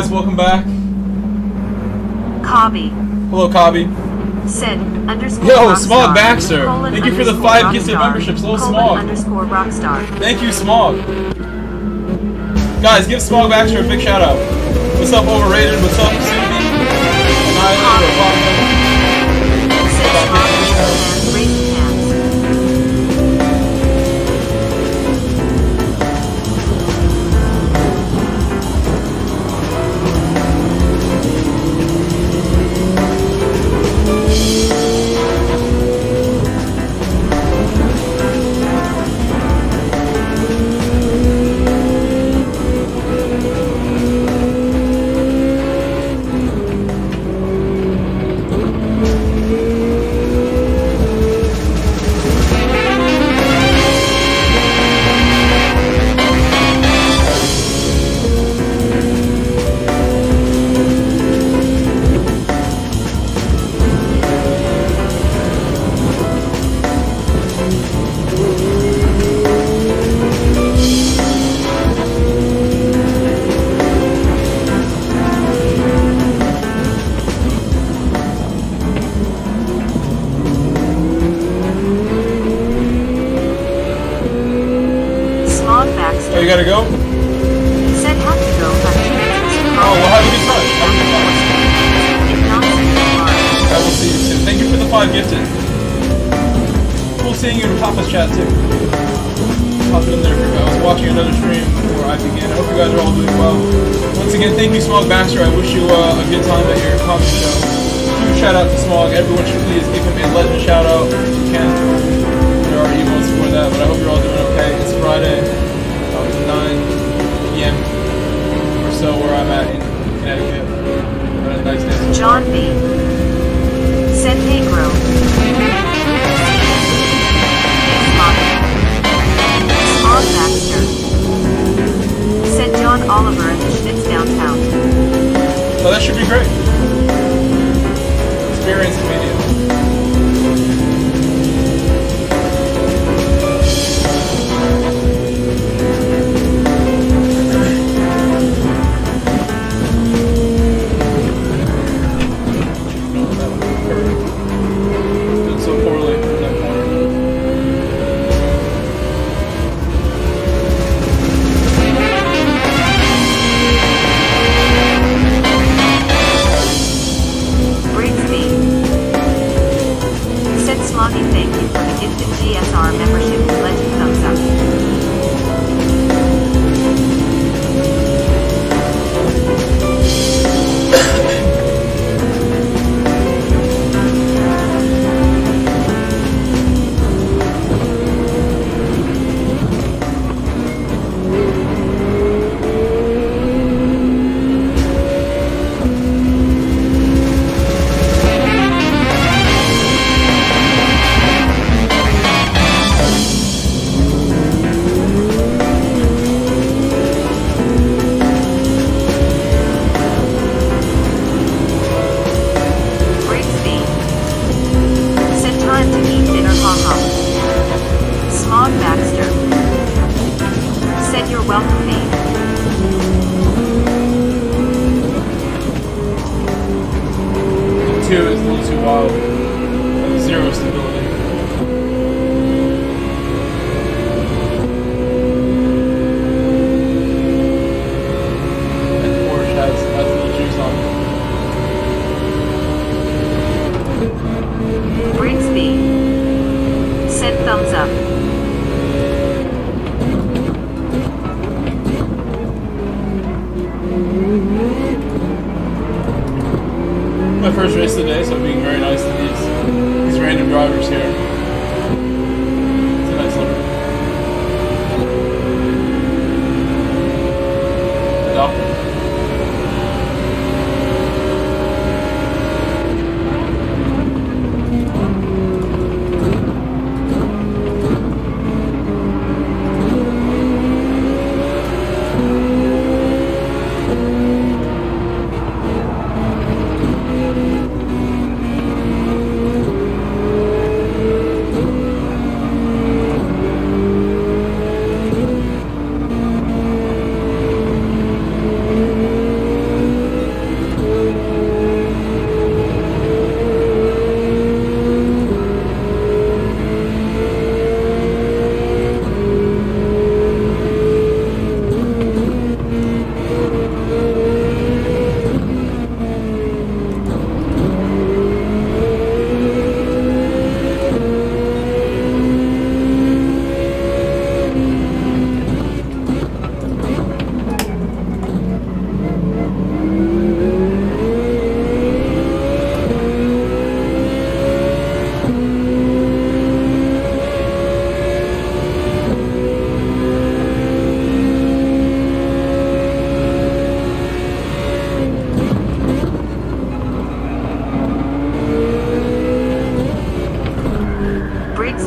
guys, welcome back. Cobby. Hello, Cobby. Sid, underscore Yo, Smog Baxter. Thank you for the 5 gifted memberships. Hello, Smog. Underscore Rockstar. Thank you, Smog. Guys, give Smog Baxter a big shout out. What's up, Overrated? What's up, Subi?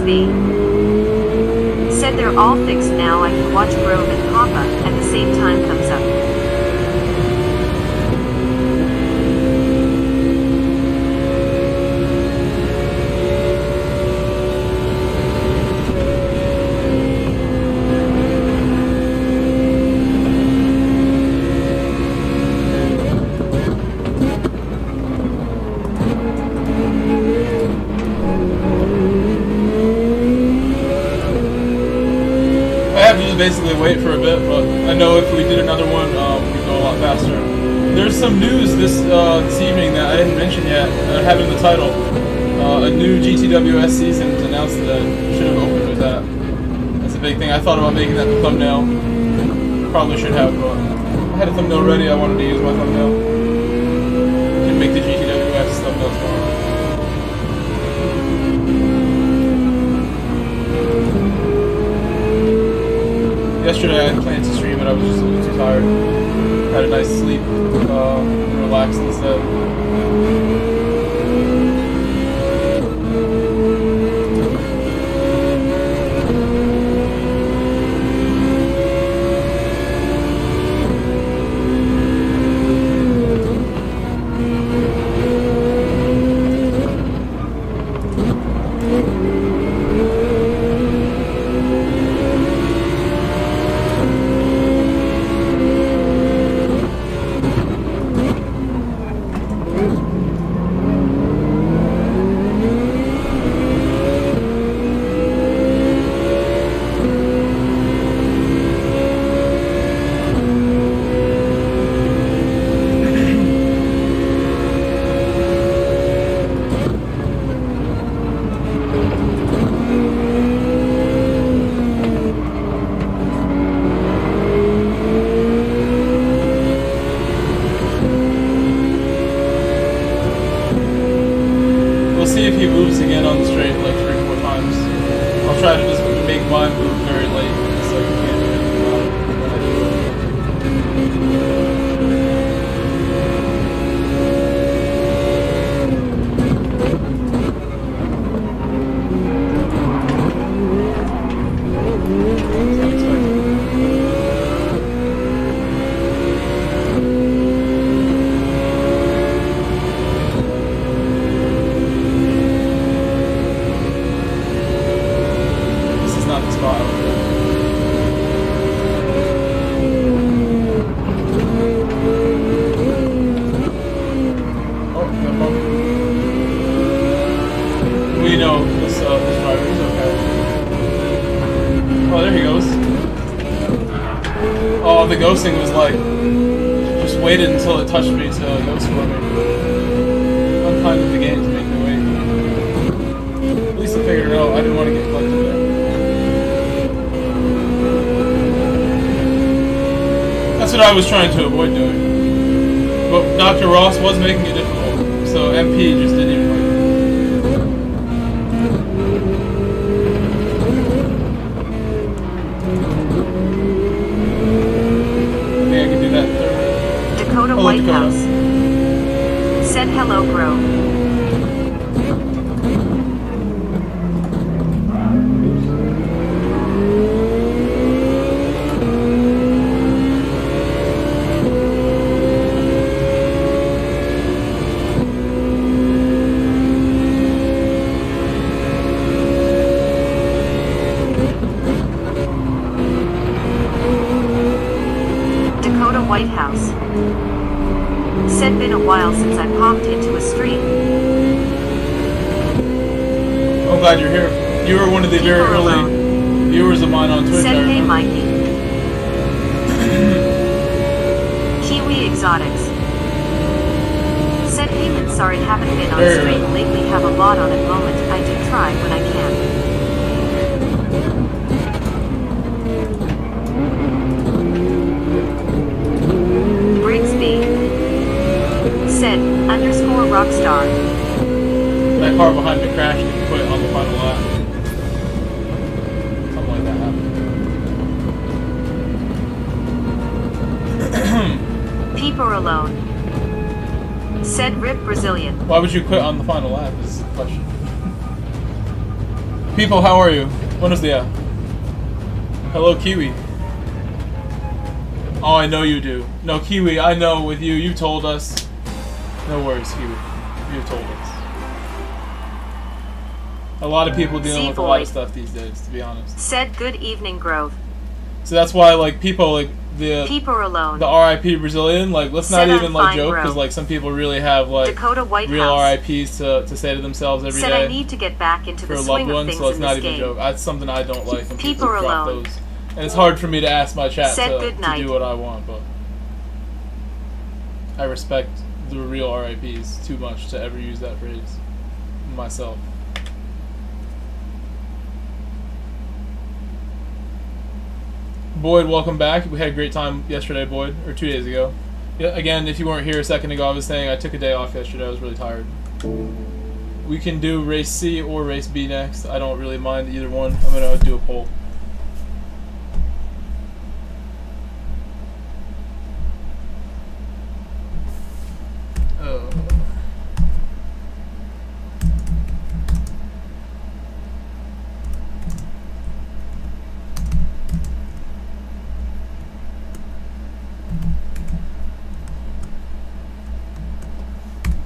Brigsby. Said they're all fixed now. I can watch Grove and Papa at the same time. Thumbs up. Basically wait for a bit, but I know if we did another one, we'd go a lot faster. There's some news this evening that I didn't mention yet, that I have in the title. A new GTWS season was announced today. Should have opened with that. That's a big thing. I thought about making that the thumbnail. Probably should have, but I had a thumbnail ready. I wanted to use my thumbnail. I can make the GTWS thumbnail tomorrow. Yesterday I had planned to stream, but I was just a little too tired. Had a nice sleep, and relaxed instead. Ghosting was like, just waited until it touched me to ghost for me. Unkind of the game to make me wait. At least I figured it out. I didn't want to get collected there. That's what I was trying to avoid doing. But Dr. Ross was making it difficult, so MP just didn't even. Why would you quit on the final lap is the question. People, how are you? Buenos dias. Hello, Kiwi. Oh, I know you do. No, Kiwi, I know with you. You told us. No worries, Kiwi. You told us. A lot of people dealing with a lot of stuff these days, to be honest. Said good evening, Grove. So that's why, like, people, like, the R.I.P. Brazilian, like, let's not even, like, joke, because, like, some people really have, like, real R.I.P.s to say to themselves every day. I need to get back into the swing of things. So let's not even joke. That's something I don't like. People drop those. And it's hard for me to ask my chat to do what I want, but I respect the real R.I.P.s too much to ever use that phrase myself. Boyd, welcome back. We had a great time yesterday, Boyd, or 2 days ago. Yeah, again, if you weren't here a second ago, I was saying I took a day off yesterday. I was really tired. We can do race C or race B next. I don't really mind either one. I'm going to do a poll.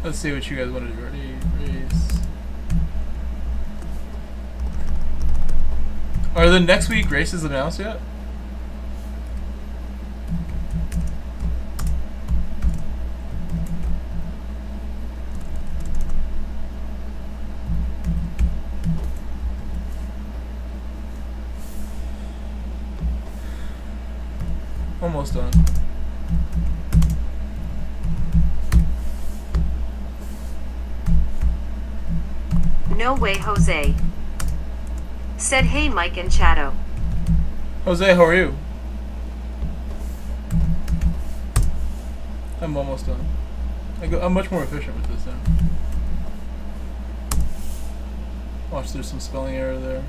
Let's see what you guys want to do. Ready, race. Are the next week races announced yet? Almost done. No Way Jose said, hey Mike and Chato. Jose, how are you? I'm almost done. I'm much more efficient with this now. Watch, there's some spelling error there.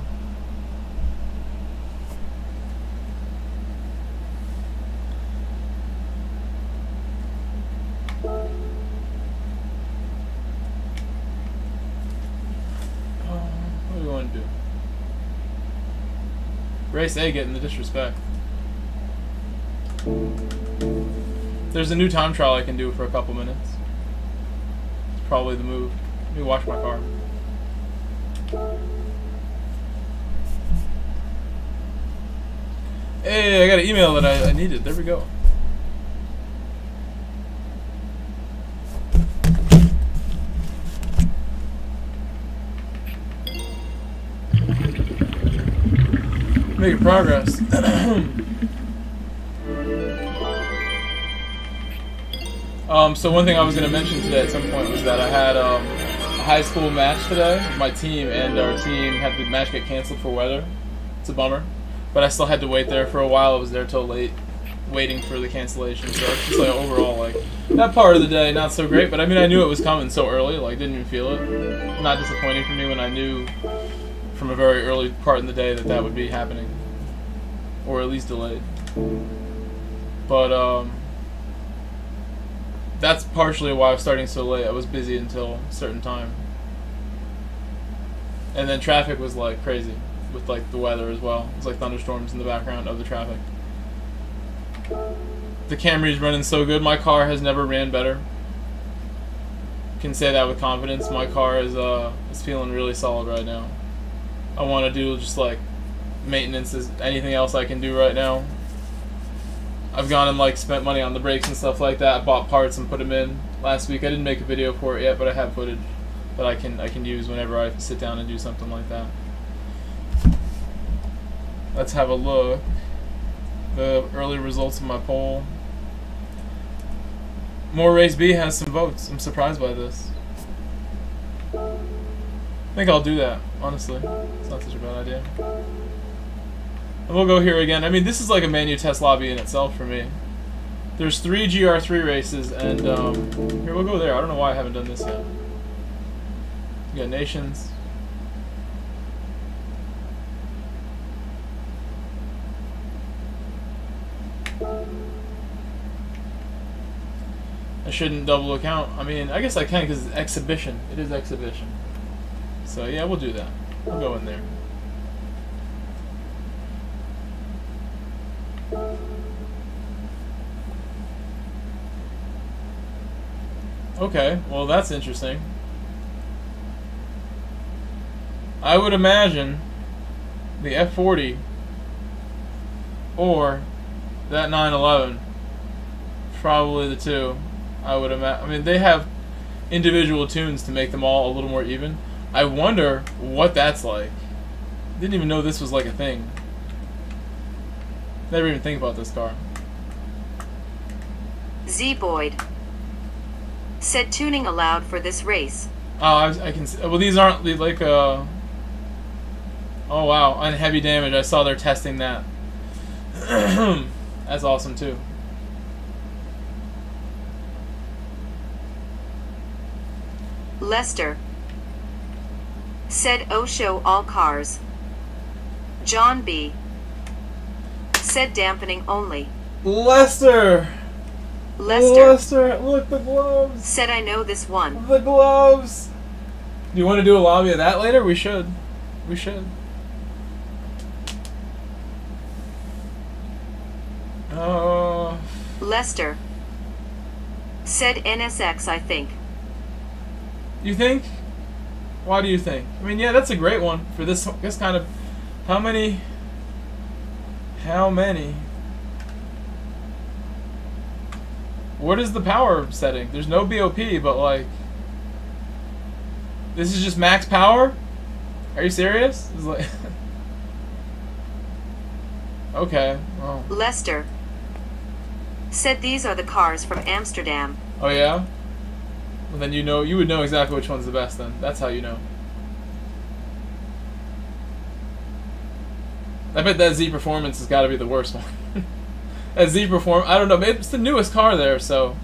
Race A getting the disrespect. There's a new time trial I can do for a couple minutes. It's probably the move. Let me wash my car. Hey, I got an email that I needed. There we go. Making progress. So one thing I was going to mention today at some point was that I had a high school match today with my team, and our team had the match get canceled for weather. It's a bummer, but I still had to wait there for a while. I was there till late, waiting for the cancellation. So it's just like overall, like that part of the day not so great. But I mean, I knew it was coming so early, like didn't even feel it. Not disappointing for me when I knew from a very early part in the day that would be happening, or at least delayed. But that's partially why I was starting so late. I was busy until a certain time, and then traffic was like crazy with like the weather as well. It's like thunderstorms in the background of the traffic. The Camry's running so good. My car has never ran better. Can say that with confidence. My car is feeling really solid right now. I want to do just like maintenance is anything else I can do right now. I've gone and like spent money on the brakes and stuff like that. I bought parts and put them in last week. I didn't make a video for it yet, but I have footage that I can use whenever I sit down and do something like that. Let's have a look. The early results of my poll. More Race B has some votes. I'm surprised by this. I think I'll do that, honestly. It's not such a bad idea. And we'll go here again. I mean, this is like a menu test lobby in itself for me. There's 3 GR3 races, and here, we'll go there. I don't know why I haven't done this yet. We got Nations. I shouldn't double account. I mean, I guess I can because it's exhibition. It is exhibition. So yeah, we'll do that. We'll go in there. Okay, well that's interesting. I would imagine the F40 or that 911, probably the two. I would imagine. I mean, they have individual tunes to make them all a little more even. I wonder what that's like. Didn't even know this was like a thing. Never even think about this car. Z Boyd said tuning allowed for this race. Oh, I can see. Well, these aren't like oh wow, on heavy damage. I saw they're testing that. That's awesome too. Leicester said oh show all cars. John B said dampening only. Leicester, look, the gloves. Said I know this one. The gloves. Do you want to do a lobby of that later? We should. Oh. Leicester said NSX, I think. You think? Why do you think? I mean, yeah, that's a great one for this kind of. How many? What is the power setting? There's no BOP, but like, this is just max power? Are you serious? It's like okay. Well. Leicester said these are the cars from Amsterdam. Oh yeah? Well, then you would know exactly which one's the best then. That's how you know. I bet that Z Performance has got to be the worst one. That Z Perform, I don't know, maybe it's the newest car there, so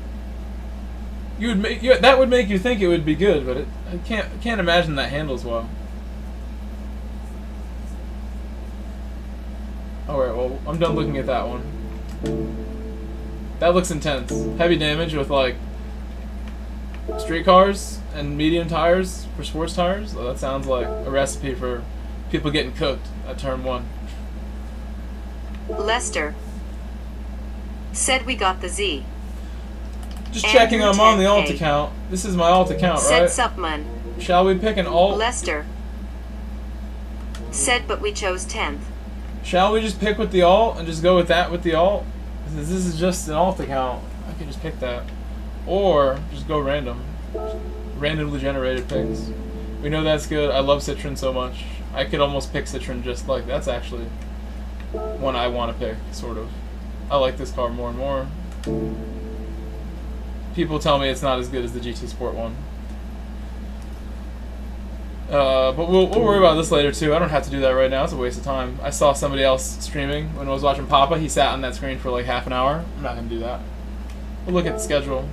that would make you think it would be good, but I can't imagine that handles well. All right, well, I'm done looking at that one. That looks intense. Heavy damage with like street cars and medium tires for sports tires. Oh, that sounds like a recipe for people getting cooked at turn one. Leicester said we got the Z. Just Andrew checking I'm on the alt account. This is my alt account, right? Said Supman. Shall we pick an alt? Leicester said but we chose 10th. Shall we just pick with the alt and just go with that with the alt? Since this is just an alt account, I can just pick that. Or just go random. Just randomly generated picks. We know that's good. I love Citroen so much. I could almost pick Citroen just like that's actually one I want to pick, sort of. I like this car more and more. People tell me it's not as good as the GT Sport one. But we'll worry about this later too. I don't have to do that right now. It's a waste of time. I saw somebody else streaming when I was watching Papa. He sat on that screen for like half an hour. I'm not going to do that. We'll look at the schedule.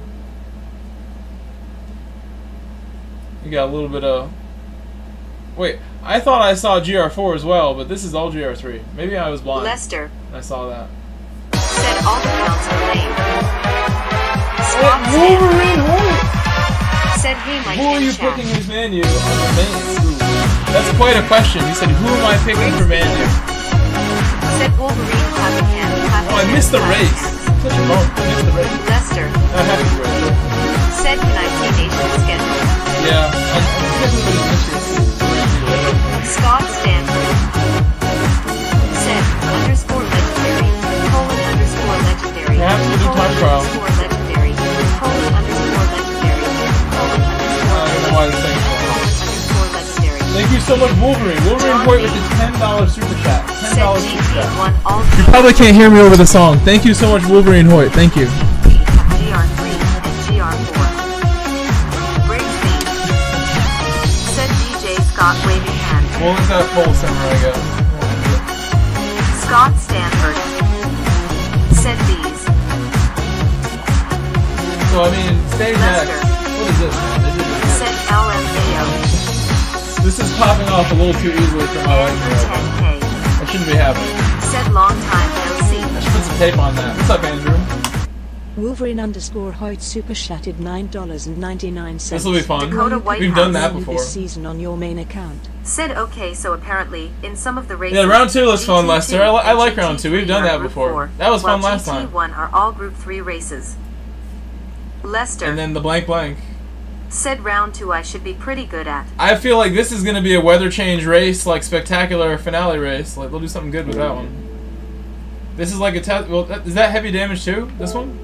We got a little bit of... Wait, I thought I saw GR4 as well, but this is all GR3. Maybe I was blind. Leicester. I saw that. Said all the counts are lame. Wolverine Hoyt! Said hey, Mike. Who are you picking whose menu on the menu? That's quite a question. He said, who am I picking for menu? Said Wolverine Hoyt. Oh, I missed the race. Such a moment. I missed the race. Leicester. I'm happy for it. Said, can I play Nation Schedule? Yeah. Scott Stanford said _legendary: _legendary. Thank you so much, Wolverine. Wolverine Hoyt with the $10 super chat. $10 super chat. You probably can't hear me over the song. Thank you so much, Wolverine Hoyt. Thank you. What was that poll somewhere I got? Scott Stanford said these. So I mean, stay next. What is this? Said LMAO. This is popping off a little too easily for my wife. That shouldn't be happening. Said long time no see. I should put some tape on that. What's up, Andrew? Wolverine_Hoyt super shatted $9.99. This will be fun. We've done that before. This season on your main account. Said okay, so apparently in some of the races. Yeah, round two was fun, Leicester. I like round two. We've done that before. That was fun last time. GT1 are all Group 3 races. Leicester. And then the blank blank. Said round two I should be pretty good at. I feel like this is going to be a weather change race, like spectacular finale race. Like they'll do something good with that one. This is like a test. Well, is that heavy damage too? This one?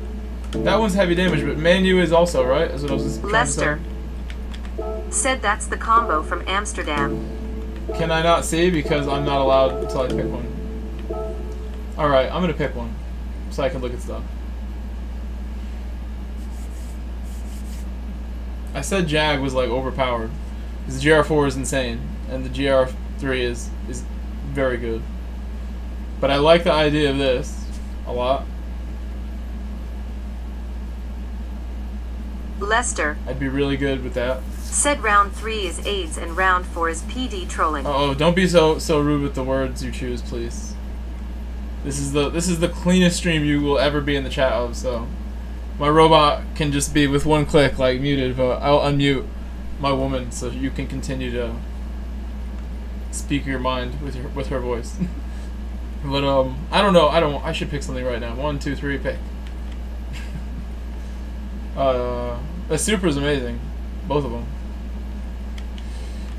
That one's heavy damage, but Manu is also, right? That's what I was just Leicester said that's the combo from Amsterdam. Can I not see because I'm not allowed until I pick one? Alright, I'm going to pick one so I can look at stuff. I said Jag was like overpowered because the GR4 is insane and the GR3 is very good, but I like the idea of this a lot. Leicester. I'd be really good with that. Said round 3 is AIDS and round 4 is PD trolling. Oh, don't be so rude with the words you choose, please. This is the cleanest stream you will ever be in the chat of, so my robot can just be with one click like muted, but I'll unmute my woman so you can continue to speak your mind with your her voice. But I don't know. I should pick something right now. 1, 2, 3, pick. The Supra's amazing, both of them.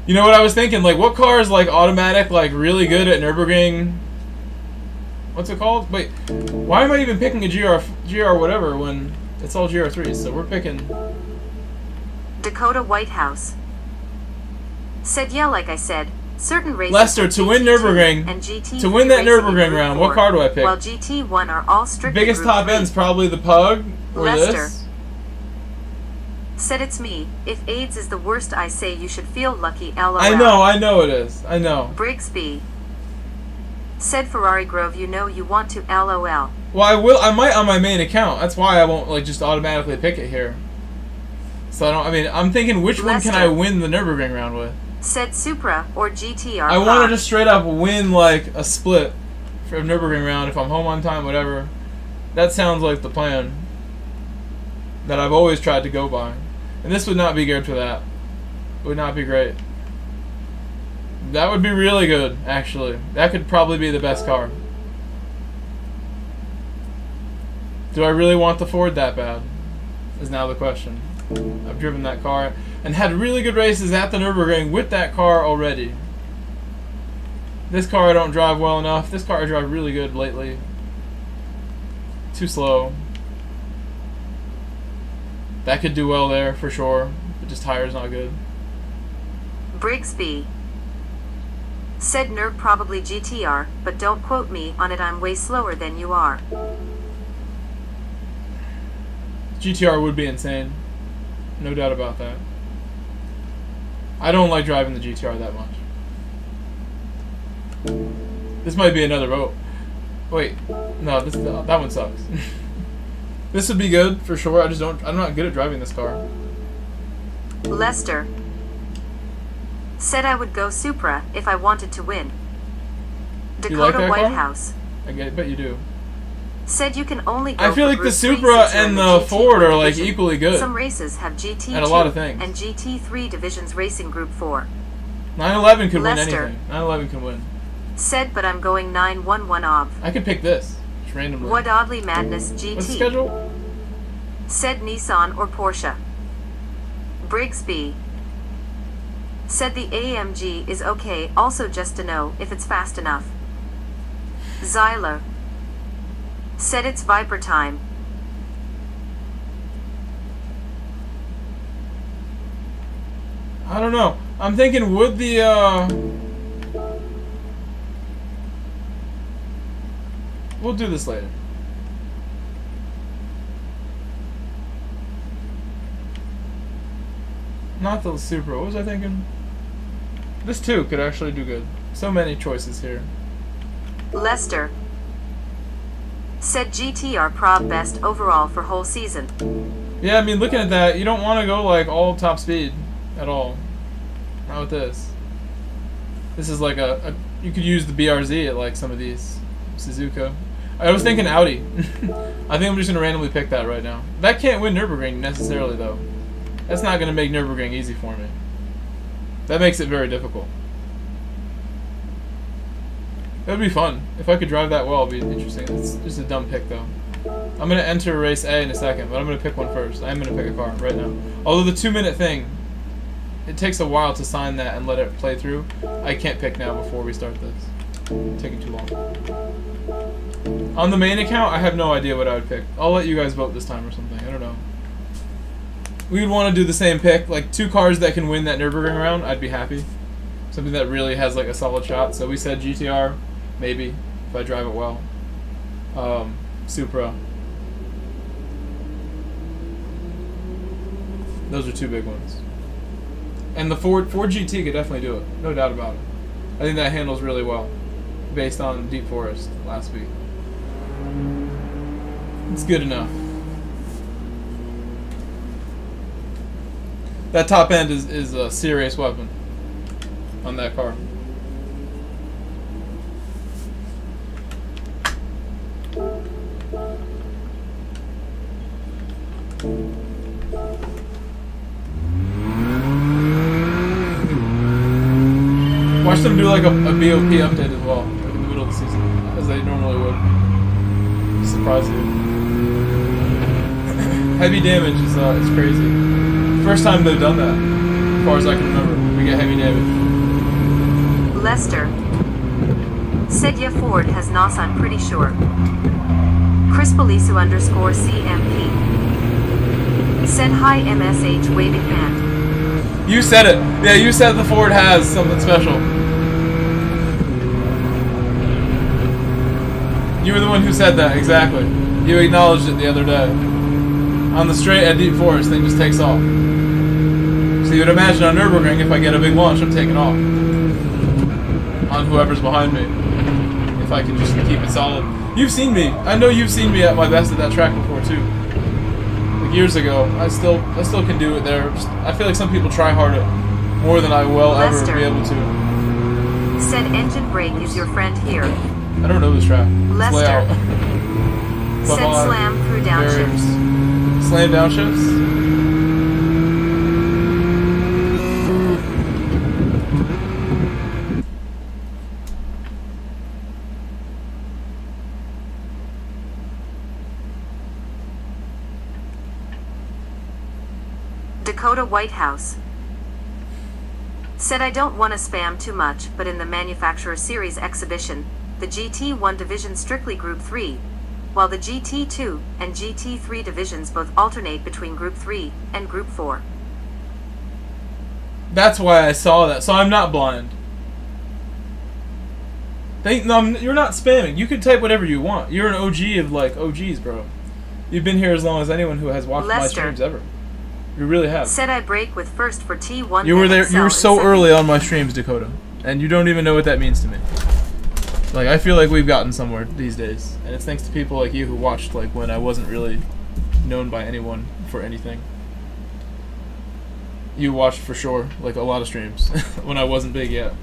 You know what I was thinking? Like, what car is like automatic, like really good at Nürburgring? What's it called? Wait, why am I even picking a GR whatever when it's all GR3s? So we're picking Dakota Whitehouse. Said yeah, like I said. Certain races Leicester to win Nürburgring and GT to win that Nürburgring round. What car do I pick? Well, GT1 are all strict. Biggest top end's probably the Pug or Leicester. This. Said it's me. If AIDS is the worst, I say you should feel lucky. LOL. I know it is. I know. Brigsby. Said Ferrari Grove. You know you want to. LOL. Well, I will. I might on my main account. That's why I won't like just automatically pick it here. So I don't. I mean, I'm thinking which Leicester. One can I win the Nürburgring round with? Said Supra or GTR. I want to just straight up win like a split for a Nürburgring round if I'm home on time, whatever. That sounds like the plan that I've always tried to go by. And this would not be good for that. It would not be great. That would be really good, actually. That could probably be the best car. Do I really want the Ford that bad? Is now the question. I've driven that car and had really good races at the Nürburgring with that car already. This car I don't drive well enough. This car I drive really good lately. Too slow. That could do well there for sure, but just tires not good. Brigsby said Nurb probably GTR, but don't quote me on it. I'm way slower than you are. GTR would be insane. No doubt about that. I don't like driving the GTR that much. This might be another vote. Wait, no, that one sucks. This would be good for sure. I'm not good at driving this car. Leicester said I would go Supra if I wanted to win. Dakota Whitehouse. I bet you do. Said you can only go. I feel like the Supra and the Ford are like equally good. Some races have GT2 and a lot of things. And GT3 divisions racing Group 4. 911 could win anything. 911 can win. Said, but I'm going 911 ob. I could pick this just randomly. What oddly madness GT? What's the schedule? Said Nissan or Porsche. Brigsby said the AMG is okay. Also, just to know if it's fast enough. Zyler said it's Viper time. I don't know. I'm thinking would the we'll do this later. Not the Supra. What was I thinking? This too could actually do good. So many choices here. Leicester said GTR prob best overall for whole season. Yeah, I mean, looking at that, you don't want to go like all top speed at all. Not with this. This is like a you could use the BRZ at like some of these Suzuka. I was thinking Audi. I think I'm just gonna randomly pick that right now. That can't win Nürburgring necessarily though. That's not gonna make Nürburgring easy for me. That makes it very difficult. That would be fun. If I could drive that well, it would be interesting. It's just a dumb pick though. I'm gonna enter race A in a second, but I'm gonna pick one first. I am gonna pick a car right now. Although the 2 minute thing, it takes a while to sign that and let it play through. I can't pick now before we start this. It's taking too long. On the main account, I have no idea what I would pick. I'll let you guys vote this time or something. I don't know. We would want to do the same pick. Like two cars that can win that Nürburgring round, I'd be happy. Something that really has like a solid shot. So we said GTR, maybe, if I drive it well. Supra. Those are two big ones. And the Ford GT could definitely do it, no doubt about it. I think that handles really well, based on Deep Forest last week. It's good enough. That top end is a serious weapon on that car. Watch them do like a BOP update as well, like in the middle of the season, as they normally would. Surprise you. Heavy damage is crazy. First time they've done that, as far as I can remember. We get heavy damage. Leicester. Sedia Ford has NOS, I'm pretty sure. Crispalisu _ CMP. Said hi MSH waving hand. You said it. Yeah, you said the Ford has something special. You were the one who said that, exactly. You acknowledged it the other day. On the straight at Deep Forest, thing just takes off. So you would imagine on Nürburgring, if I get a big launch, I'm taking off. On whoever's behind me. If I can just keep it solid. You've seen me. I know you've seen me at my best at that track before, too. Years ago, I still can do it there. I feel like some people try harder, more than I will Leicester. Ever be able to. Said engine brake is your friend here. I don't know this track. Leicester. Said slam through downshifts. Slam downshifts. Dakota White House said I don't want to spam too much, but in the Manufacturer Series exhibition, the GT1 division strictly Group 3, while the GT2 and GT3 divisions both alternate between Group 3 and Group 4. That's why I saw that, so I'm not blind. You're not spamming. You can type whatever you want. You're an OG of like OGs, bro. You've been here as long as anyone who has watched Leicester. My streams ever. You really have. Said I break with first for T1. You were there. You were so early on my streams, Dakota, and you don't even know what that means to me. Like I feel like we've gotten somewhere these days, and it's thanks to people like you who watched like when I wasn't really known by anyone for anything. You watched for sure, like a lot of streams when I wasn't big yet,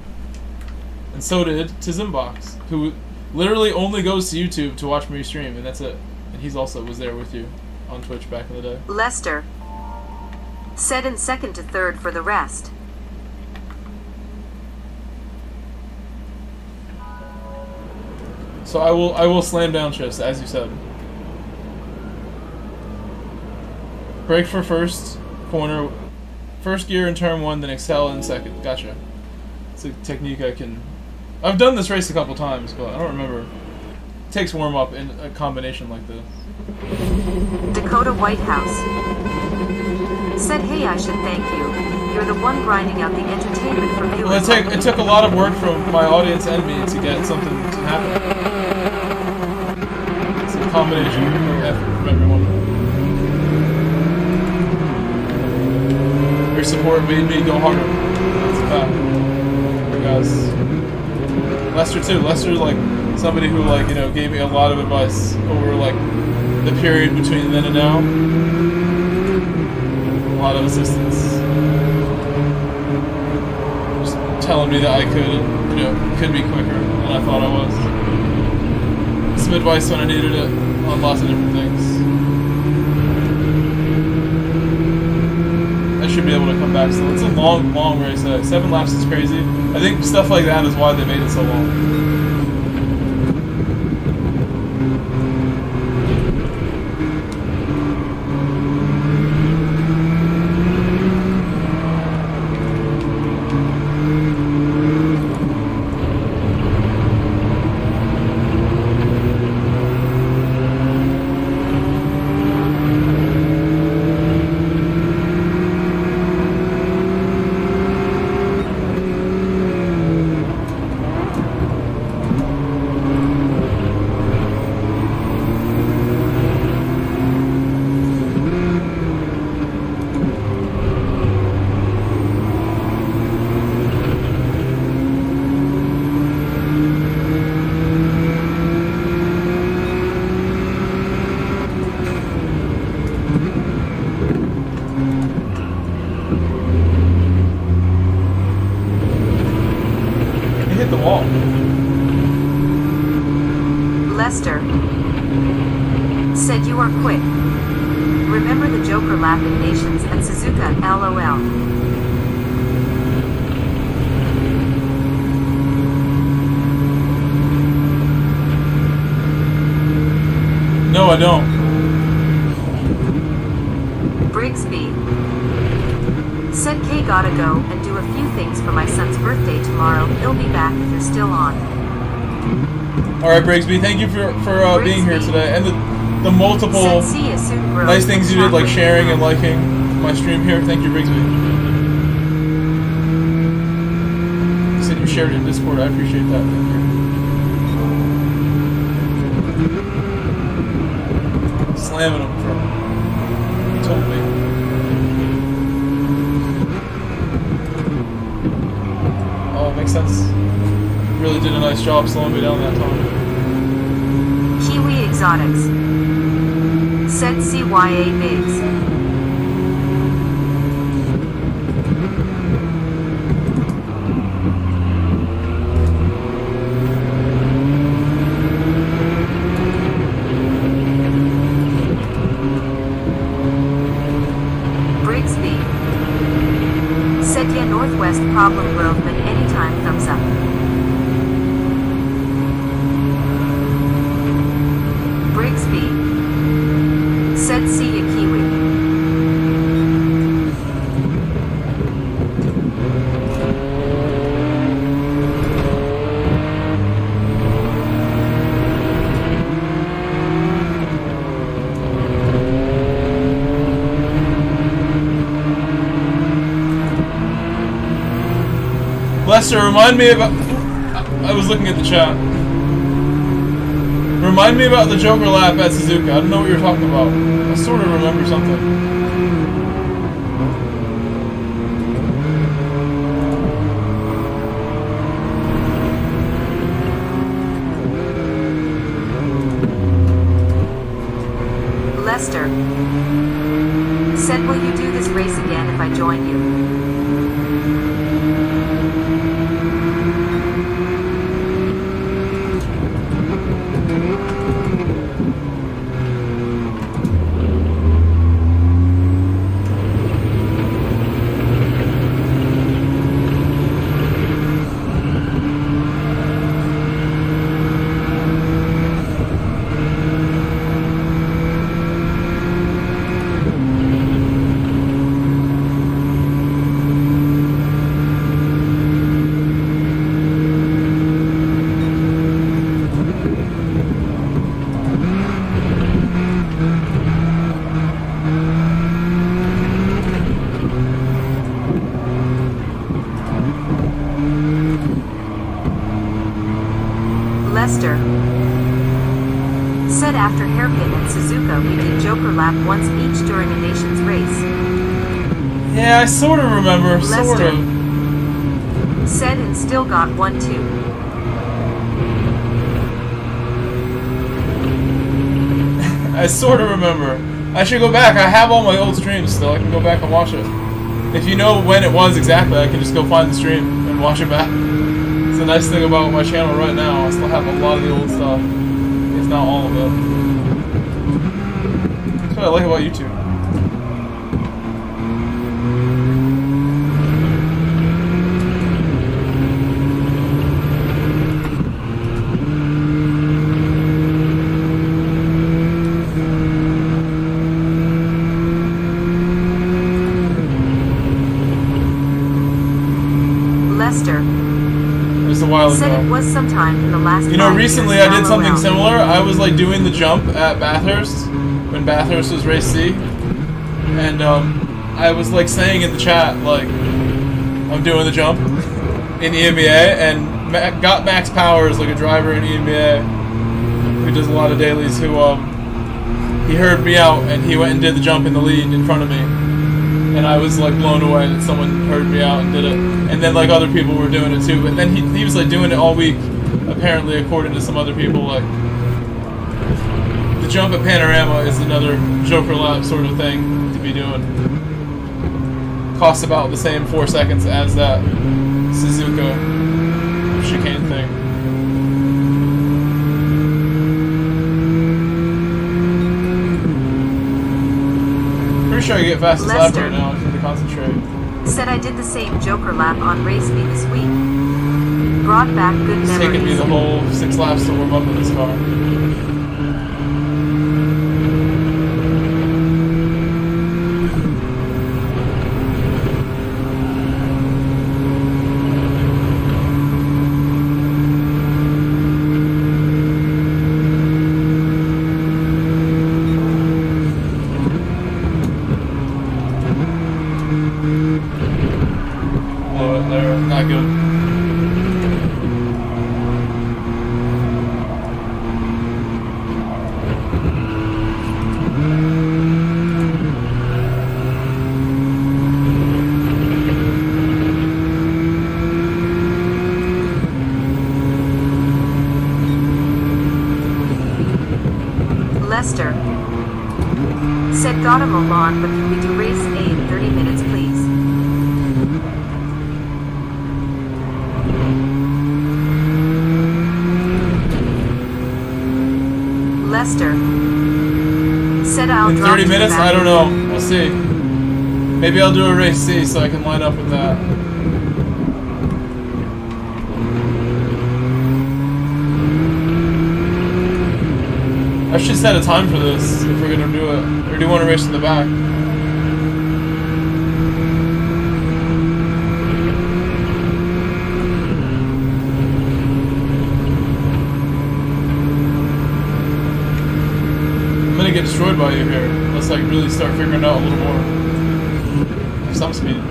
and so did Tizimbox, who literally only goes to YouTube to watch me stream, and that's it. And he's also was there with you on Twitch back in the day. Leicester. Set in second to third for the rest. So I will slam down shifts as you said. Brake for first corner, first gear in turn one, then excel in second. Gotcha. It's a technique I've done this race a couple times, but I don't remember. It takes warm up in a combination like this. Dakota White House. Said, hey, I should thank you. You're the one grinding out the entertainment for viewers. Well, it took a lot of work from my audience and me to get something to happen. It's a combination of effort from everyone. Your support made me go harder. That's a fact. You guys. Leicester, too. Leicester's like somebody who, like, you know, gave me a lot of advice over, like, the period between then and now. A lot of assistance, just telling me that I could, you know, could be quicker than I thought I was. some advice when I needed it on lots of different things. I should be able to come back still. It's a long, long race. 7 laps is crazy. I think stuff like that is why they made it so long. I don't. Brigsby said Kay gotta go and do a few things for my son's birthday tomorrow. He'll be back if you're still on. Alright Brigsby, thank you for being here today and the multiple nice things you did, like sharing and liking my stream here. Thank you, Brigsby. You said you shared it in Discord. I appreciate that. Thank you. Slamming them from you told me. Oh, it makes sense. You really did a nice job slowing me down that time. Kiwi Exotics said CYA Bigs. Problem growth, but anytime thumbs up. Brigsby said see ya Kiwi. Lester, remind me about... I was looking at the chat. Remind me about the Joker lap at Suzuka. I don't know what you were talking about. I sort of remember something. I sort of remember, sort of. Said and still got 1-2. I sort of remember. I should go back. I have all my old streams still. I can go back and watch it. If you know when it was exactly, I can just go find the stream and watch it back. It's the nice thing about my channel right now. I still have a lot of the old stuff. It's it's not all of them. That's what I like about YouTube. Was sometime in the last, you know, recently I did something similar. I was like doing the jump at Bathurst when Bathurst was race C, and I was like saying in the chat like I'm doing the jump in EMEA, and got Max Powers, like a driver in EMEA who does a lot of dailies, who he heard me out and he went and did the jump in the lead in front of me, and I was like blown away that someone heard me out and did it. And then like other people were doing it too, but then he was like doing it all week apparently, according to some other people. Like the jump at Panorama is another Joker lap sort of thing to be doing. Costs about the same 4 seconds as that Suzuka chicane thing. Pretty sure I get fastest lap right now. I just need to concentrate. Said I did the same Joker lap on race B this week. Brought back good memories. It's taken me the whole 6 laps to warm up in this car. But can we do race A in 30 minutes, please? Leicester said I'll in 30 minutes? I don't know. We'll see. Maybe I'll do a race C so I can line up with that. I should set a time for this if we're gonna do it. Or do you want to race in the back? I'm gonna get destroyed by you here. Let's like really start figuring out a little more. Some speed.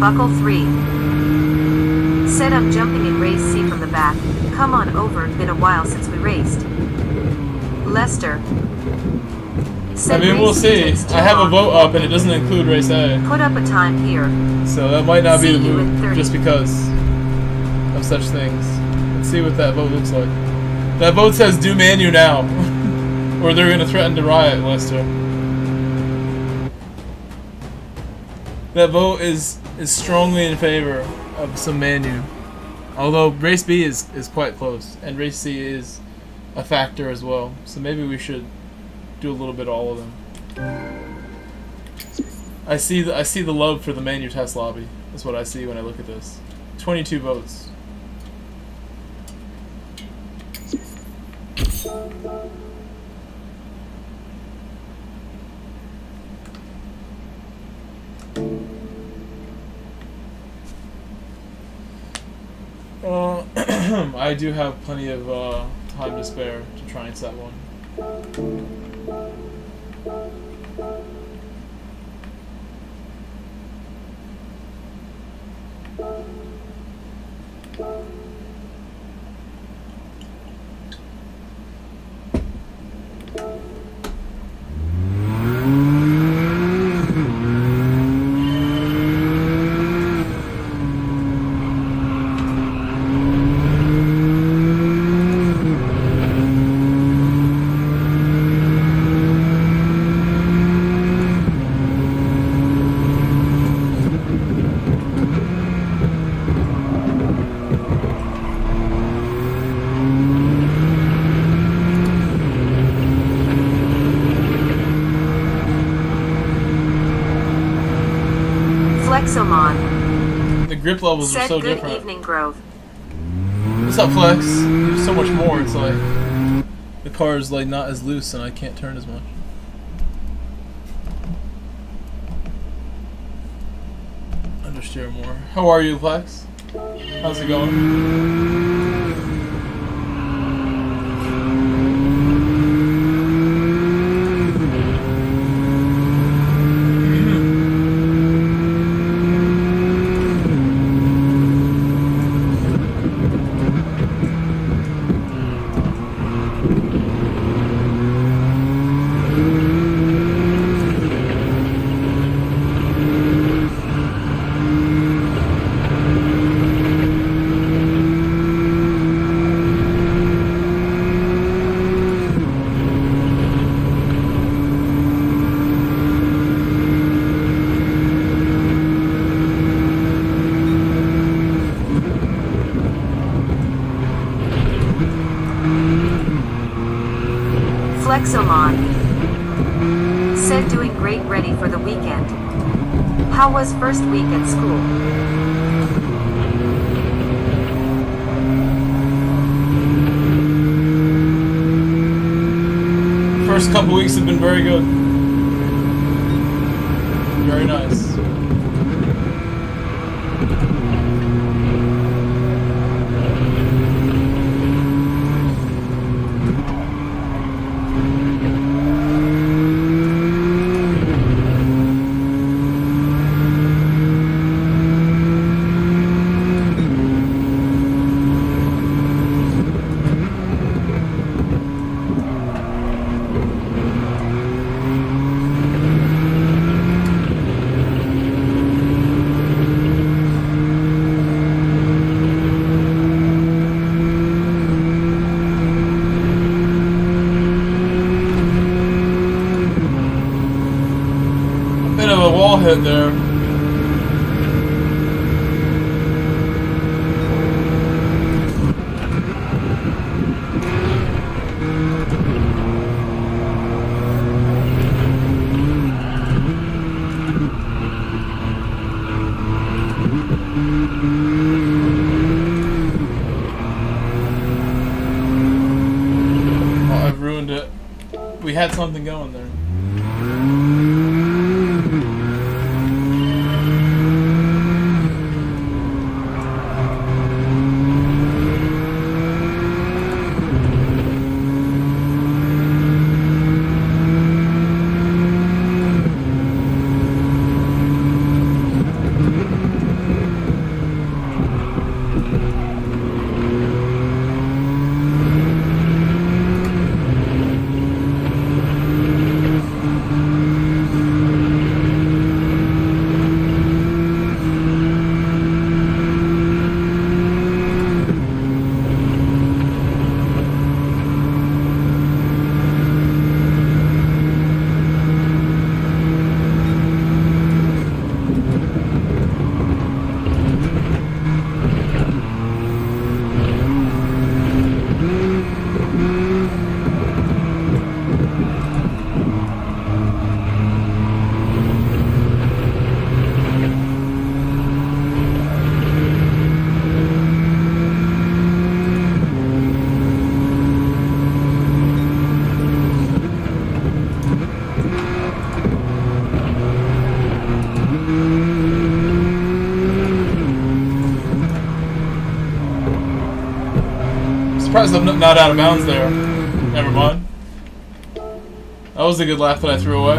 Buckle 3. Said I'm jumping in race C from the back. Come on over, it's been a while since we raced. Leicester. I mean, we'll see. I have a vote up and it doesn't include race A. Put up a time here. So that might not be the move just because of such things. Let's see what that vote looks like. That vote says do Manu now. Or they're going to threaten to riot, Leicester. That vote is strongly in favor of some Manu, although race B is quite close and race C is a factor as well, so maybe we should do a little bit of all of them. I see the love for the Manu test lobby is what I see when I look at this. 22 votes. I do have plenty of time to spare to try and set one. grip levels are so different. Good evening, Grove. What's up, Flex? There's so much more. It's like the car is like not as loose, and I can't turn as much. Understeer more. How are you, Flex? How's it going? Flexomon said doing great, ready for the weekend. How was first week at school? First couple weeks have been very good. Very nice. There. Oh, I've ruined it. We had something going there. I'm not out of bounds there. Never mind. That was a good laugh that I threw away.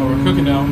Oh, we're cooking now.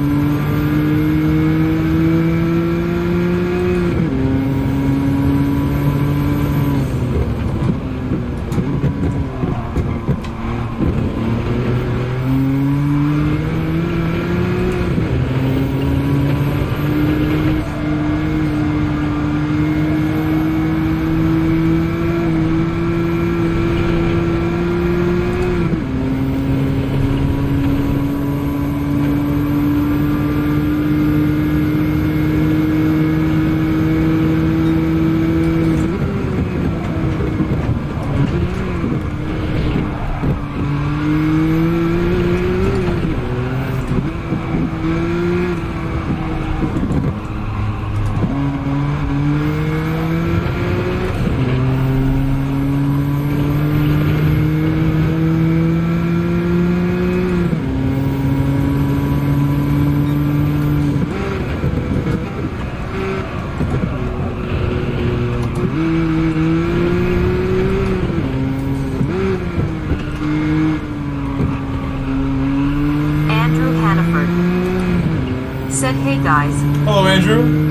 said, hey guys. Hello, Andrew.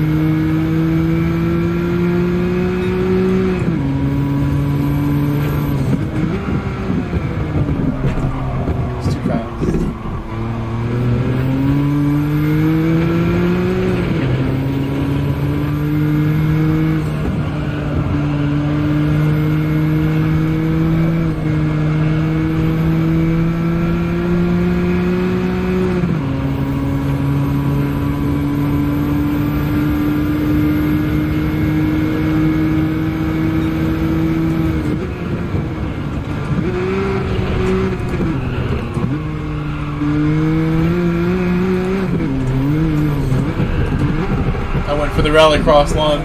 The rallycross lawn.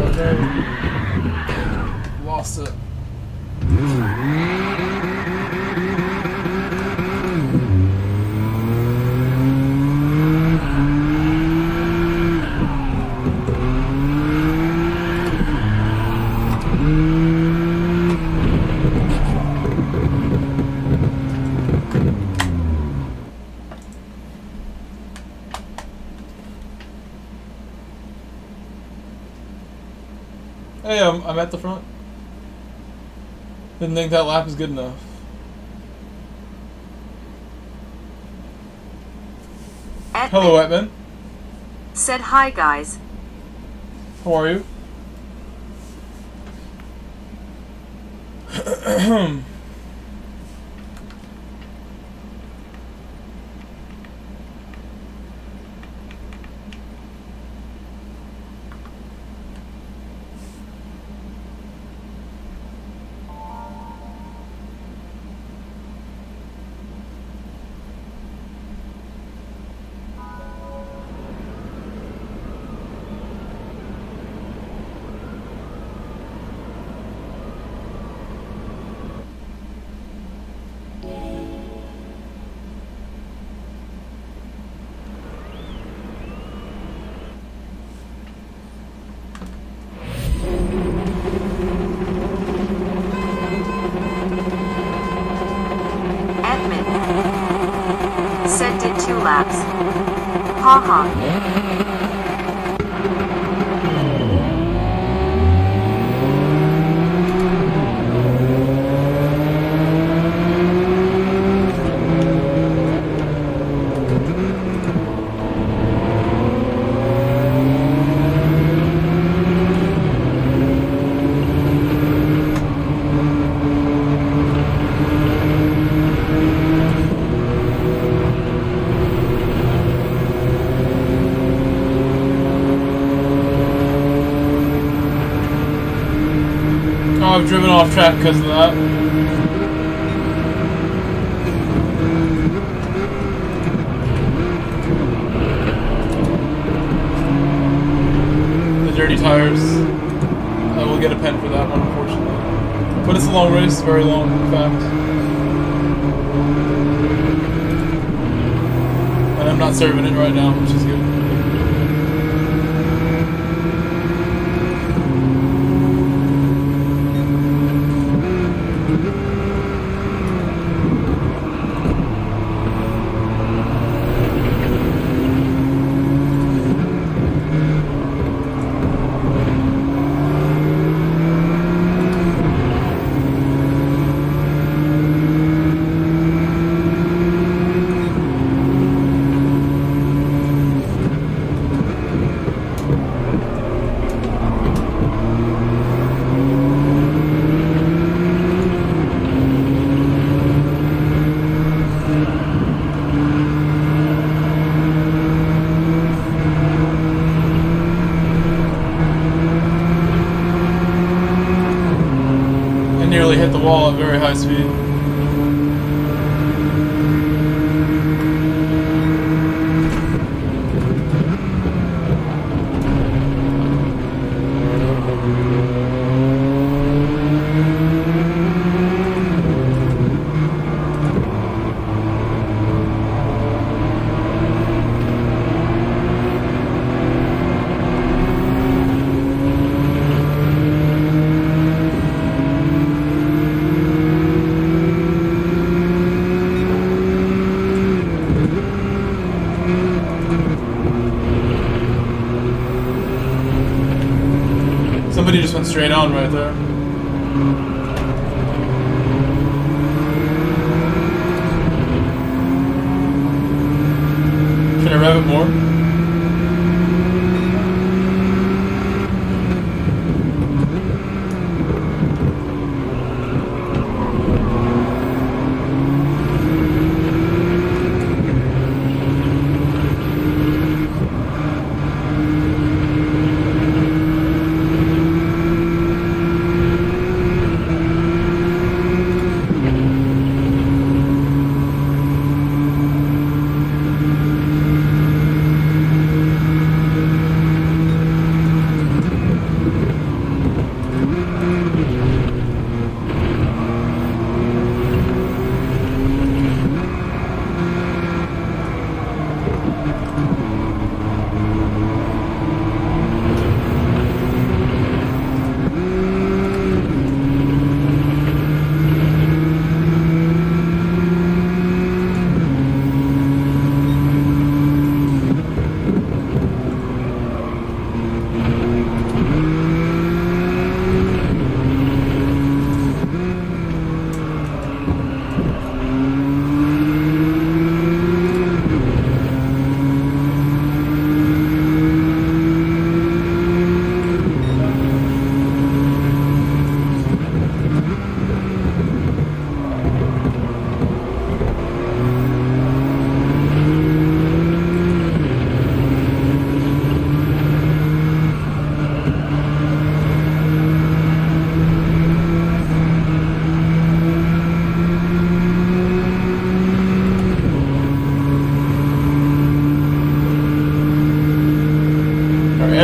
Okay. Lost it. I'm at the front. Didn't think that lap was good enough. Edmund. Hello, Edmund. Said hi, guys. How are you? I've driven off track because of that. The dirty tires. I will get a pen for that one, unfortunately. But it's a long race, very long, in fact. And I'm not serving it right now, which is good. straight on right there. Should I rev it more?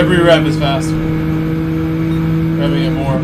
Every rev is faster. Revving it more.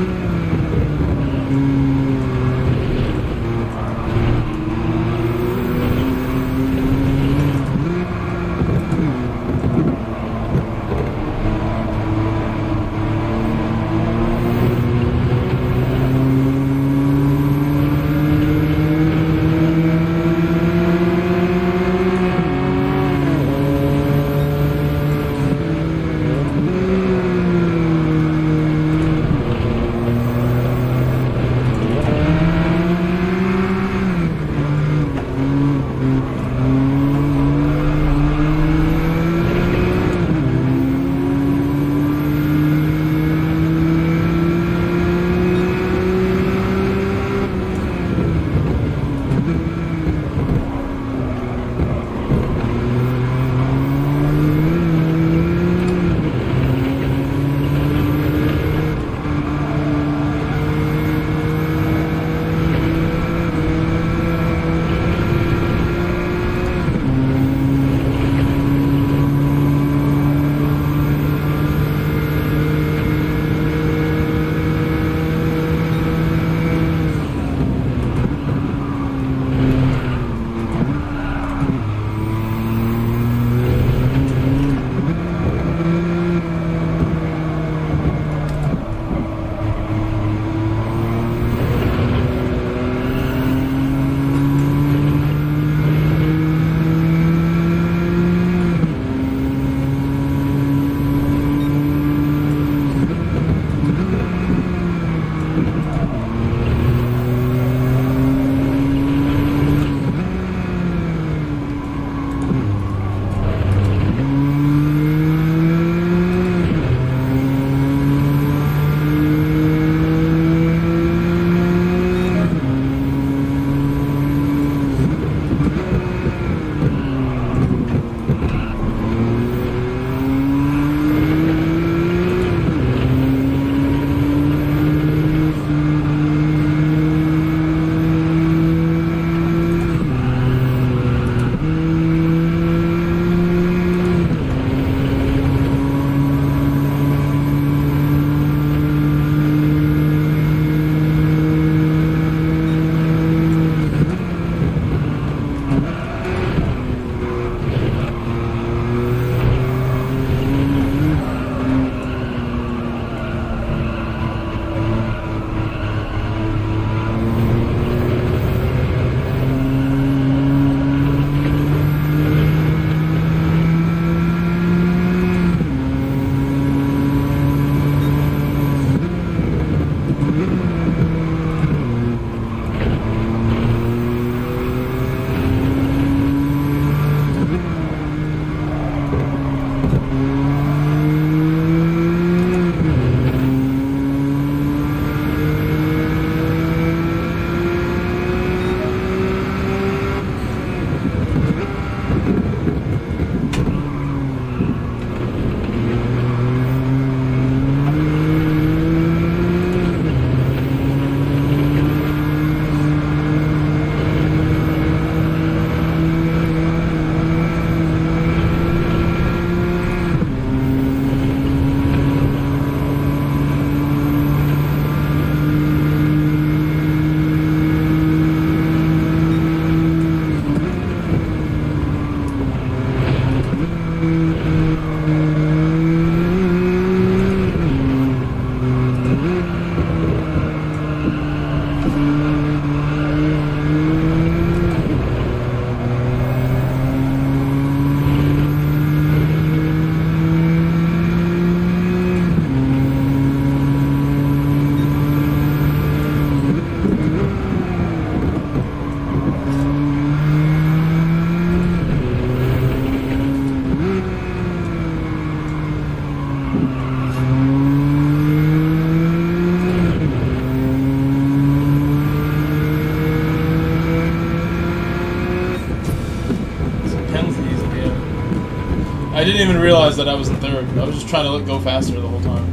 I didn't even realize that I was in third. I was just trying to go faster the whole time.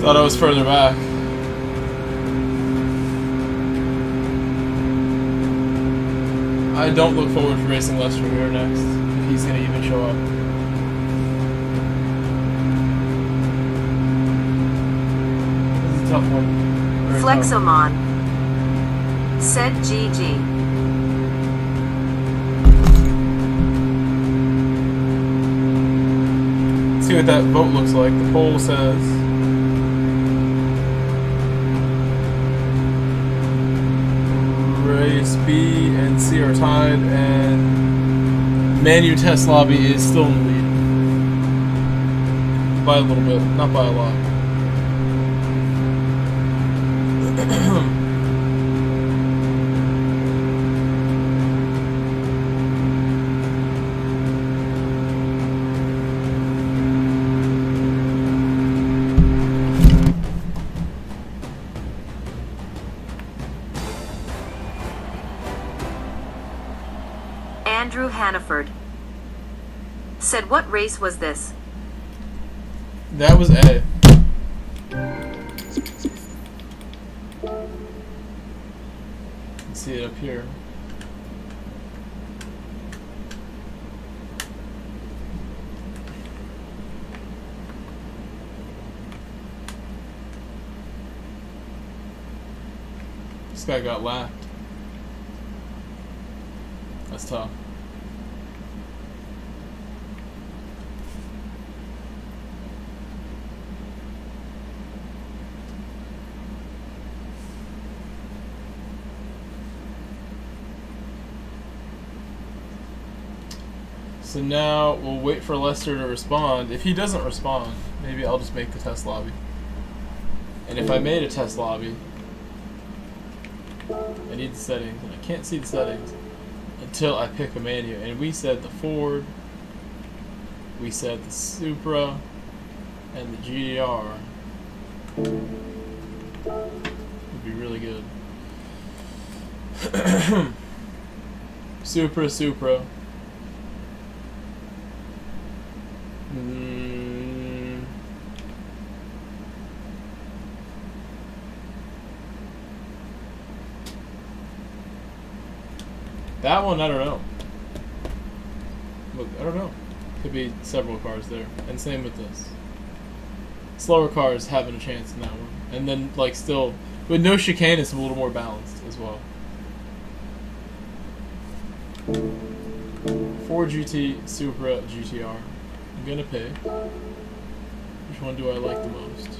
Thought I was further back. I don't look forward to racing Leicester here next, if he's going to even show up. This is a tough one. Very Flexomon tough. Said GG. Let's see what that vote looks like. The poll says... race B and C are tied, and Manu Test Lobby is still in the lead. By a little bit, not by a lot. Andrew Hanniford said, "What race was this?" That was A. Let's see it up here. This guy got lapped. That's tough. So now we'll wait for Leicester to respond. If he doesn't respond, maybe I'll just make the test lobby. And if I made a test lobby, I need the settings, and I can't see the settings until I pick a menu. And we said the Ford, we said the Supra, and the GDR would be really good. Supra, Supra. That one, I don't know. Look, I don't know. Could be several cars there. And same with this. Slower cars having a chance in that one. And then, like, still, with no chicane, it's a little more balanced as well. Ford GT, Supra, GTR. I'm gonna pick. Which one do I like the most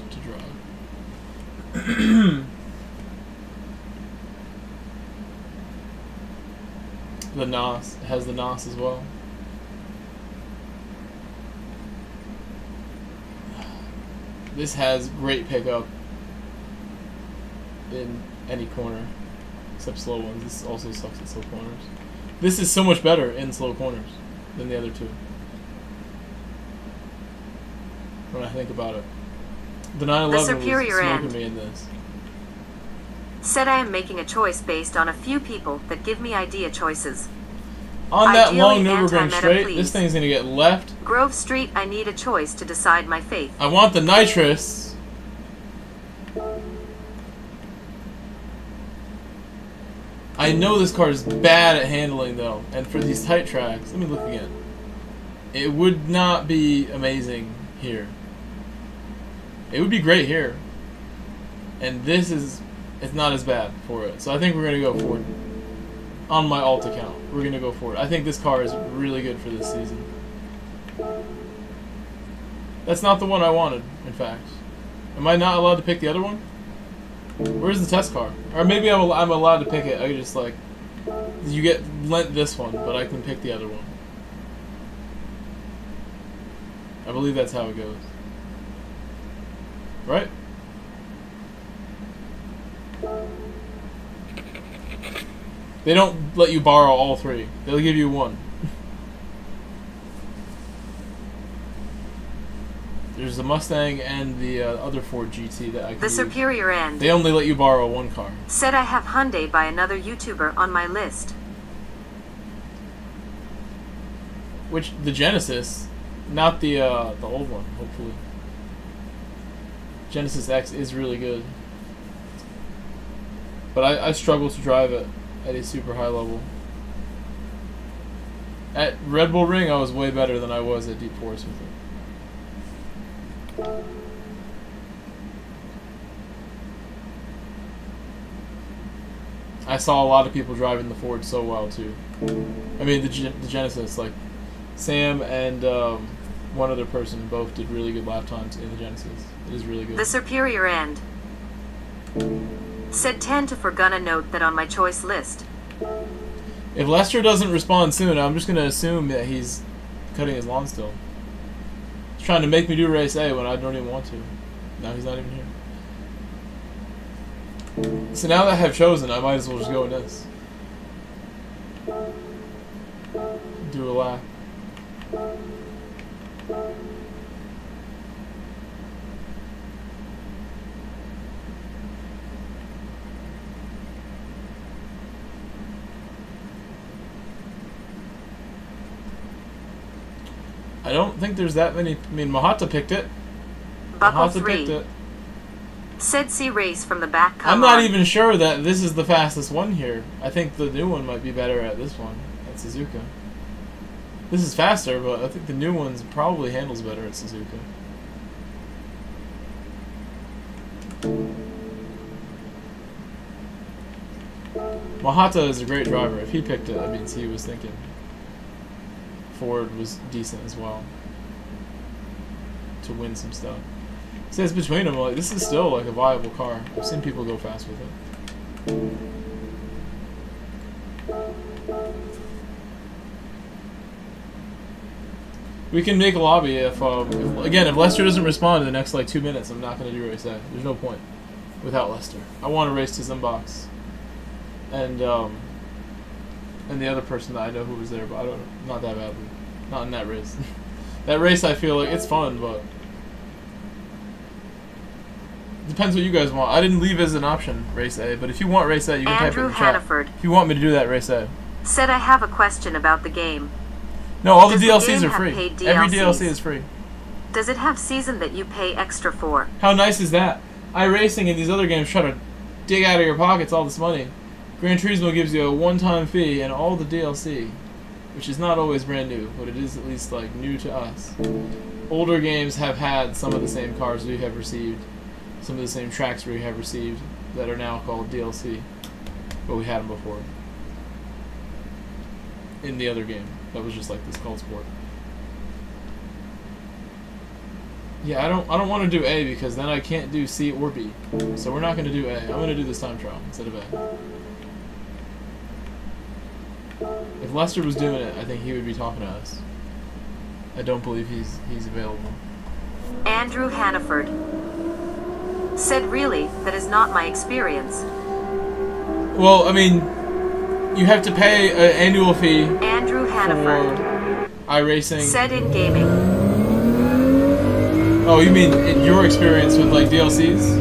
to drive? The NOS, it has the NOS as well. This has great pickup in any corner, except slow ones. This also sucks at slow corners. This is so much better in slow corners than the other two. When I think about it, the 911 was smoking me in this. Said I am making a choice based on a few people that give me idea choices. On that long Nürburgring straight, please. This thing's gonna get left. Grove Street, I need a choice to decide my fate. I want the nitrous. I know this car is bad at handling though, and for these tight tracks, let me look again. It would not be amazing here. It would be great here. And this is... it's not as bad for it. So I think we're going to go for it. On my alt account, we're going to go for it. I think this car is really good for this season. That's not the one I wanted, in fact. Am I not allowed to pick the other one? Where's the test car? Or maybe I'm allowed to pick it. I just, like, you get lent this one, but I can pick the other one. I believe that's how it goes. Right? They don't let you borrow all three. They'll give you one. There's the Mustang and the other Ford GT that I can use. Superior end. They only let you borrow one car. Said I have Hyundai by another YouTuber on my list. Which the Genesis, not the the old one. Hopefully, Genesis X is really good, but I struggle to drive it at a super high level. At Red Bull Ring, I was way better than I was at Deep Forest with it. I saw a lot of people driving the Ford so well too. I mean the Genesis, like Sam and one other person both did really good lap times in the Genesis. It is really good. The superior end. Said 10 to forgot a note that on my choice list. If Leicester doesn't respond soon, I'm just going to assume that he's cutting his lawn still. He's trying to make me do race A when I don't even want to. Now he's not even here. So now that I have chosen, I might as well just go with this. Do a lap. I don't think there's that many. I mean, Mahata picked it. Buckle Mahata three. Picked it. Said C race from the back. I'm not even sure that this is the fastest one here. I think the new one might be better at this one, at Suzuka. This is faster, but I think the new one's probably handles better at Suzuka. Mahata is a great driver. If he picked it, that means he was thinking Ford was decent as well to win some stuff. See, it's between them. Like, this is still like a viable car. I've seen people go fast with it. We can make a lobby if again, if Leicester doesn't respond in the next like 2 minutes, I'm not going to do race A. There's no point without Leicester. I want to race Tizimbox and the other person that I know who was there, but I don't know, not that badly, not in that race. That race I feel like it's fun, but depends what you guys want. I didn't leave as an option race A, but if you want race A, you can type it in the chat. Andrew Hanniford. If you want me to do that race A. Said I have a question about the game. No, all the DLCs are free. Every DLC is free. Does it have season that you pay extra for? How nice is that? iRacing and these other games try to dig out of your pockets all this money. Gran Turismo gives you a one-time fee and all the DLC, which is not always brand new, but it is at least like new to us. Older games have had some of the same cars we have received, some of the same tracks we have received that are now called DLC, but we had them before in the other game that was just like this called Sport. Yeah, I don't want to do A because then I can't do C or B, so we're not going to do A. I'm going to do this time trial instead of A. If Leicester was doing it, I think he would be talking to us. I don't believe he's available. Andrew Hanniford said, "Really, that is not my experience." Well, I mean, you have to pay an annual fee. Andrew Hanniford for iRacing. Said in gaming. Oh, you mean in your experience with like DLCs?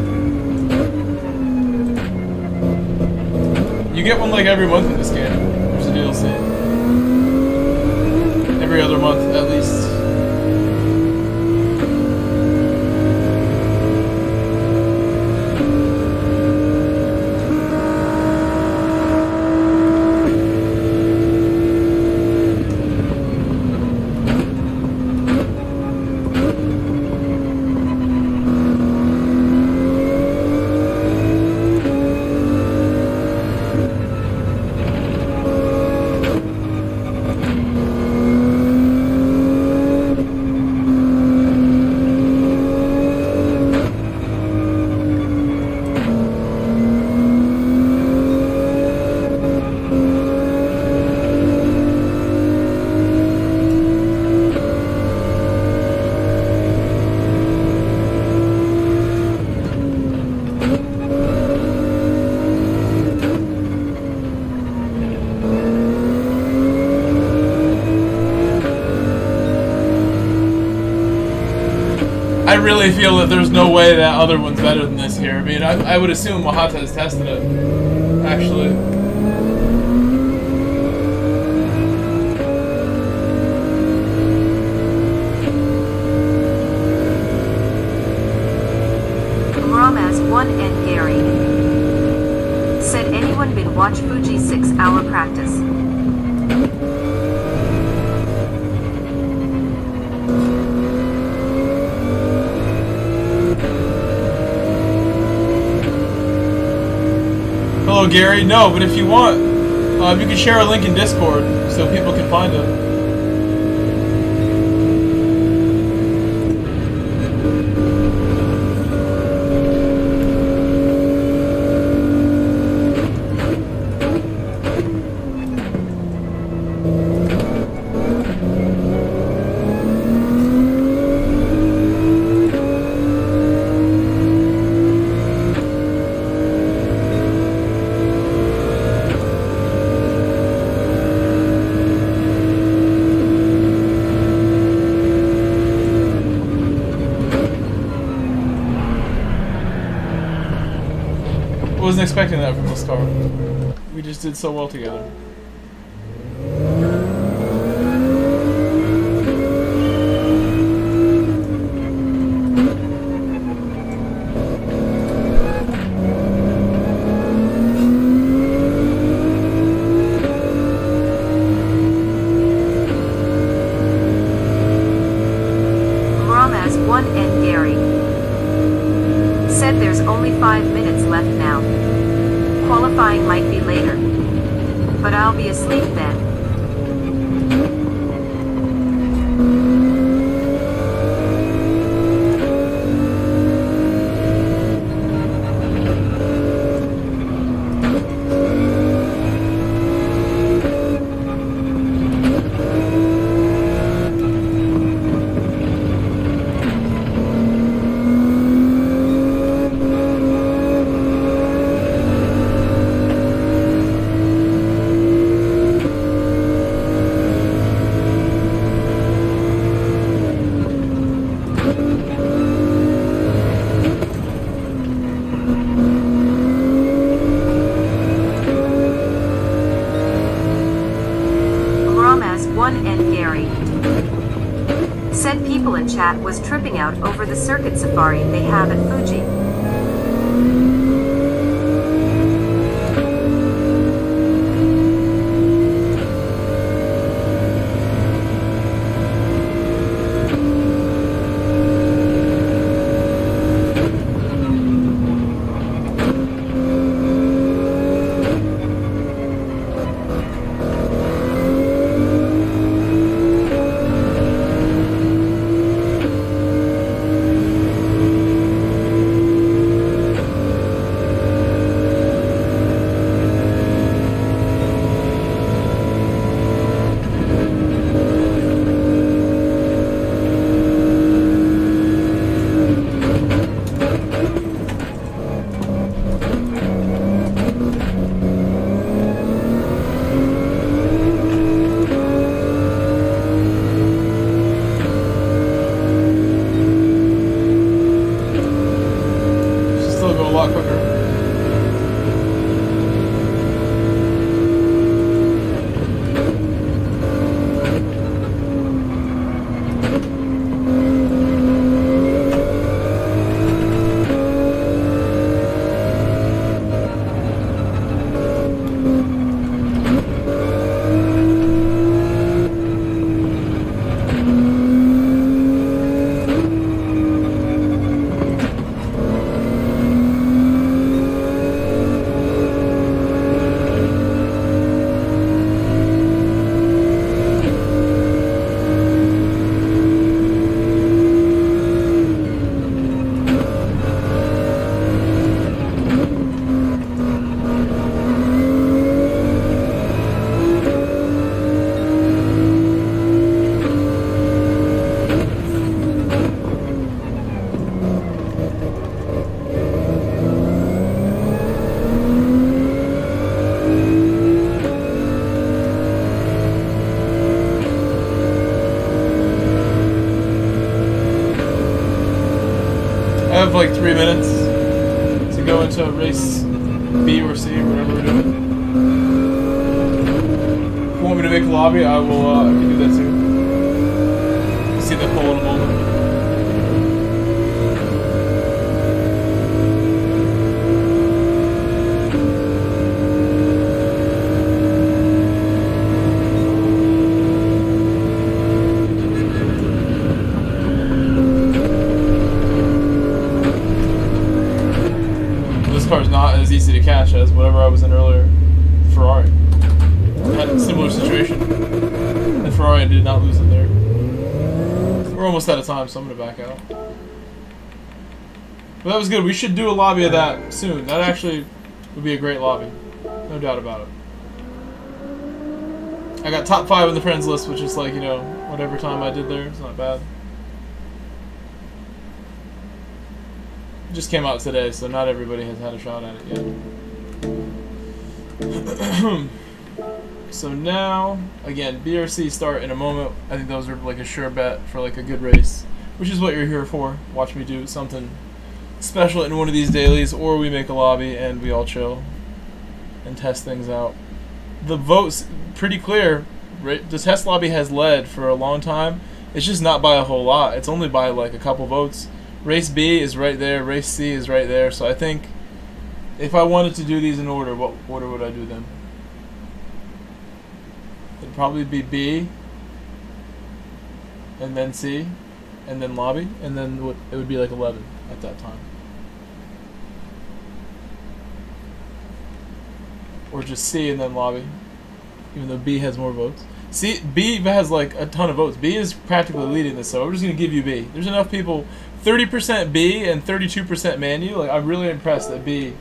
You get one like every month in this game. There's a DLC. Every other month, at least. I really feel that there's no way that other one's better than this here. I mean, I would assume Mahata has tested it, actually. practice. Hello, Gary. No, but if you want, you can share a link in Discord so people can find it. I wasn't expecting that from this car. We just did so well together. Over the circuit safari they have at Fuji. Like 3 minutes to go into race B or C, whatever we're doing. If you want me to make a lobby, I will. I can do that too. We'll see the poll in a moment. as whatever I was in earlier. Ferrari. I had a similar situation. And Ferrari did not lose it there. We're almost out of time, so I'm going to back out. But that was good. We should do a lobby of that soon. That actually would be a great lobby. No doubt about it. I got top 5 in the friends list, which is like, you know, whatever time I did there. It's not bad. It just came out today, so not everybody has had a shot at it yet. So now, again, BRC start in a moment. I think those are like a sure bet for like a good race, which is what you're here for. Watch me do something special in one of these dailies, or we make a lobby and we all chill and test things out. The vote's pretty clear. The test lobby has led for a long time. It's just not by a whole lot. It's only by like a couple votes. Race B is right there. Race C is right there. So I think if I wanted to do these in order, what order would I do them? It'd probably be B, and then C, and then lobby, and then it would be like 11 at that time. Or just C and then lobby, even though B has more votes. C, B has like a ton of votes. B is practically leading this, so I'm just gonna give you B. There's enough people, 30% B and 32% Manu. Like, I'm really impressed that B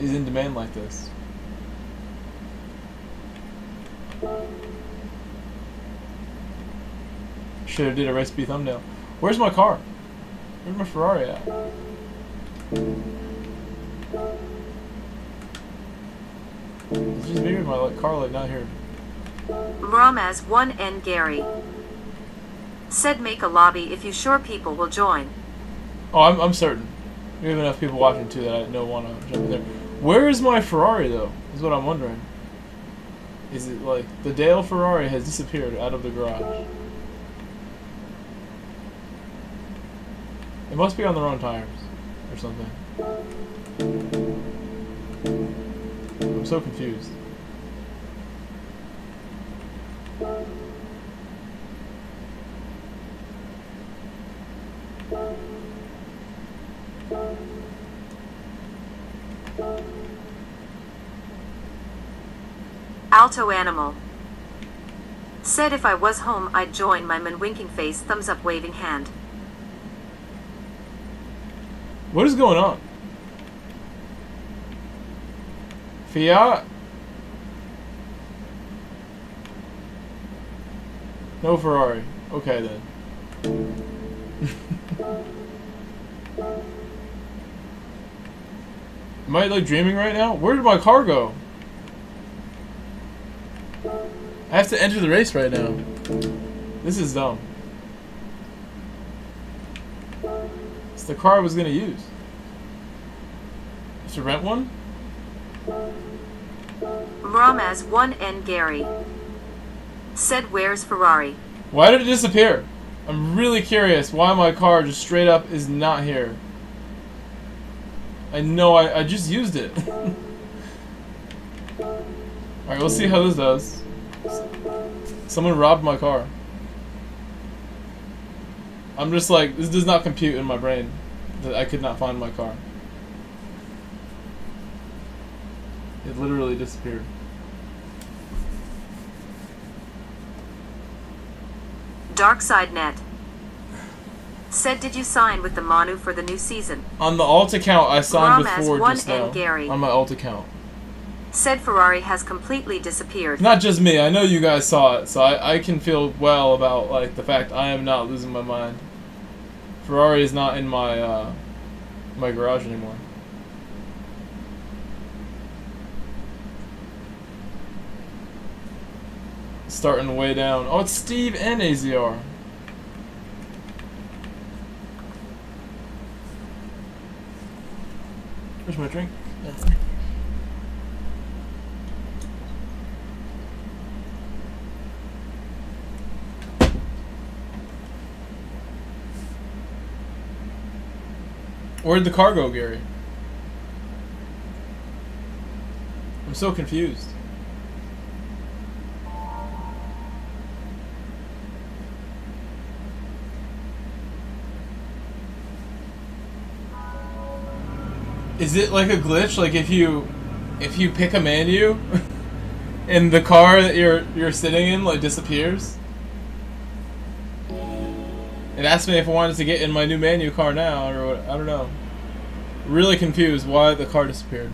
is in demand like this. Should have did a race B thumbnail. Where's my car? Where's my Ferrari at? It's just bigger than my car, like not here. Ramaz 1N Gary said make a lobby if you sure people will join. Oh, I'm certain. We have enough people watching too that I don't want to jump in there. Where is my Ferrari though? Is what I'm wondering. Is it like the Dale Ferrari has disappeared out of the garage? It must be on their own tires or something. I'm so confused. Alto Animal said if I was home I'd join my man, winking face, thumbs up, waving hand. What is going on? Fiat? No Ferrari. Okay then. Am I like dreaming right now? Where did my car go? I have to enter the race right now. This is dumb. It's the car I was gonna use. Have to rent one? Ramaz 1N Gary said where's Ferrari? Why did it disappear? I'm really curious why my car just straight up is not here. I know I just used it. Alright, we'll see how this does. Someone robbed my car. I'm just like, this does not compute in my brain that I could not find my car. It literally disappeared. DarkSideNet said, did you sign with the Manu for the new season? On the alt account, I signed with Ford just now. On my alt account. Said Ferrari has completely disappeared. Not just me. I know you guys saw it, so I can feel well about like the fact I am not losing my mind. Ferrari is not in my my garage anymore. Starting way down. Oh, it's Steve and AZR. Where's my drink? Yeah. Where'd the car go, Gary? I'm so confused. Is it like a glitch? Like if you if you pick a menu and the car that you're sitting in like disappears. It asked me if I wanted to get in my new menu car now or what, I don't know. Really confused why the car disappeared.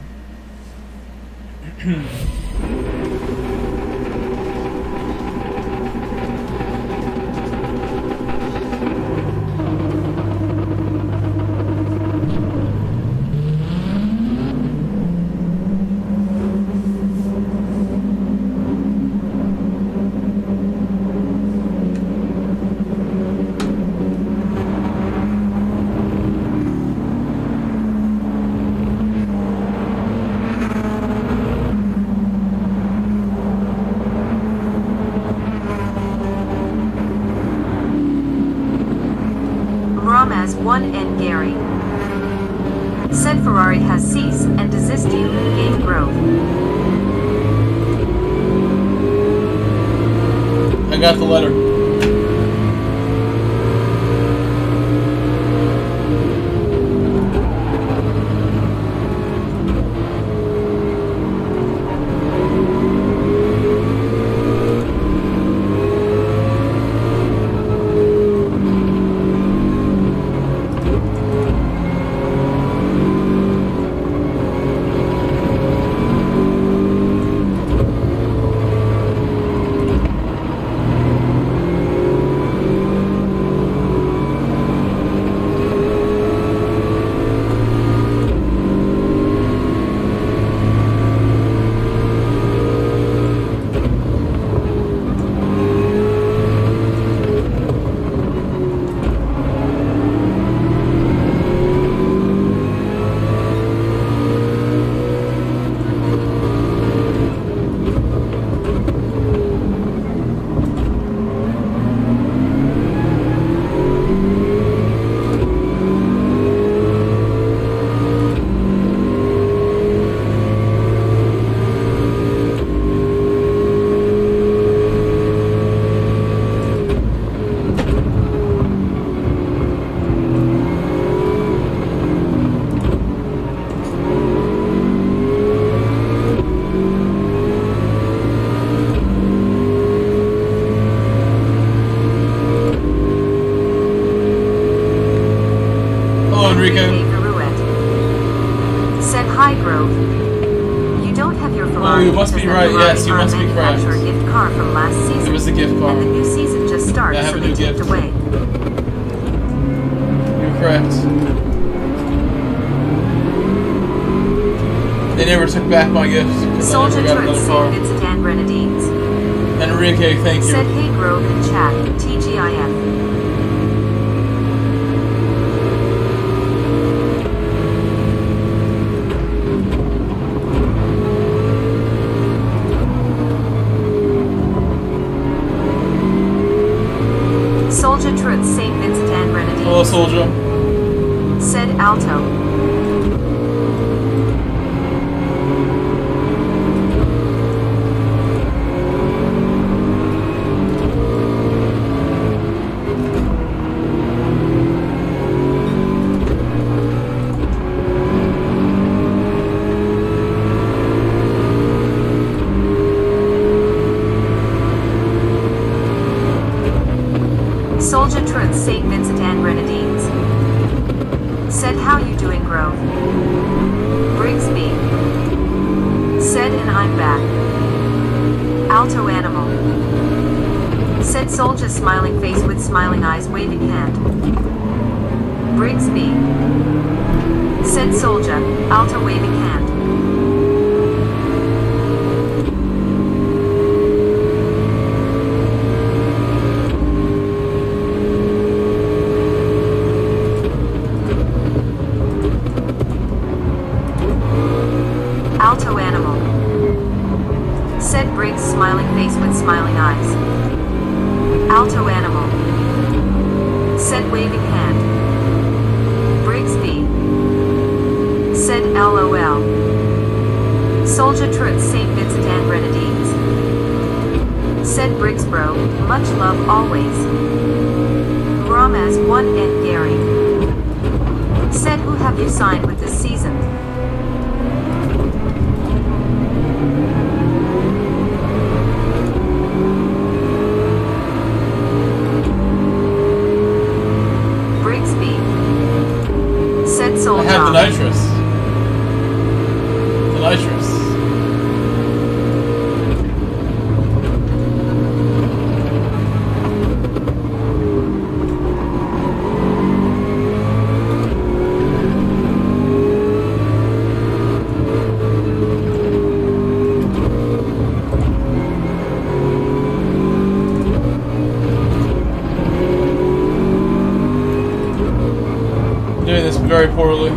very poorly.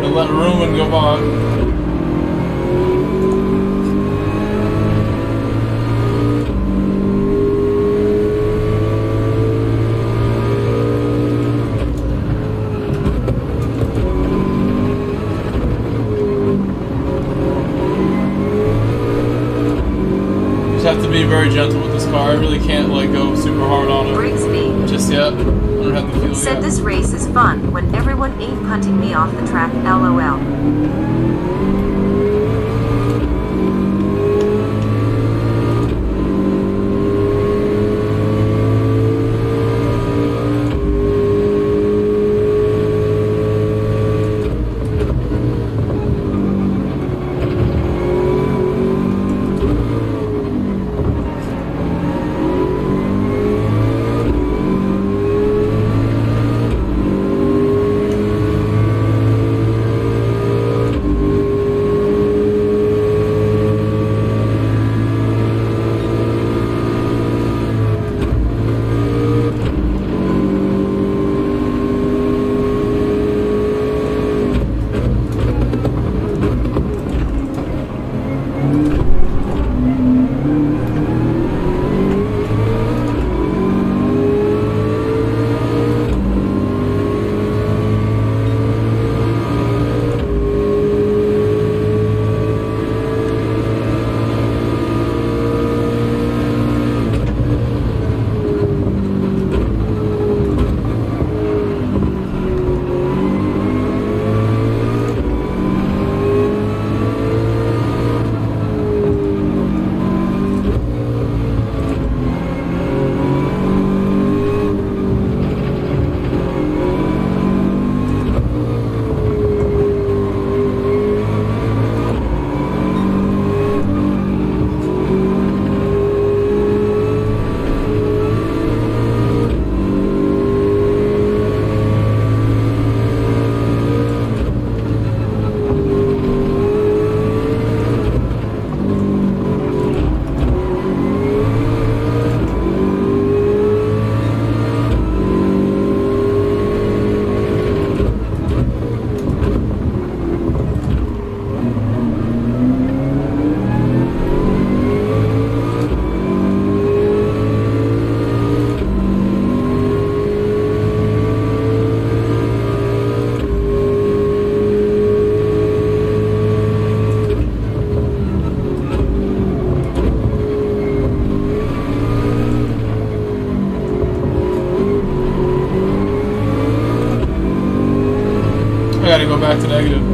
They let Roman go on. Very gentle with this car. I really can't like go super hard on it. Brigsby. Just yet. I don't have the feel said yet. This race is fun when everyone ain't punting me off the track. LOL. Back to negative.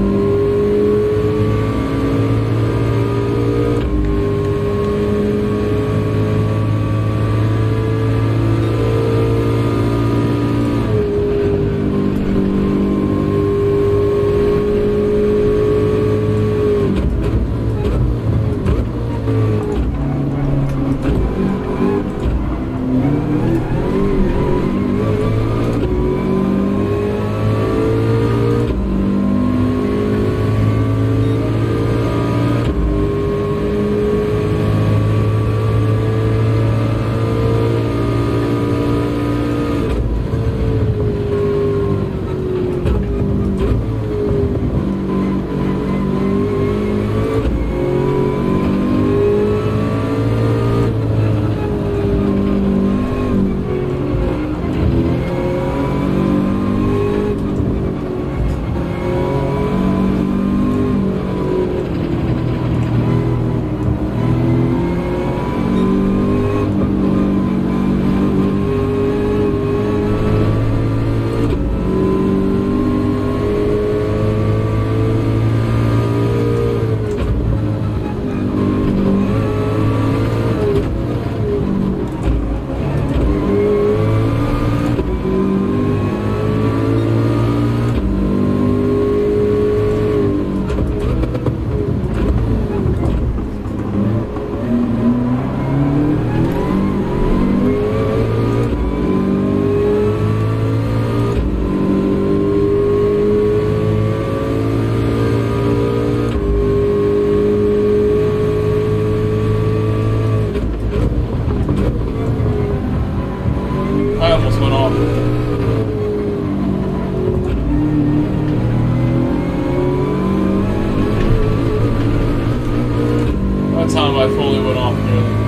time I fully went off nearly.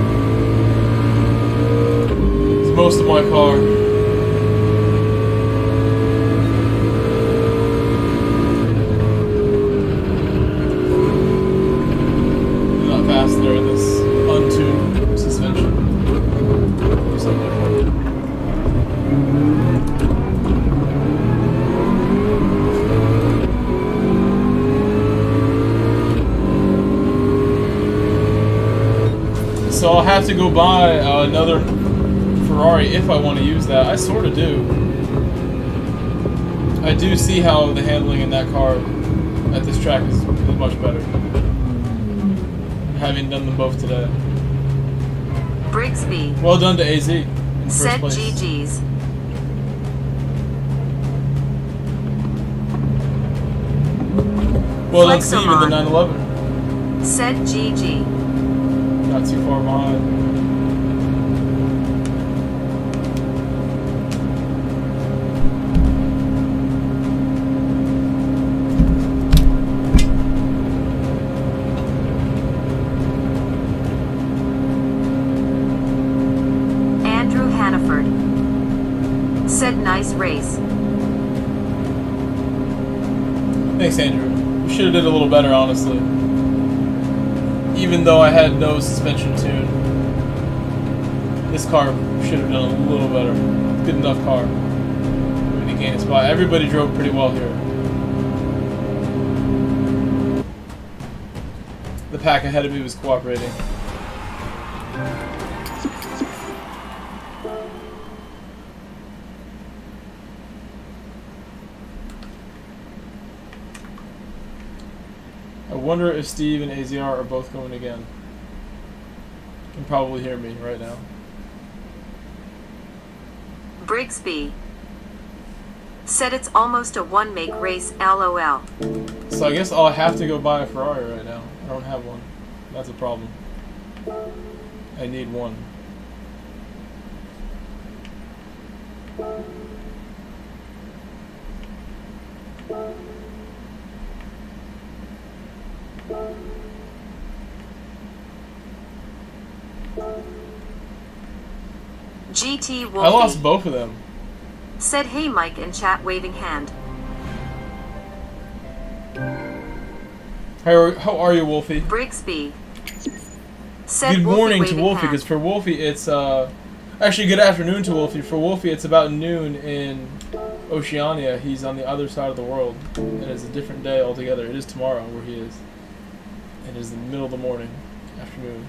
It's most of my car. I'm not fast there in this untuned suspension. Do something different. So I'll have to go buy another Ferrari if I want to use that. I sort of do. I do see how the handling in that car at this track is much better, having done them both today. Brigsby. Well done to AZ. In first set place. GG's. Well done Steve in the 911. Set GG. Not too far behind. Andrew Hanniford said nice race. Thanks, Andrew. We should have did a little better, honestly. Even though I had no suspension tune, this car should have done a little better. Good enough car for me to gain a spot. Everybody drove pretty well here. The pack ahead of me was cooperating. I wonder if Steve and AZR are both going again. You can probably hear me right now. Brigsby said it's almost a one make race LOL. So I guess I'll have to go buy a Ferrari right now. I don't have one. That's a problem. I need one. GT Wolfie. I lost both of them. Said hey Mike in chat, waving hand. How are you, Wolfie? Brigsby said good morning to Wolfie, because for Wolfie it's actually good afternoon to Wolfie. For Wolfie it's about noon in Oceania. He's on the other side of the world, and it's a different day altogether. It is tomorrow where he is. And it is the middle of the morning, afternoon.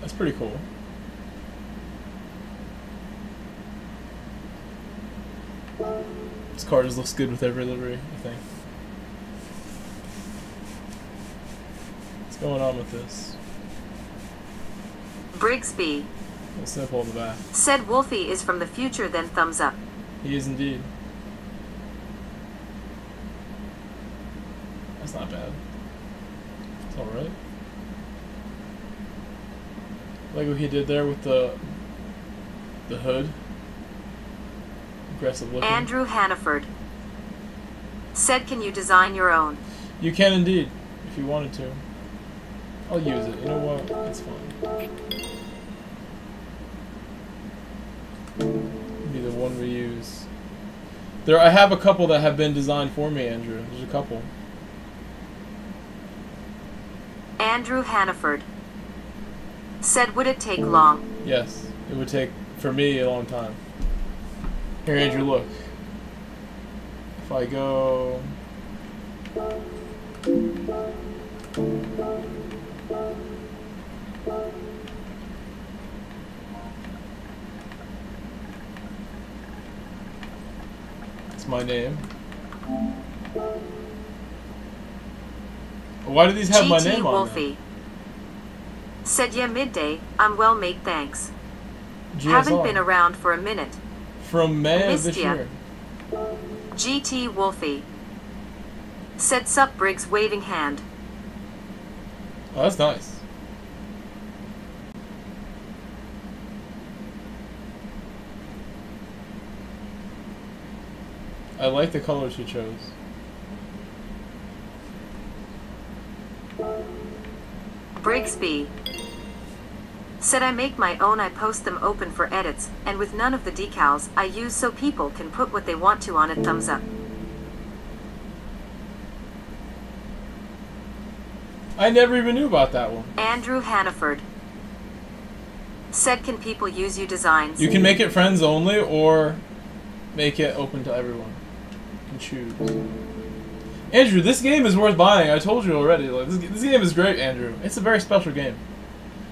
That's pretty cool. This car just looks good with every livery, I think. What's going on with this? Brigsby. We'll snip all the back. Said Wolfie is from the future, then thumbs up. He is indeed. That's not bad. It's alright. Like what he did there with the hood. Aggressive looking. Andrew Hanniford said, "Can you design your own?" You can indeed, if you wanted to. I'll use it. You know what? It's fine. Be the one we use. There, I have a couple that have been designed for me, Andrew. There's a couple. Andrew Hanniford said, "Would it take long?" Yes, it would take for me a long time. Here, Andrew, look. If I go... That's my name. Why do these have my name on them? GT Wolfie said, yeah, midday. I'm well made, thanks. GSR. Haven't been around for a minute. from May of this year. GT Wolfie said sup Briggs, waving hand. Oh, that's nice. I like the color she chose. Brigsby said I make my own, I post them open for edits, and with none of the decals I use, so people can put what they want to on it. Thumbs up. I never even knew about that one. Andrew Hanniford said, can people use you designs? You can make it friends only or make it open to everyone. You can choose. Andrew, this game is worth buying. I told you already. Like, this game is great, Andrew. It's a very special game.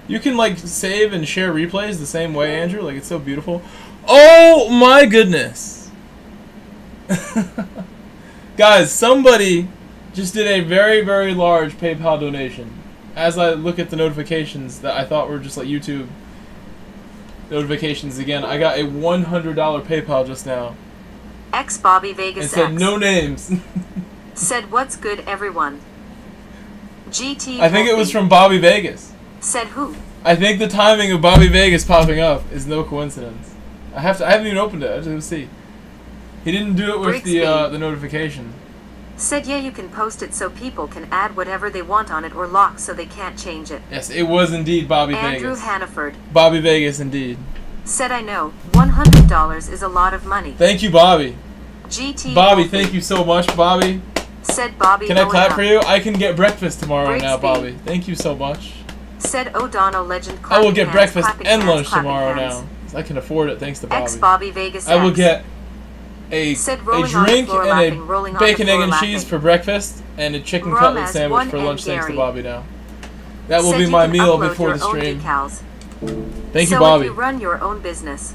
You can, like, save and share replays the same way, Andrew. Like, it's so beautiful. Oh, my goodness. Guys, somebody just did a very, very large PayPal donation. As I look at the notifications that I thought were just, like, YouTube notifications again, I got a $100 PayPal just now. X Bobby Vegas X. And said, no names. Said, what's good, everyone? GT I think it was from Bobby Vegas. Said who? I think the timing of Bobby Vegas popping up is no coincidence. I haven't even opened it. I just have to see. He didn't do it with the notification. Said yeah, you can post it so people can add whatever they want on it or lock so they can't change it. Yes, it was indeed Bobby Vegas. Andrew Hanniford. Bobby Vegas indeed. Said I know, $100 is a lot of money. Thank you, Bobby. GT. Bobby, thank you so much, Bobby. Said Bobby. Can I clap for you? I can get breakfast tomorrow now, Bobby. Thank you so much. Said O'Donnell Legend. I will get breakfast and lunch tomorrow now. I can afford it thanks to Bobby. Ex-Bobby Vegas. I will get a drink and a bacon, egg, and cheese for breakfast and a chicken cutlet sandwich for lunch thanks to Bobby now. That will be my meal before the stream. Thank you, Bobby. Run your own business.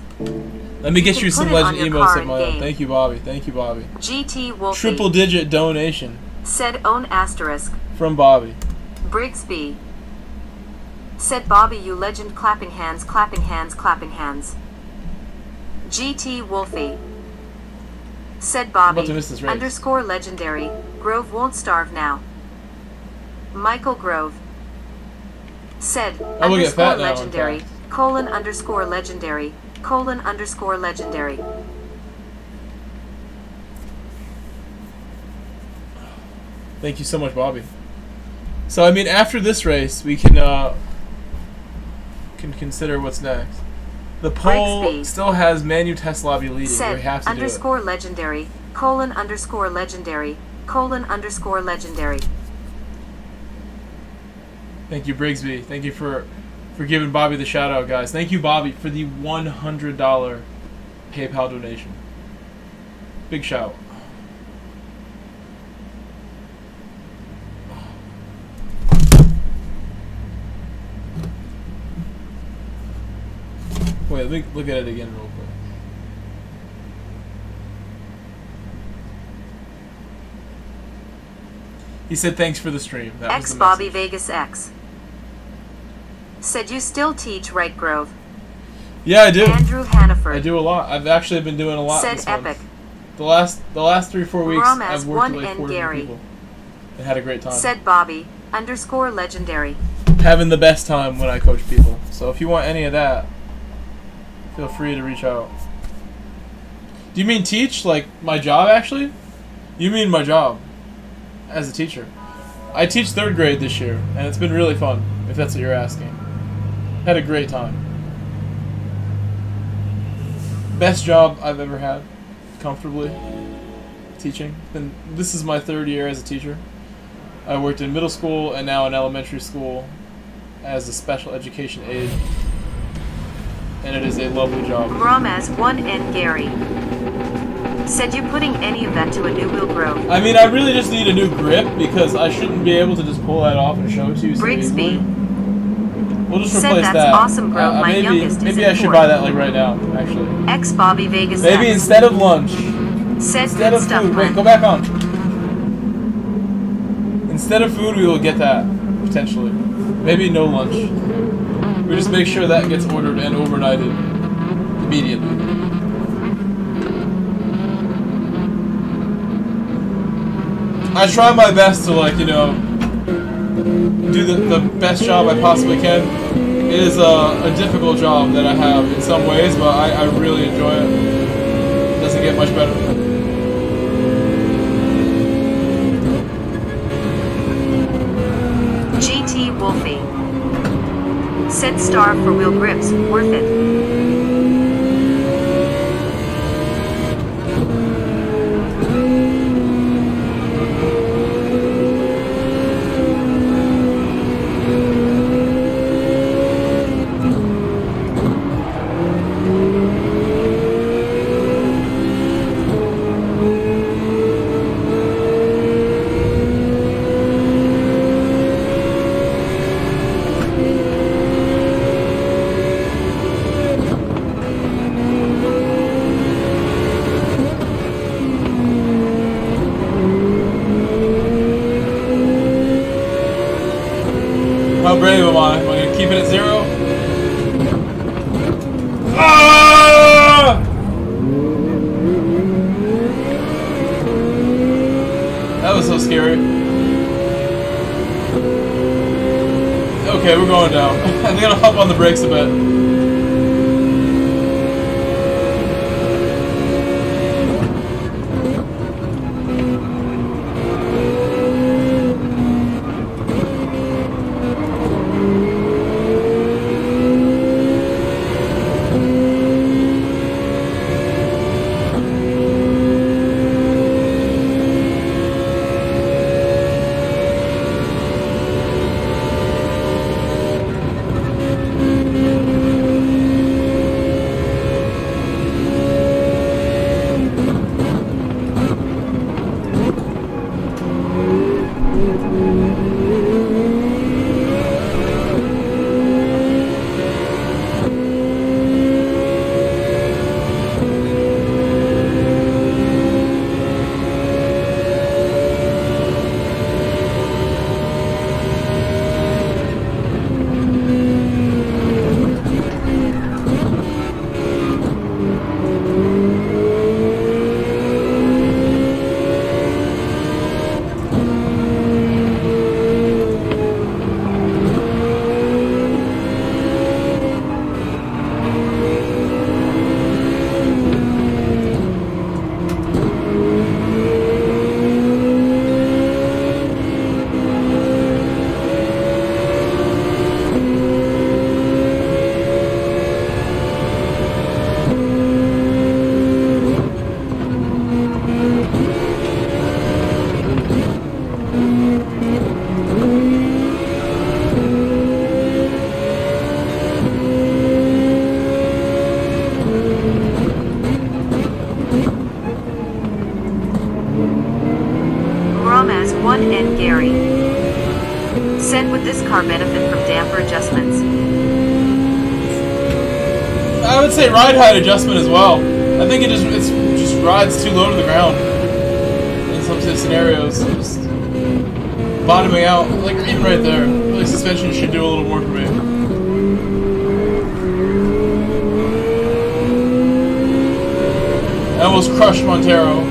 Let me get you some Legend emotes of my own. Thank you, Bobby. Thank you, Bobby. GT Wolfie. Triple-digit donation. Said own asterisk. From Bobby. Brigsby. Said Bobby, you legend, clapping hands, clapping hands, clapping hands. GT Wolfie. Said Bobby, underscore legendary, Grove won't starve now. Michael Grove. Said, underscore legendary, colon, underscore legendary, colon, underscore legendary. Thank you so much, Bobby. So, I mean, after this race, we can consider what's next. The poll still has Manu Test Lobby leading. Said, we have to underscore do it. Legendary, colon underscore legendary, colon underscore legendary. Thank you, Brigsby. Thank you for giving Bobby the shout out, guys. Thank you, Bobby, for the $100 PayPal donation. Big shout. Wait, let me look at it again real quick. He said thanks for the stream. That X was the Bobby Vegas X. Said you still teach, right, Grove? Yeah, I do. Andrew Hanniford. I do a lot. I've actually been doing a lot. Said this epic. The last 3-4 weeks I've worked with like 40 people. And had a great time. Said Bobby, underscore legendary. Having the best time when I coach people. So if you want any of that, feel free to reach out. Do you mean teach? Like, my job, actually? You mean my job as a teacher. I teach 3rd grade this year, and it's been really fun, if that's what you're asking. Had a great time. Best job I've ever had, comfortably, teaching. And this is my 3rd year as a teacher. I worked in middle school and now in elementary school as a special education aide. And it is a lovely job. Brahmas 1 and Gary said you putting any of that to a new wheel grow. I mean, I really just need a new grip because I shouldn't be able to just pull that off and show it to you. Brigsby. We'll just replace that. That's awesome, Grove. My youngest maybe I should buy that like right now, actually. X Bobby Vegas. Maybe instead of lunch. Said instead of food. Wait, go back on. Instead of food, we will get that potentially. Maybe no lunch. We just make sure that gets ordered and overnighted immediately. I try my best to, like, you know, do the best job I possibly can. It is a difficult job that I have in some ways, but I really enjoy it. It doesn't get much better. GT Wolfie. Set star for wheel grips, worth it. Breaks a bit. Ride height adjustment as well. I think it just rides too low to the ground in some scenarios. Just bottoming out, like even right there. Like suspension should do a little more for me. I almost crushed Montero.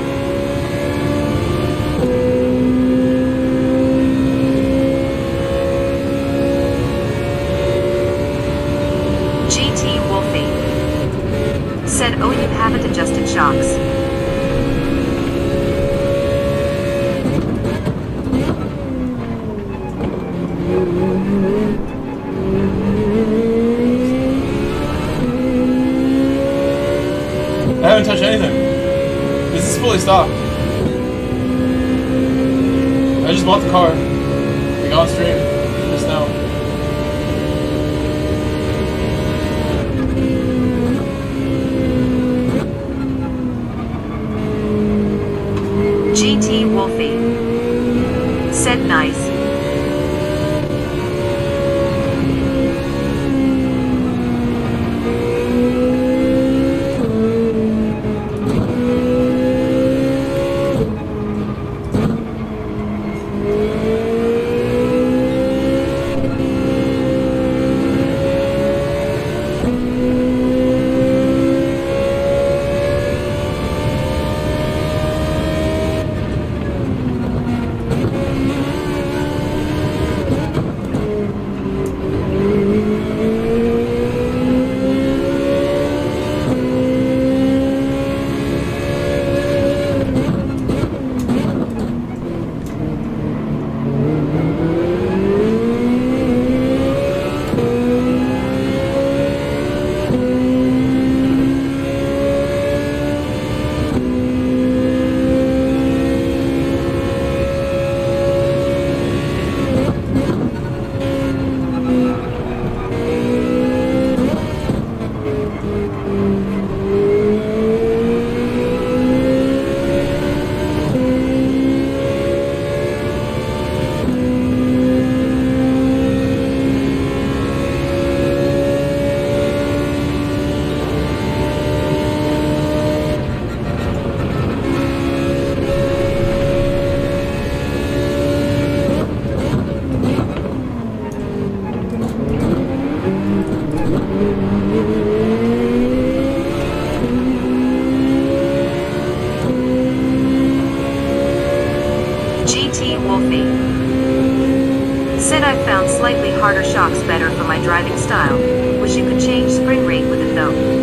GT Wolfie. Said I've found slightly harder shocks better for my driving style. Wish you could change spring rate with it though.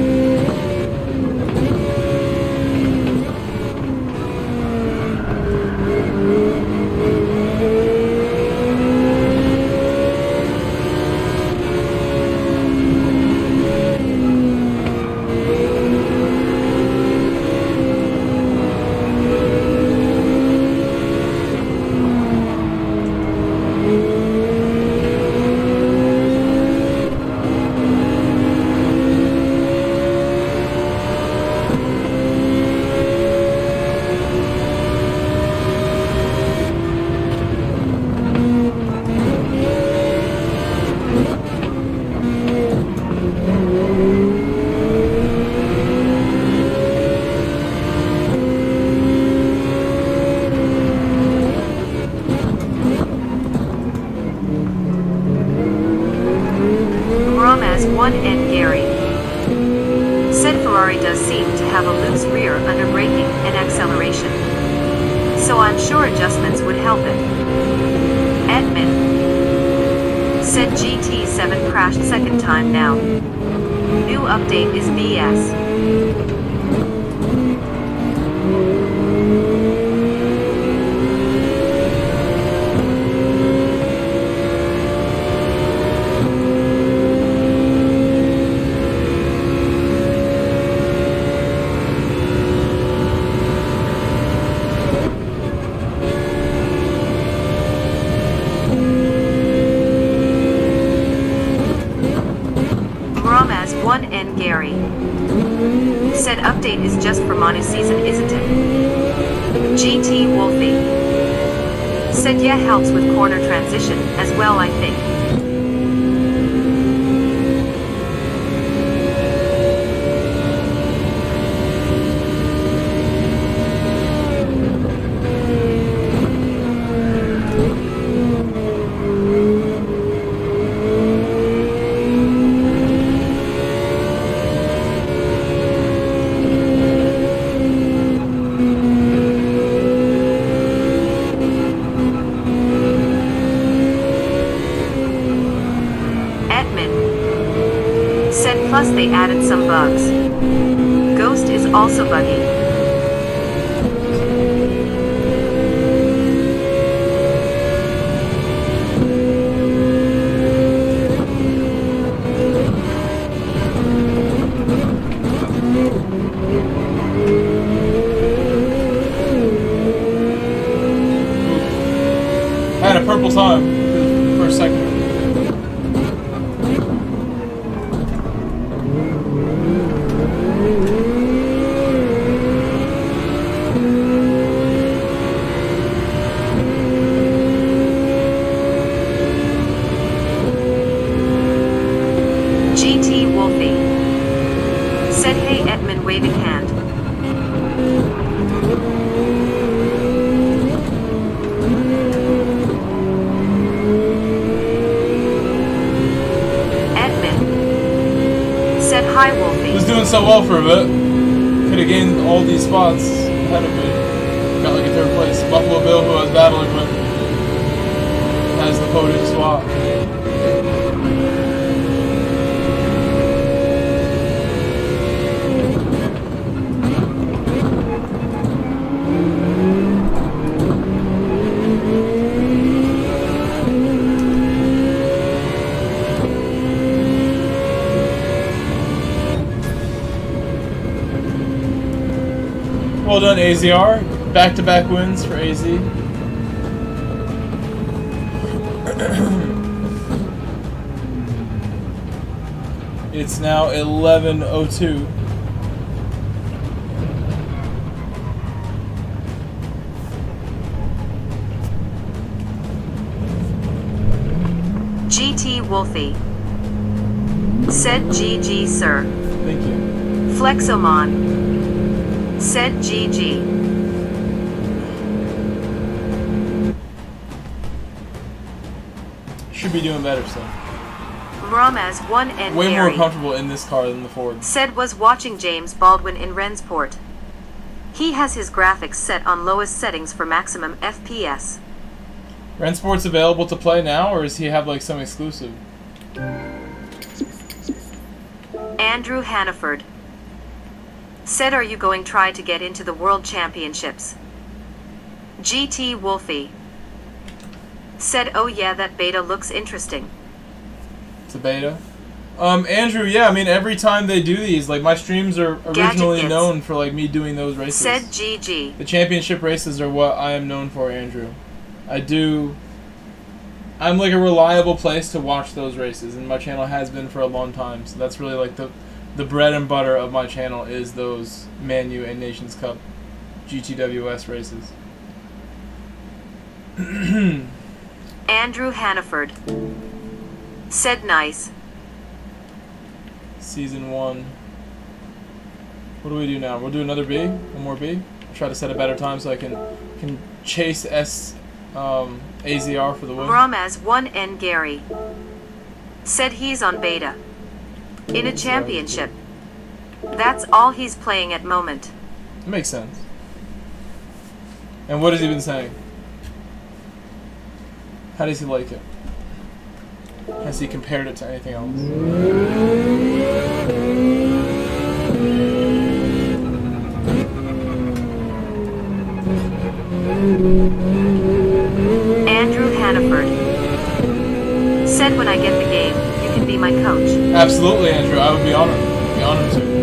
So well for a bit. Could have gained all these spots ahead of me. Got like a third place. Buffalo Bill, who I was battling with, has the podium swap. Well done, AZR. Back-to-back wins for AZ. It's now 11:02. GT Wolfie. Said GG, sir. Thank you. Flexomon. Said GG. Should be doing better, so. Ramaz 1 and way Gary. More comfortable in this car than the Ford. Said was watching James Baldwin in Rensport. He has his graphics set on lowest settings for maximum FPS. Rensport's available to play now, or does he have like some exclusive? Andrew Hanniford said, are you going try to get into the World Championships? GT Wolfie said, oh yeah, that beta looks interesting. It's a beta? Andrew, yeah, I mean, every time they do these, like, my streams are originally known for, like, me doing those races. Said GG. The championship races are what I am known for, Andrew. I'm, like, a reliable place to watch those races, and my channel has been for a long time, so that's really, like, the bread and butter of my channel is those Man U and Nations Cup GTWS races. Andrew Hanniford said nice. Season 1. What do we do now? We'll do another B? One more B? I'll try to set a better time so I can chase AZR for the win. Ramaz1N Gary said he's on beta. In a championship. That's all he's playing at moment. It makes sense. And what has he been saying? How does he like it? Has he compared it to anything else? Andrew Hanniford said, when I get the game, you can be my coach. Absolutely, Andrew. I would be honored. I'd be honored to.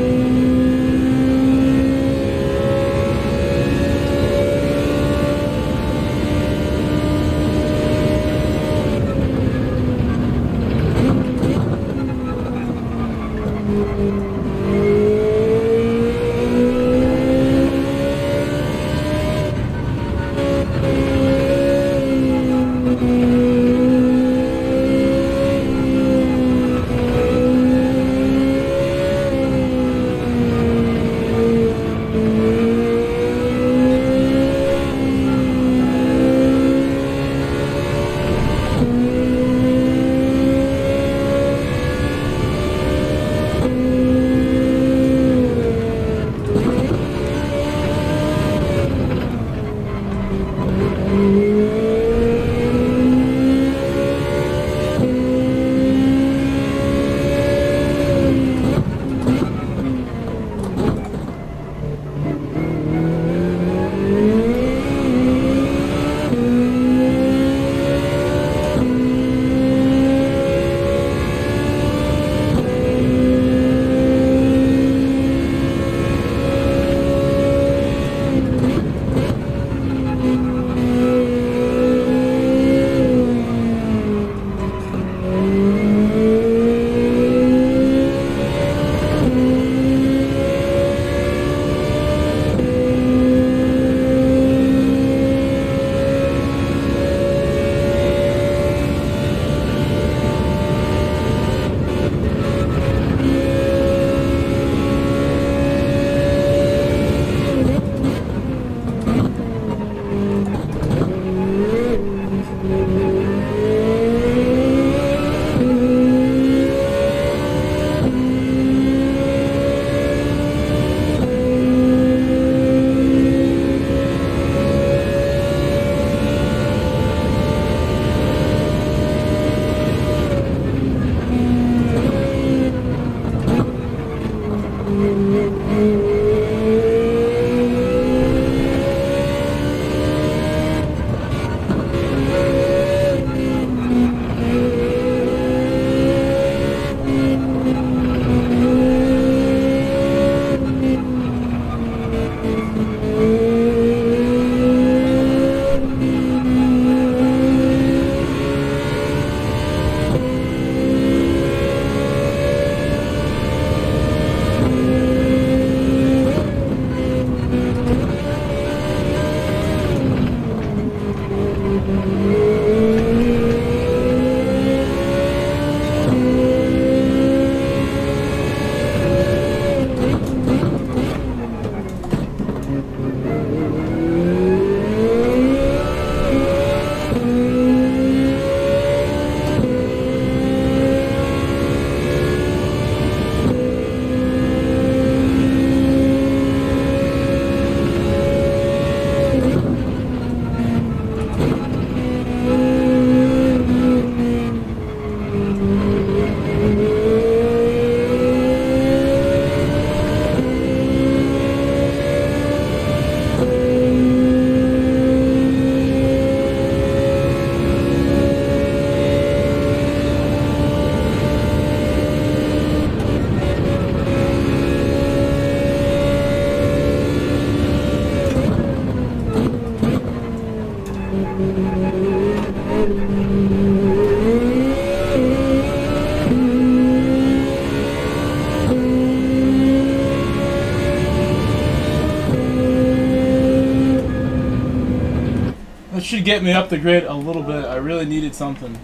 That should get me up the grid a little bit. I really needed something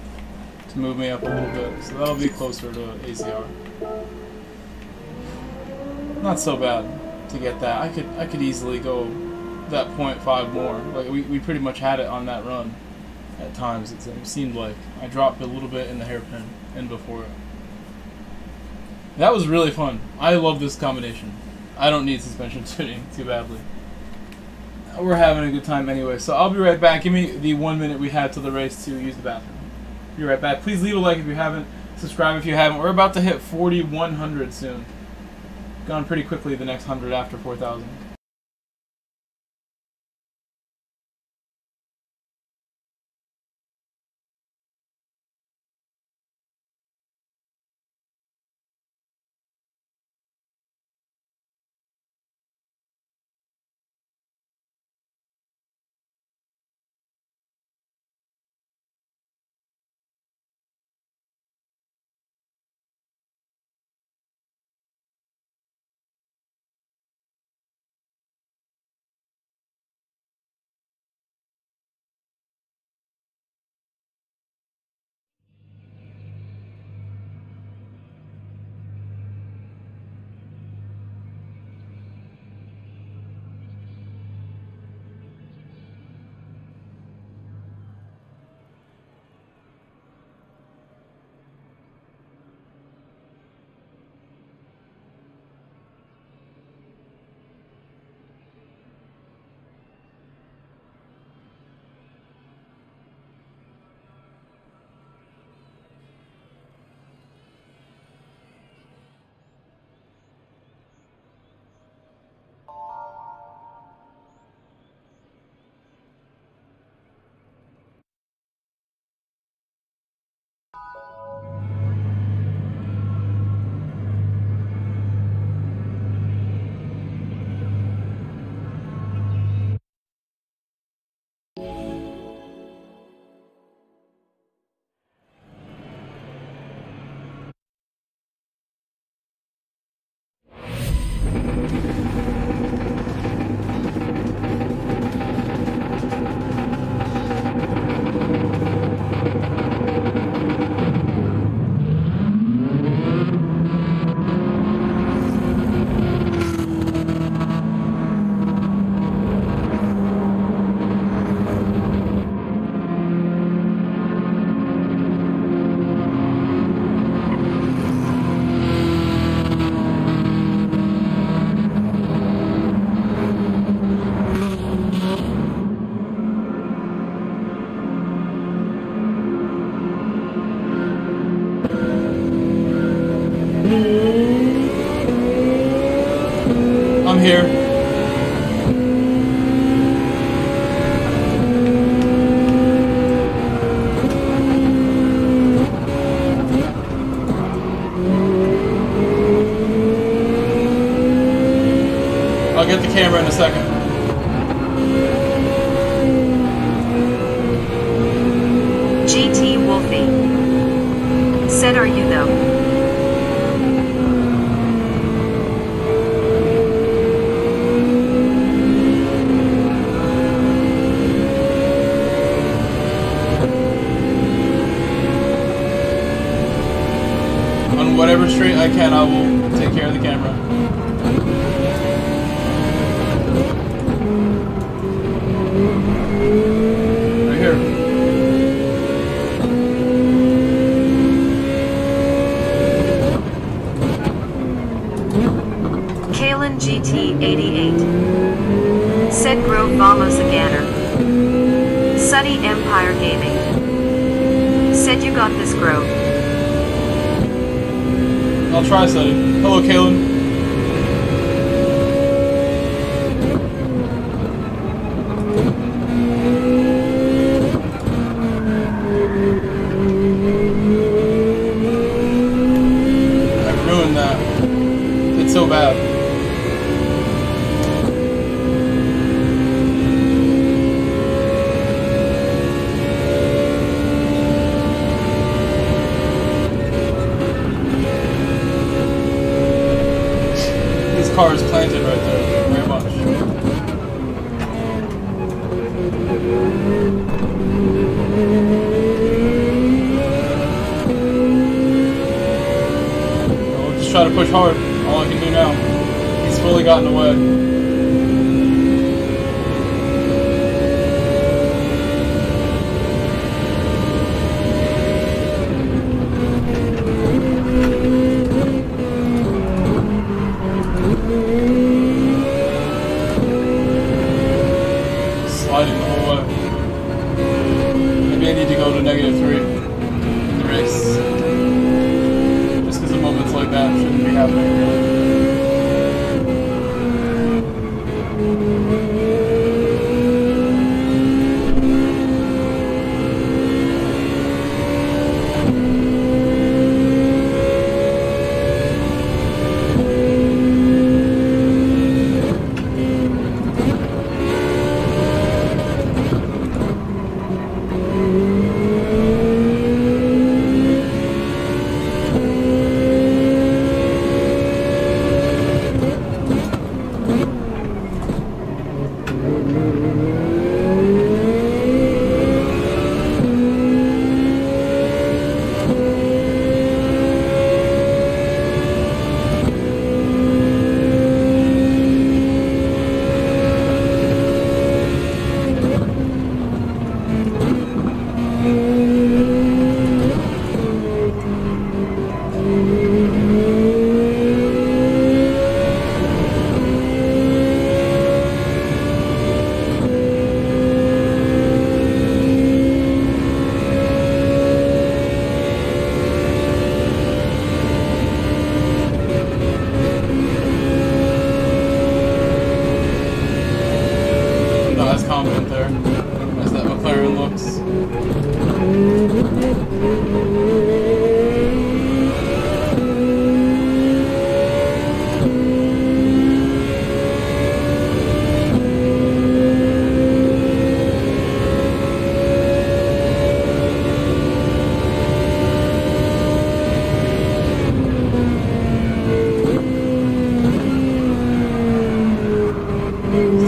to move me up a little bit. So that'll be closer to AZR. Not so bad to get that. I could easily go that 0.5 more. Like we pretty much had it on that run at times. It seemed like I dropped a little bit in the hairpin and before it. That was really fun. I love this combination. I don't need suspension tuning too badly. We're having a good time anyway, so I'll be right back. Give me the 1 minute we had till the race to use the bathroom. Be right back. Please leave a like if you haven't. Subscribe if you haven't. We're about to hit 4,100 soon. Gone pretty quickly the next 100 after 4,000. Camera in a second. GT Wolfie said, "Are you though?" On whatever street I can, I will take care of the camera. Vamos a Gator. Suddy Empire Gaming said you got this, Grove. I'll try, Suddy. Hello, Kalen. I ruined that. It's so bad. Car is planted right there, very much. gotta push hard. All I can do now. He's fully gotten away. Sliding the whole way. Maybe I need to go to -3 in the race. Just because the moments like that shouldn't be happening really.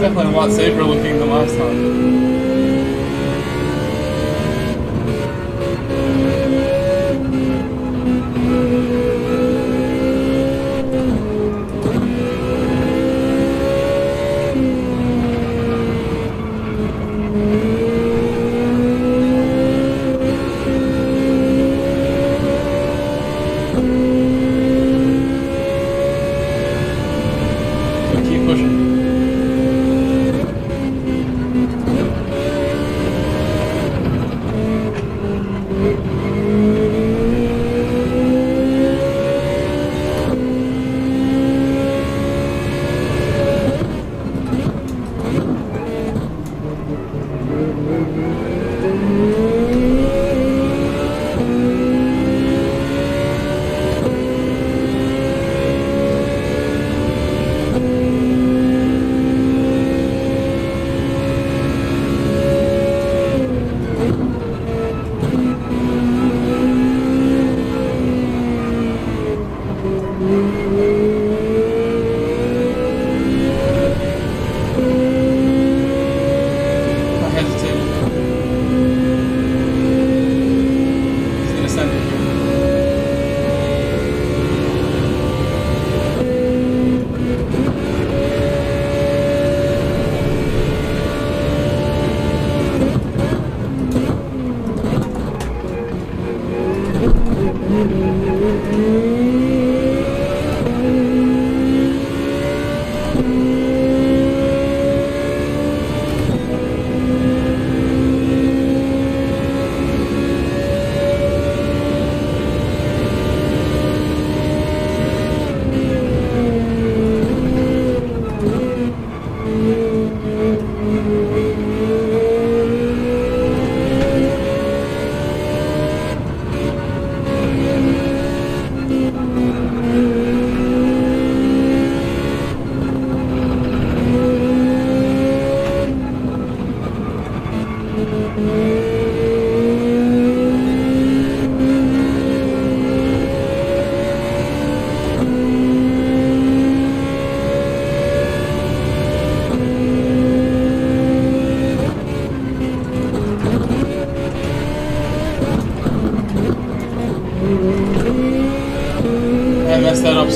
Definitely a lot safer looking than last time.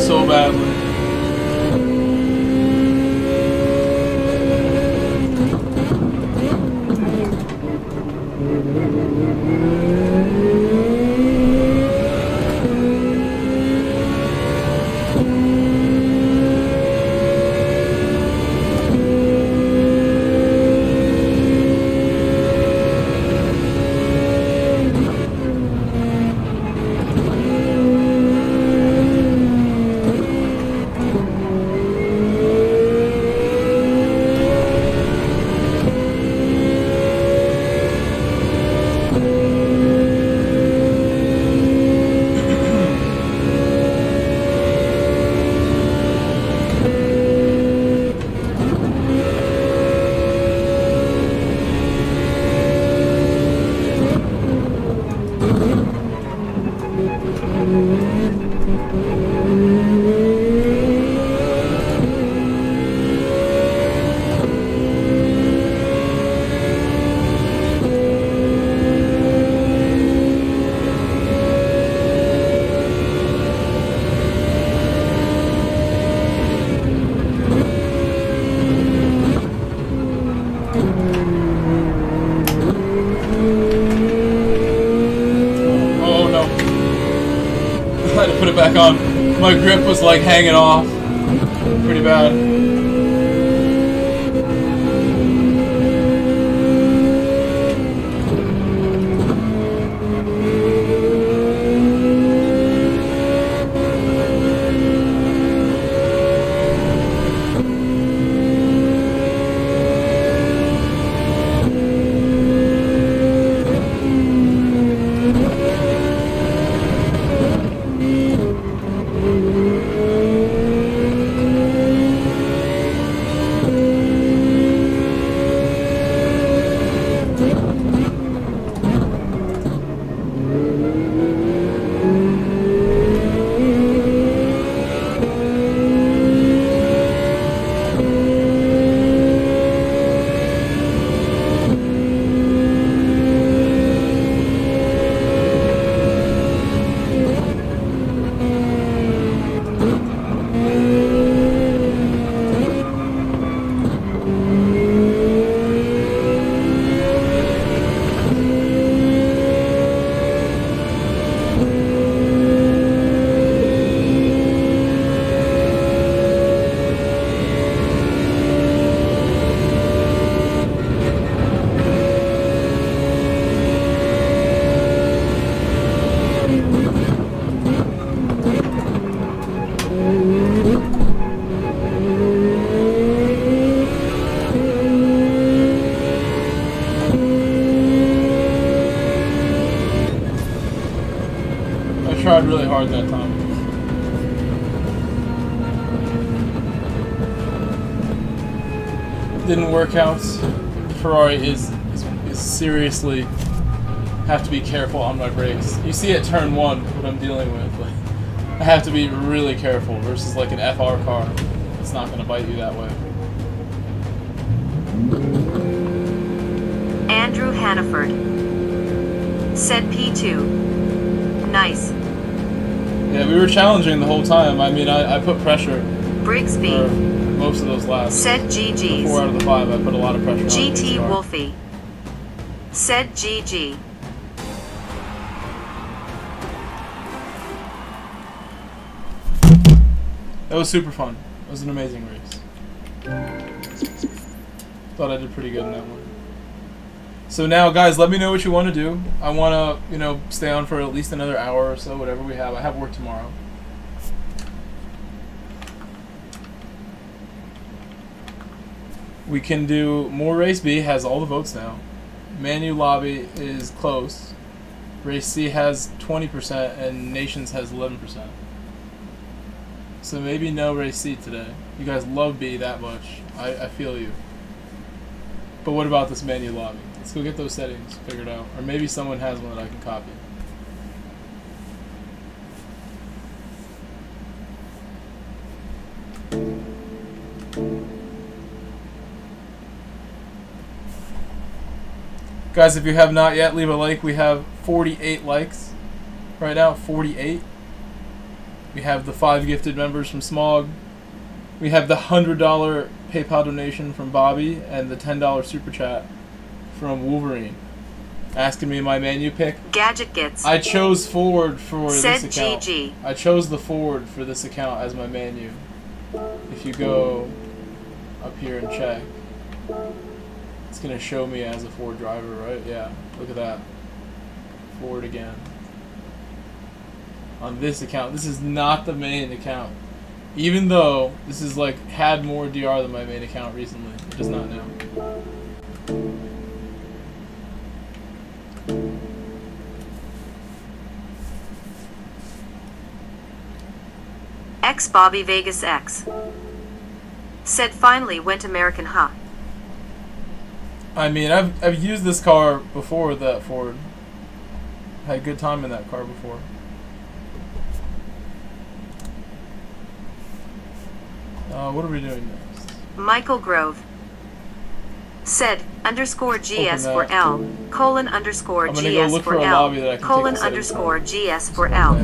So I put it back on, my grip was like hanging off pretty bad. Really hard that time. Didn't work out. Ferrari is seriously have to be careful on my brakes. You see at turn one what I'm dealing with. Like, I have to be really careful versus like an FR car. It's not going to bite you that way. Andrew Hanniford said P2. Nice. Yeah, we were challenging the whole time. I mean, I put pressure. Brigsby. Most of those laps. Said GG's. 4 out of the 5, I put a lot of pressure GT on GT Wolfie. Said GG. That was super fun. It was an amazing race. Thought I did pretty good in that one. So now, guys, let me know what you want to do. I want to, you know, stay on for at least another hour or so, whatever we have. I have work tomorrow. We can do more. Race B has all the votes now. Manu Lobby is close. Race C has 20% and Nations has 11%. So maybe no Race C today. You guys love B that much. I feel you. But what about this Manu Lobby? Let's go get those settings figured out. Or maybe someone has one that I can copy. Guys, if you have not yet, leave a like. We have 48 likes right now, 48. We have the 5 gifted members from Smog. We have the $100 PayPal donation from Bobby and the $10 super chat from Wolverine, asking me my menu pick. Gadget gets. I chose forward for said this account. GG. I chose the forward for this account as my menu. If you go up here and check, it's gonna show me as a Ford driver, right? Yeah. Look at that. Forward again. On this account, this is not the main account. Even though this is like had more DR than my main account recently, it does not now. X Bobby Vegas X said finally went American, huh? I mean, I've used this car before with that Ford. Had a good time in that car before. What are we doing next? Michael Grove said _ GS for L colon _ GS for L colon _ GS for L.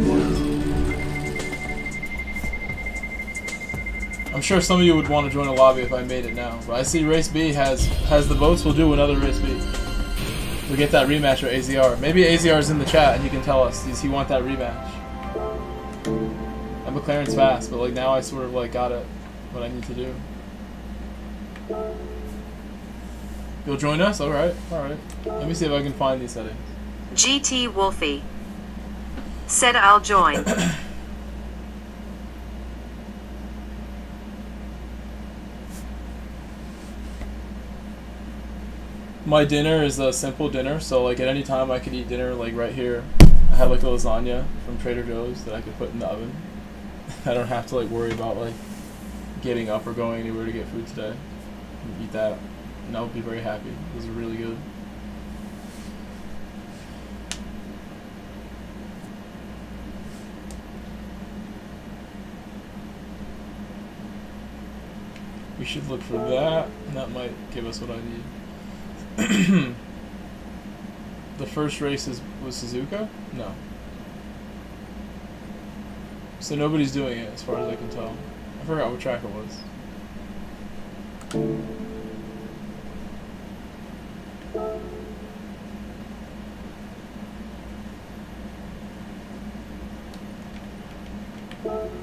I'm sure some of you would want to join a lobby if I made it now, but I see Race B has the votes. We'll do another Race B. We'll get that rematch with AZR. Maybe AZR's in the chat and he can tell us, does he want that rematch? And McLaren's fast, but like now I sort of like got it what I need to do. You'll join us? Alright, alright. Let me see if I can find these settings. GT Wolfie said I'll join. My dinner is a simple dinner, so like at any time I could eat dinner like right here. I had like a lasagna from Trader Joe's that I could put in the oven. I don't have to like worry about like getting up or going anywhere to get food today. I can eat that and I'll be very happy. Those are really good. We should look for that, and that might give us what I need. The first race was Suzuka? No. So nobody's doing it as far as I can tell. I forgot what track it was.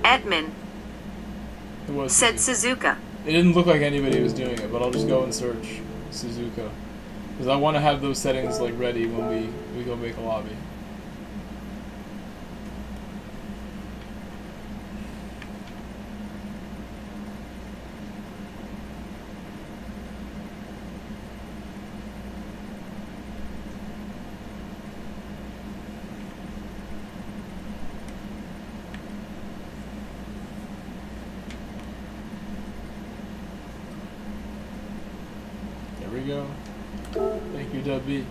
Edmund it was said Suzuka. It didn't look like anybody was doing it, but I'll just go and search Suzuka. Because I want to have those settings like ready when we go make a lobby. There we go. Thank you, WB.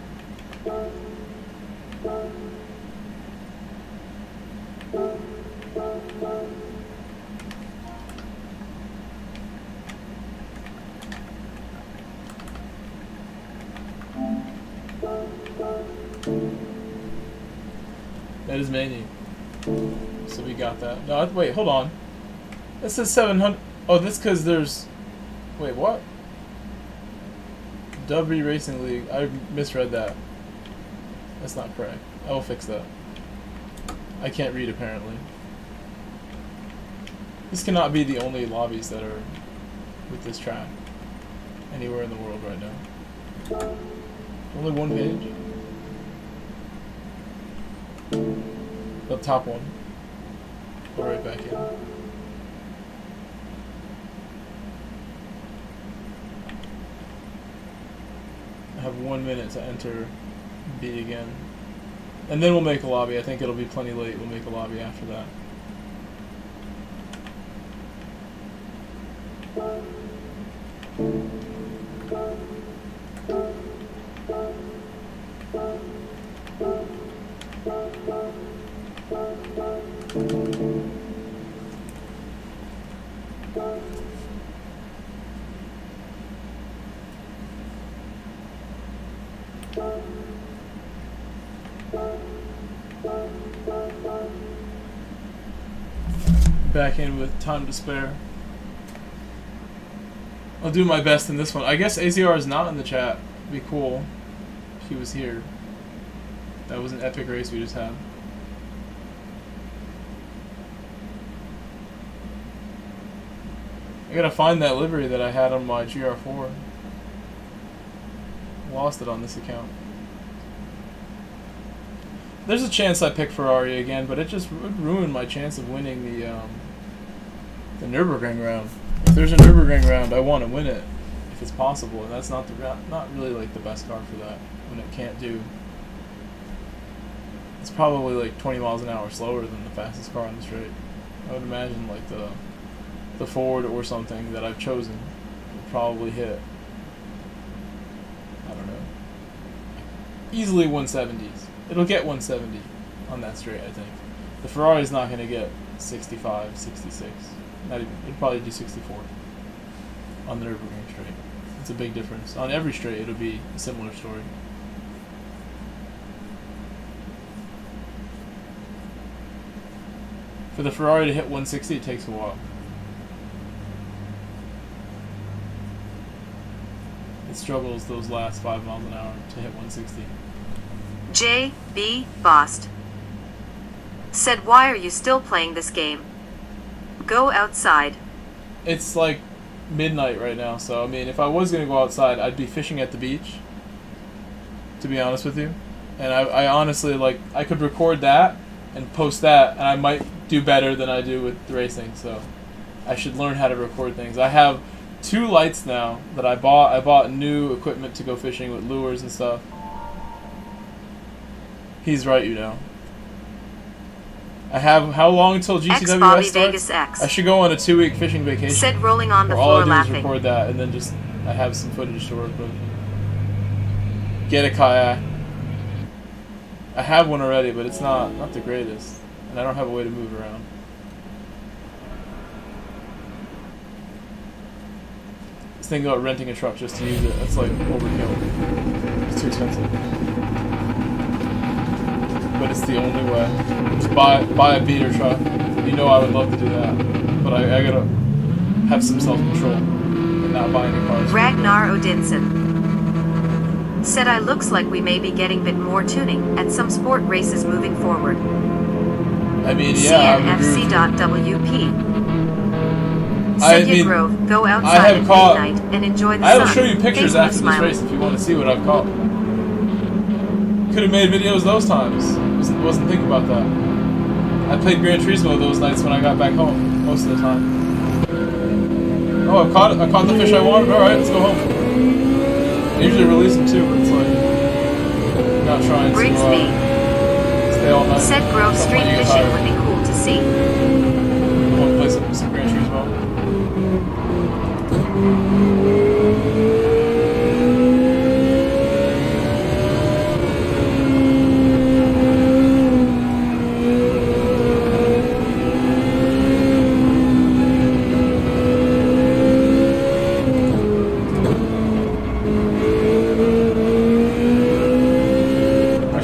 That is menu. So we got that. No, wait, hold on. This says 700. Oh, that's because there's. Wait, what? W Racing League. I misread that. That's not correct. I will fix that. I can't read apparently. This cannot be the only lobbies that are with this track anywhere in the world right now. Only one page. The top one. Go right back in. Have 1 minute to enter B again. And then we'll make a lobby. I think it'll be plenty late. We'll make a lobby after that. Back in with time to spare. I'll do my best in this one. I guess AZR is not in the chat. It'd be cool if he was here. That was an epic race we just had. I gotta find that livery that I had on my GR4. Lost it on this account. There's a chance I pick Ferrari again, but it just would ruin my chance of winning the Nürburgring round. If there's a Nürburgring round, I want to win it if it's possible, and that's not really like the best car for that when it can't do. It's probably like 20 miles an hour slower than the fastest car on the straight. I would imagine like the Ford or something that I've chosen would probably hit. I don't know. Easily 170s. It'll get 170 on that straight, I think. The Ferrari's not going to get 65, 66. Not even. It'll probably do 64 on the Nürburgring straight. It's a big difference. On every straight, it'll be a similar story. For the Ferrari to hit 160, it takes a while. It struggles those last 5 miles an hour to hit 160. J.B. Bost said, why are you still playing this game? go outside. It's like midnight right now, so I mean, if I was going to go outside, I'd be fishing at the beach, to be honest with you. And I honestly, like, I could record that and post that, and I might do better than I do with racing, so I should learn how to record things. I have 2 lights now that I bought. I bought new equipment to go fishing with lures and stuff. He's right, you know. I have how long until GCW starts? I should go on a 2-week fishing vacation. Said rolling on the floor laughing. All I do is record that, and then just I have some footage to work with. Get a kayak. I have one already, but it's not the greatest, and I don't have a way to move around. This thing about renting a truck just to use it—that's like overkill. It's too expensive. But it's the only way. Just buy a beater truck. You know I would love to do that, but I gotta have some self-control and not buy any cars. Ragnar Odinson said, "I looks like we may be getting a bit more tuning at some sport races moving forward." I mean, yeah. CNFC.WP. I mean, Grove, go outside I have caught. And enjoy the I will show you pictures Facebook after this smiling. Race if you want to see what I've caught. Could have made videos those times. Wasn't thinking about that. I played Gran Turismo those nights when I got back home most of the time. Oh, I caught the fish I wanted. All right, let's go home. I usually release them too, but it's like not trying to stay all night. Said Grove Street fishing would be cool to see. I want to play some Gran Turismo.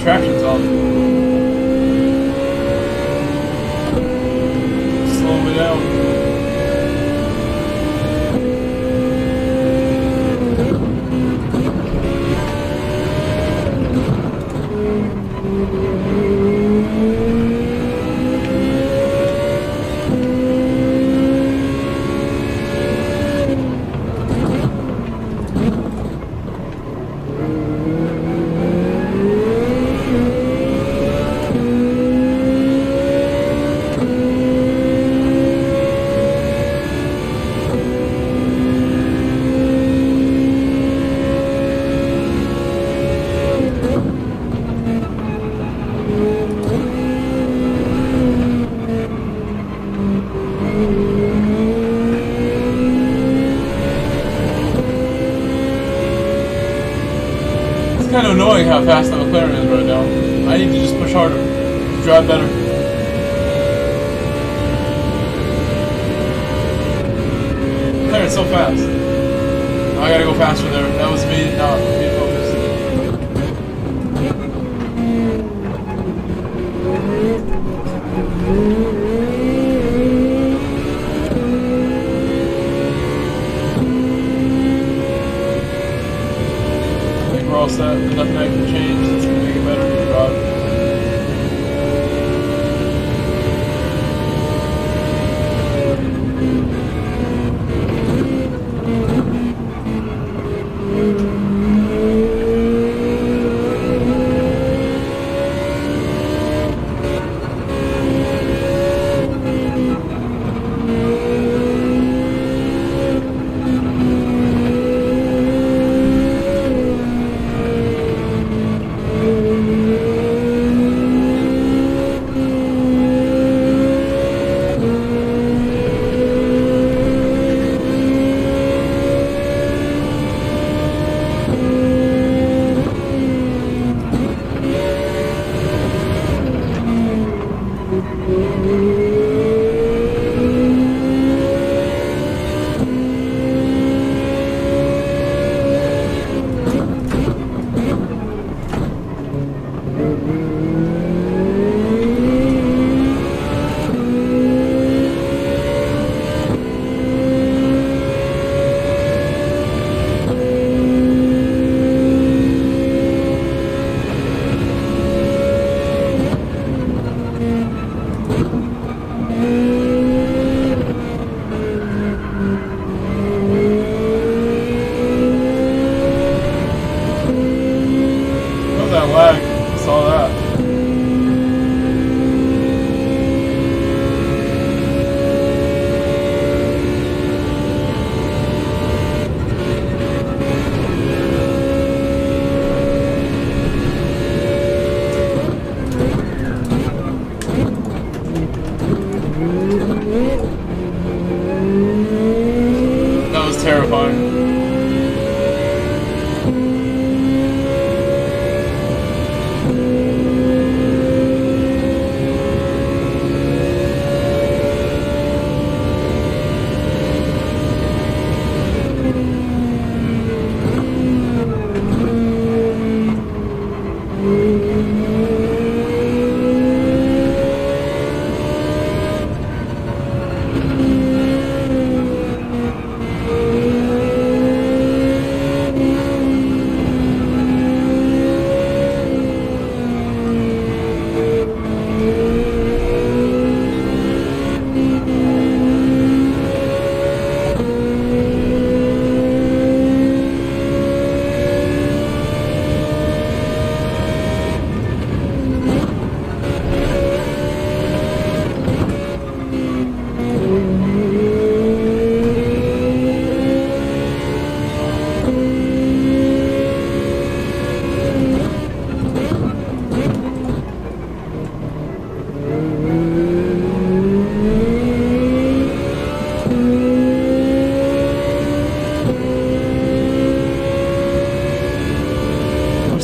Traction's on. Slow me down. Annoying how fast that McLaren is right now. I need to just push harder, drive better. McLaren's so fast. I gotta go faster there. That was me not being focused. That nothing I can change that's going to make it better to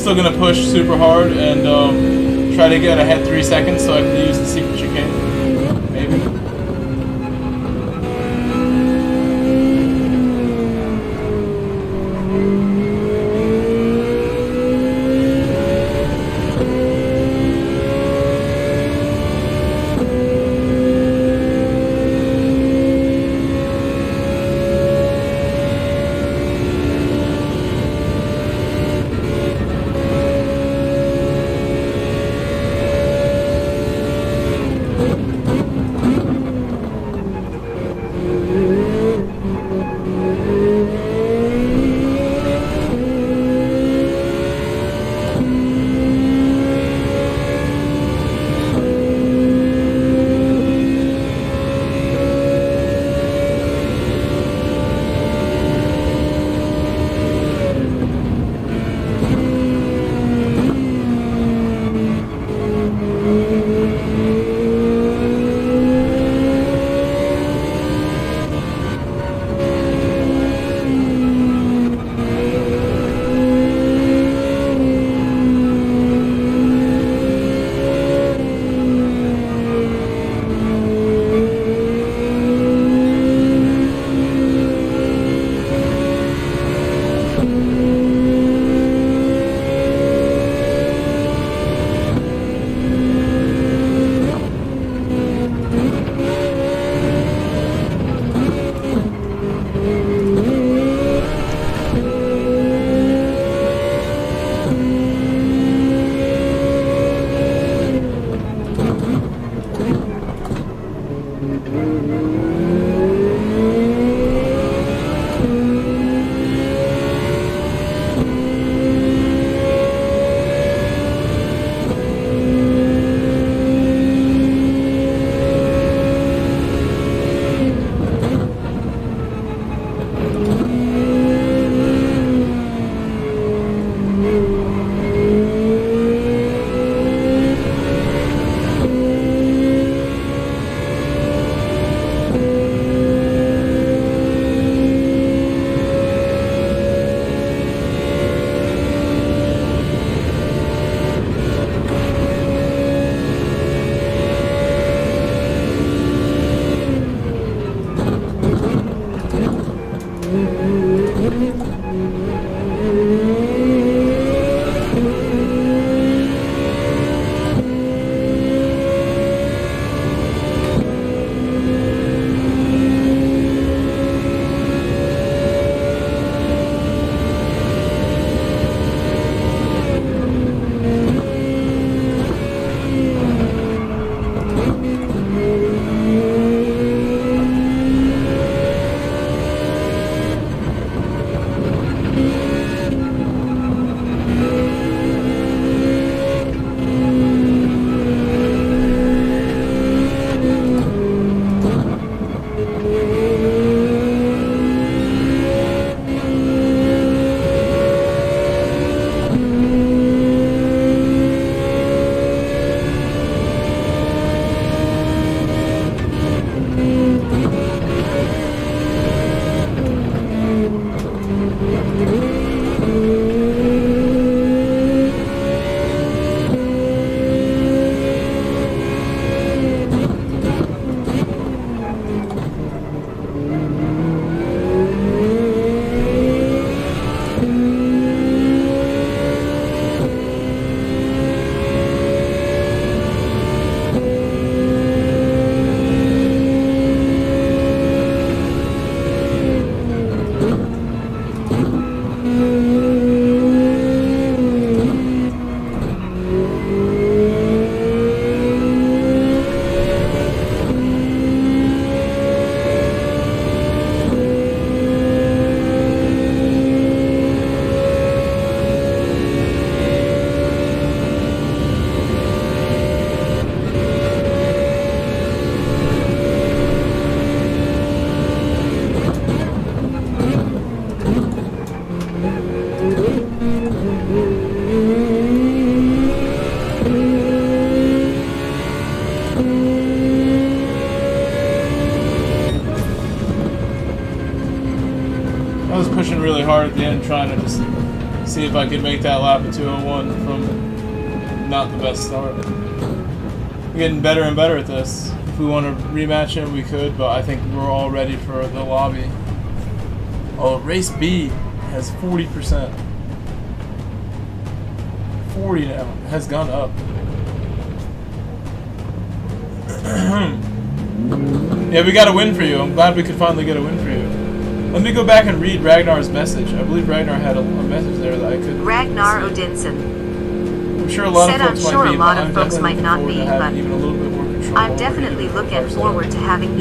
still gonna push super hard and try to get ahead 3 seconds so I can use the secret chicane. Maybe. I was pushing really hard at the end, trying to just see if I can make that lap at 2:01 from not the best start. We're getting better and better at this. If we want to rematch it, we could, but I think we're all ready for the lobby. Oh, race B has 40%. 40 now. Has gone up. Yeah, we got a win for you. I'm glad we could finally get a win for you. Let me go back and read Ragnar's message. I believe Ragnar had a message there that I could. Ragnar Odinson. I'm sure a lot of folks might not be, but even a little bit more control. I'm definitely looking forward to having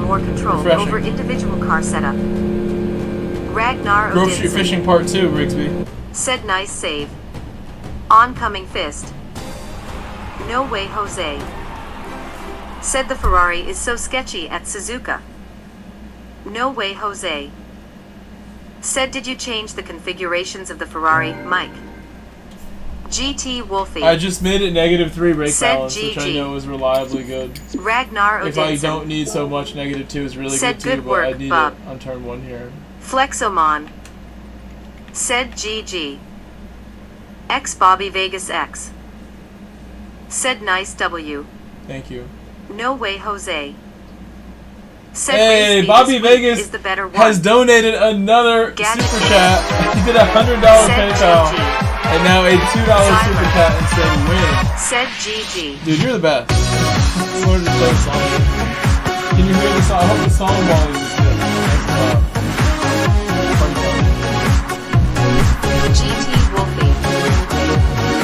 more control over individual car setup. Ragnar Odinson. Grove Street Fishing Part 2, Brigsby. Said nice save. Oncoming fist. No way, Jose. Said the Ferrari is so sketchy at Suzuka. No way, Jose. Said, did you change the configurations of the Ferrari, Mike? GT Wolfie. I just made it -3 brake balance, which I know is reliably good. Ragnar Odinson. If I don't need so much, -2 is really good too, but I need Bob. It on turn 1 here. Flexomon. Said GG. X Bobby Vegas X. Said nice W. Thank you. No way, Jose. Said hey, Bobby Vegas is the better one. Has donated another super chat. He did $100 PayPal and now a $2 super chat and said win. Said GG. Dude, you're the best. Can you hear the song? I hope the song volume is good. GT Wolfie.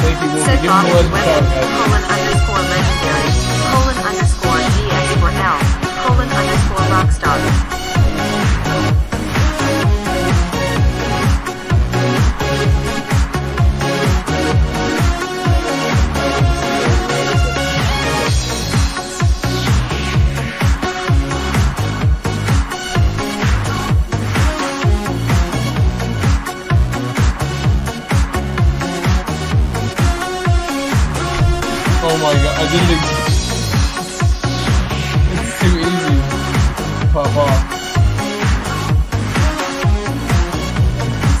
Thank you, Wolfie. Said Bobby Vegas _legendary $_GX4L. _rockstar. Oh my god, I didn't expect.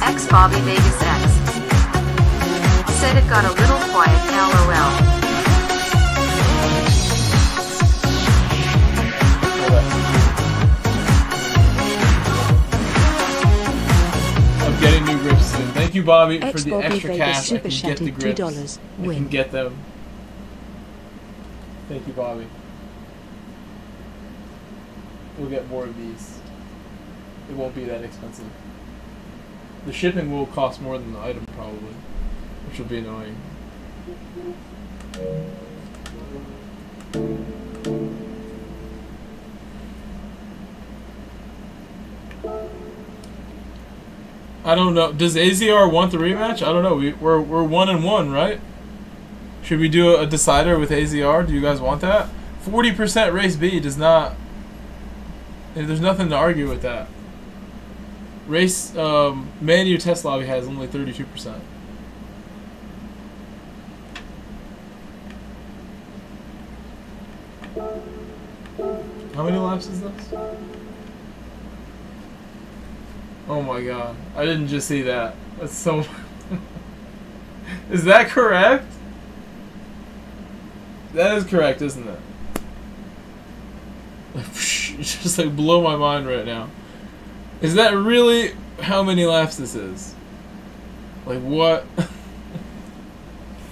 X Bobby Vegas X said it got a little quiet, LOL. I'm getting new grips soon. Thank you, Bobby, for the extra cash. I can get the grips. I can get them. Thank you, Bobby. We'll get more of these. It won't be that expensive. The shipping will cost more than the item probably, which will be annoying. I don't know. Does AZR want the rematch? I don't know. We're 1-1, right? Should we do a decider with AZR? Do you guys want that? 40% race B does not. There's nothing to argue with that. Race Manu test lobby has only 32%. How many laps is this? Oh my god! I didn't just see that. That's so. Is that correct? That is correct, isn't it? It's just like blow my mind right now. Is that really how many laps this is? Like what?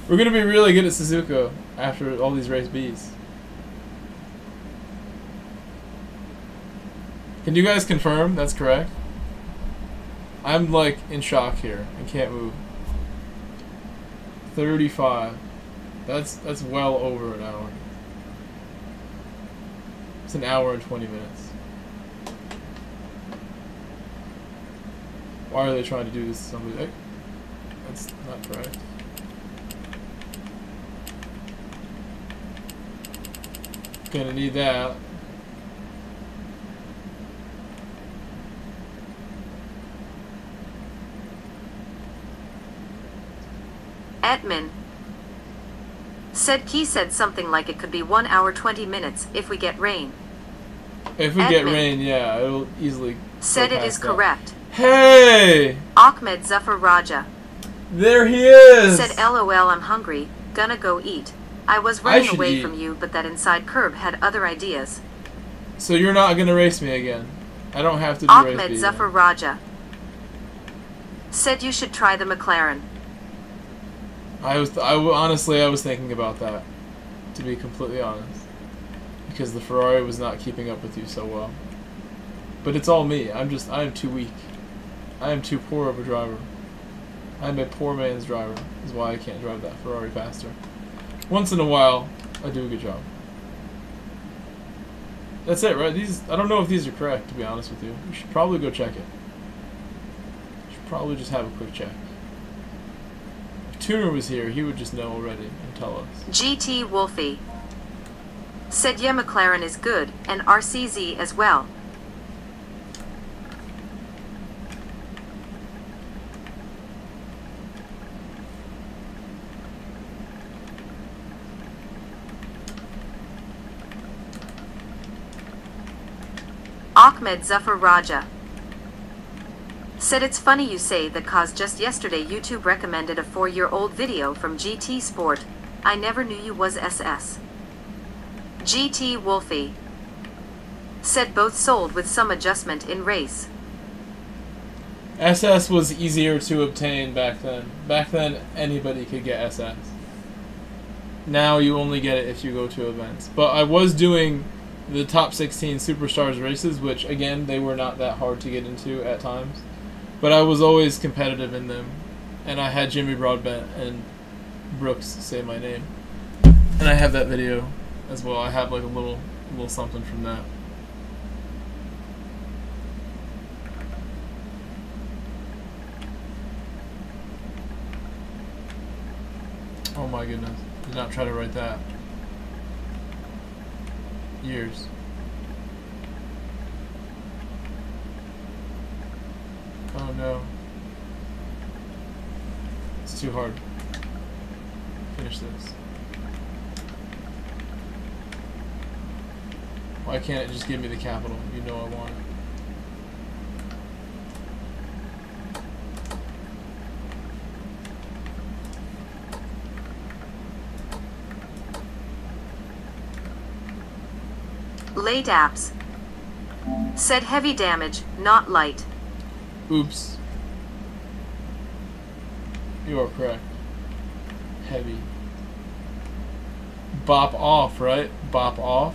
We're gonna be really good at Suzuka after all these race B's. Can you guys confirm that's correct? I'm like in shock here. I can't move. 35. That's well over an hour. It's an hour and 20 minutes. Why are they trying to do this to somebody? That's not correct. Gonna need that. Edmund. Said Key said something like it could be 1 hour 20 minutes if we get rain. If we get rain, yeah, it'll easily. Said it is correct. Hey! Ahmed Zafar Raja. There he is! Said, LOL, I'm hungry, gonna go eat. I was running away from you, but that inside curb had other ideas. So you're not gonna race me again. I don't have to do race me. Ahmed Zafar Raja said you should try the McLaren. Honestly, I was thinking about that, to be completely honest, because the Ferrari was not keeping up with you so well. But it's all me. I am too weak. I am too poor of a driver. I'm a poor man's driver, is why I can't drive that Ferrari faster. Once in a while, I do a good job. That's it, right? These, I don't know if these are correct, to be honest with you. We should probably go check it. We should probably just have a quick check. If Tuner was here, he would just know already and tell us. GT Wolfie said, yeah, McLaren is good, and RCZ as well. Ahmed Zafar Raja said, it's funny you say that cause just yesterday YouTube recommended a 4-year-old video from GT Sport. I never knew you was SS. GT Wolfie said both sold with some adjustment in race. SS was easier to obtain back then. Back then anybody could get SS. Now you only get it if you go to events. But I was doing the top 16 Superstars races, which again, they were not that hard to get into at times, but I was always competitive in them, and I had Jimmy Broadbent and Brooks say my name, and I have that video as well. I have like a little something from that. Oh my goodness, did not try to write that. Years. Oh no. It's too hard. Finish this. Why can't it just give me the capital? You know I want it. Late apps said heavy damage, not light. Oops. You are correct. Heavy. Bop off, right? Bop off.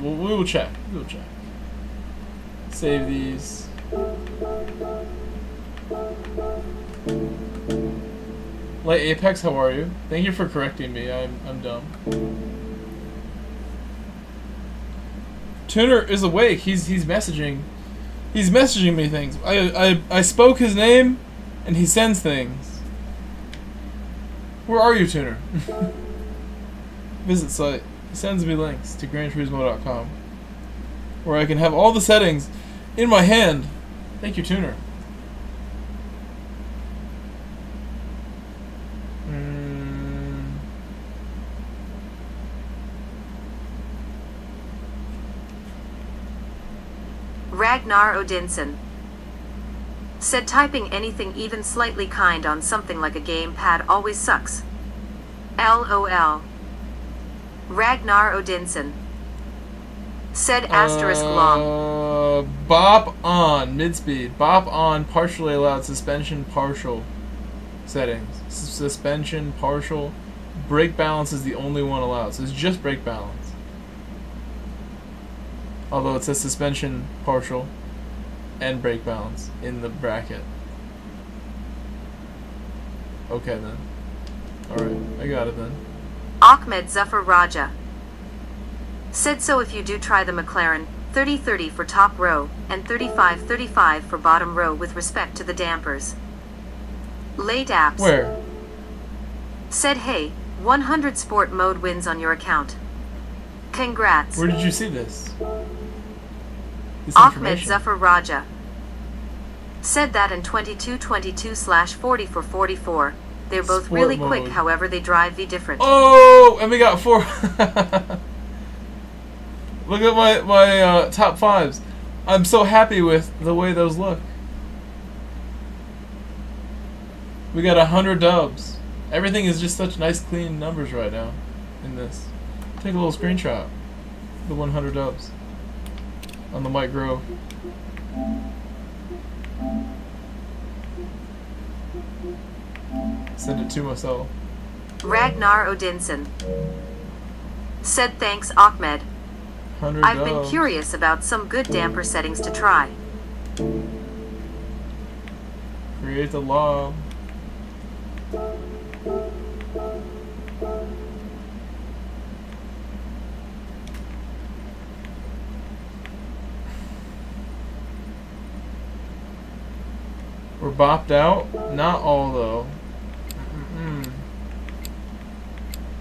We will check. We will check. Save these. Light Apex, how are you? Thank you for correcting me. I'm dumb. Tuner is awake. He's messaging me things. I spoke his name, and he sends things. Where are you, Tuner? Visit site. He sends me links to GranTurismo.com, where I can have all the settings in my hand. Thank you, Tuner. Ragnar Odinson said typing anything even slightly kind on something like a gamepad always sucks. LOL. Ragnar Odinson said asterisk long. Bop on, mid-speed. Bop on, partially allowed, suspension partial settings. Suspension partial. Brake balance is the only one allowed. So it's just brake balance. Although it says suspension partial and brake balance in the bracket. Okay then. Alright, I got it then. Ahmed Zafar Raja said so if you do try the McLaren, 30-30 for top row and 35-35 for bottom row with respect to the dampers. Late apps. Where? Said hey, 100 sport mode wins on your account. Congrats. Where did you see this? Ahmed Zafar Raja said that in 22-22/44-44. They're both sport really mode. Quick, however they drive V different. Oh, and we got 4. Look at my top 5s. I'm so happy with the way those look. We got 100 dubs. Everything is just such nice, clean numbers right now in this. Take a little screenshot. The 100 dubs on the Mike Grove. Send it to myself. Ragnar Odinson said, "Thanks, Ahmed. I've been curious about some good damper settings to try." Create the lob. We're bopped out. Not all though.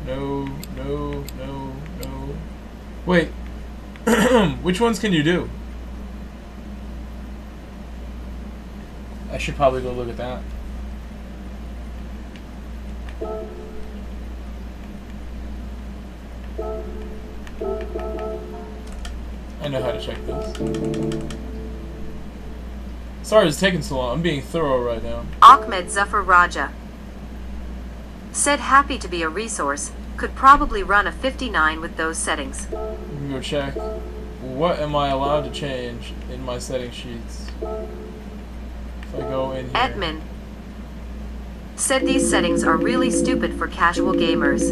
No. Wait. Which ones can you do? I should probably go look at that. I know how to check this. Sorry it's taking so long. I'm being thorough right now. Ahmed Zafar Raja said, "Happy to be a resource. Could probably run a 59 with those settings." We can go check. What am I allowed to change in my setting sheets? If I go in here. Edmund said, "These settings are really stupid for casual gamers."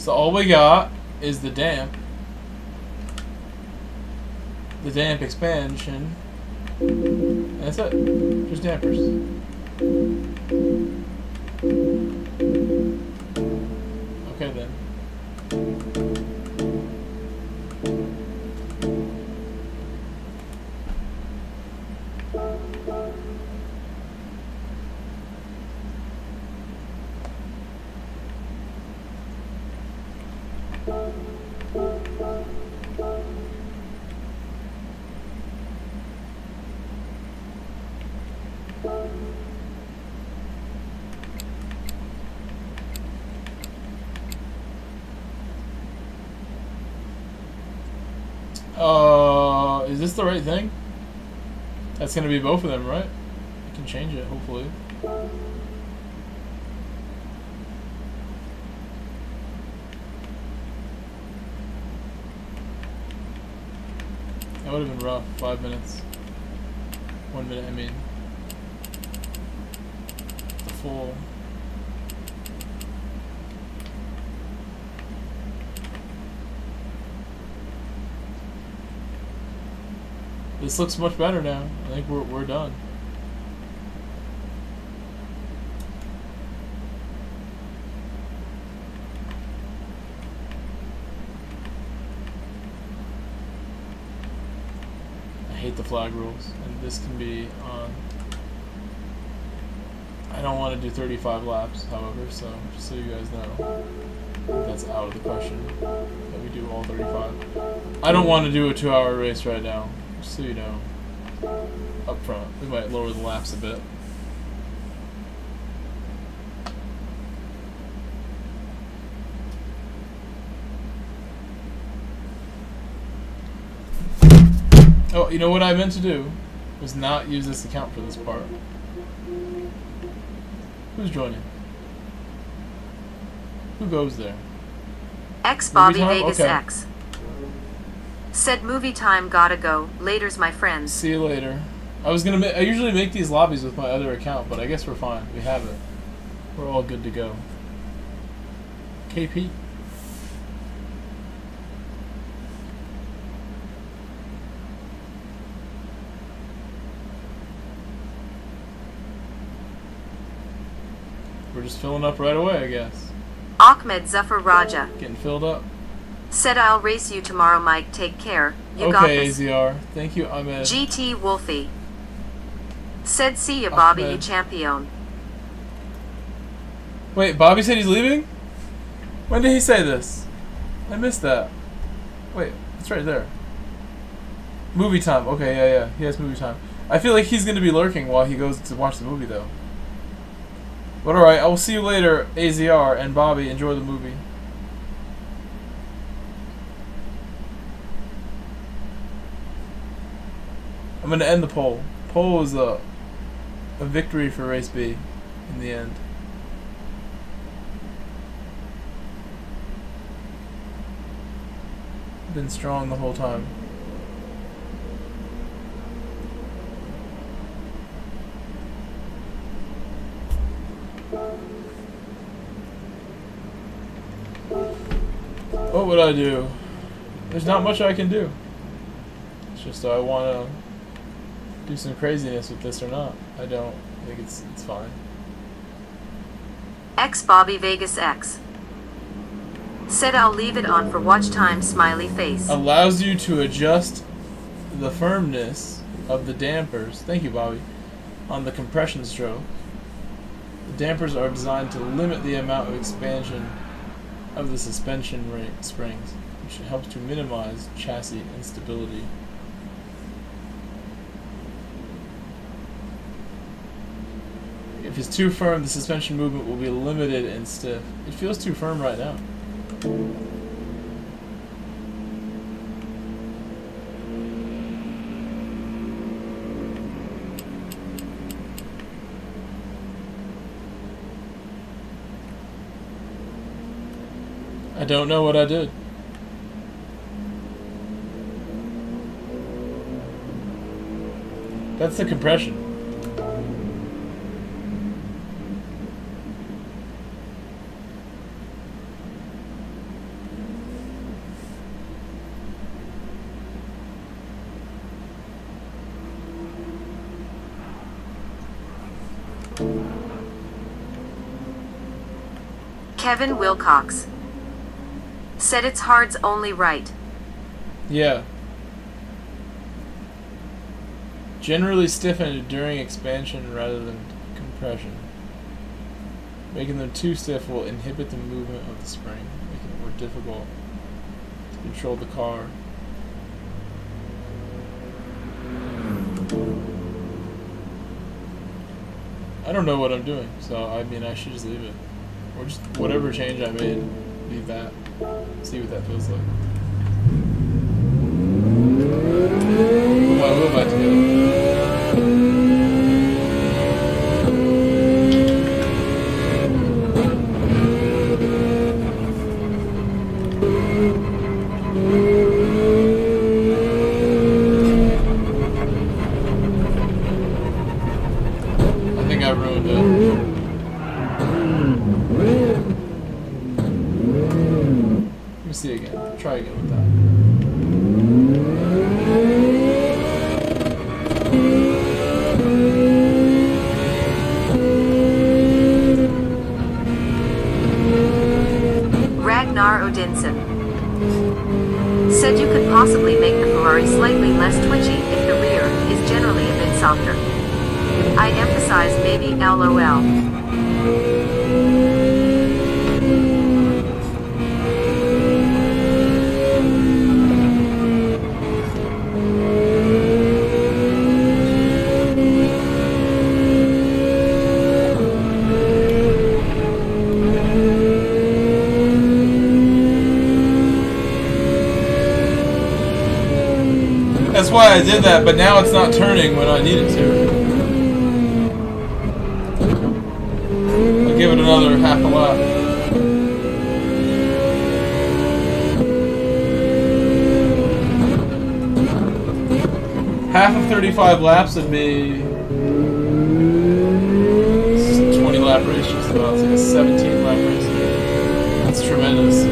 So all we got is the damp. The damp expansion. And that's it. Just dampers. Okay then. Is this the right thing? That's gonna be both of them, right? I can change it, hopefully. That would have been rough. 5 minutes. 1 minute, I mean. The full. This looks much better now. I think we're done. I hate the flag rules, and this can be on. I don't want to do 35 laps, however, so just so you guys know, that's out of the question that we do all 35. I don't want to do a 2-hour race right now. So you know, up front, we might lower the laps a bit. Oh, you know what I meant to do was not use this account for this part. Who's joining? Who goes there? X Bobby Vegas X said, "Movie time, gotta go. Later's my friends." See you later. I was gonna. I usually make these lobbies with my other account, but I guess we're fine. We have it. We're all good to go. KP. We're just filling up right away, I guess. Ahmed Zafar Raja getting filled up. Said, "I'll race you tomorrow, Mike. Take care. You got this." Okay, AZR. Thank you, Ahmed. GT Wolfie said, "See ya, Bobby, you champion." Wait, Bobby said he's leaving? When did he say this? I missed that. Wait, it's right there. Movie time. Okay, yeah. He has movie time. I feel like he's going to be lurking while he goes to watch the movie, though. But alright, I will see you later, AZR and Bobby. Enjoy the movie. I'm going to end the poll. Poll is a victory for race B in the end. Been strong the whole time. What would I do? There's not much I can do. It's just I want to do some craziness with this or not. I don't think it's fine. X Bobby Vegas X said I'll leave it on for watch time, smiley face. Allows you to adjust the firmness of the dampers. Thank you, Bobby. On the compression stroke. The dampers are designed to limit the amount of expansion of the suspension springs, which helps to minimize chassis instability. If it's too firm, the suspension movement will be limited and stiff. It feels too firm right now. I don't know what I did. That's the compression. Kevin Wilcox said it's hard's only right. Yeah. Generally stiffened during expansion rather than compression. Making them too stiff will inhibit the movement of the spring, making it more difficult to control the car. I don't know what I'm doing, so I mean I should just leave it. Or just whatever change I made, leave that. See what that feels like. What am I to do? I think I ruined it. See again. Try again with that. Ragnar Odinson said you could possibly make the Ferrari slightly less twitchy if the rear is generally a bit softer. I emphasize maybe LOL. That's why I did that, but now it's not turning when I need it to. I'll give it another half a lap. Half of 35 laps would be 20 lap race, just about. It's like a 17 lap race. That's tremendous.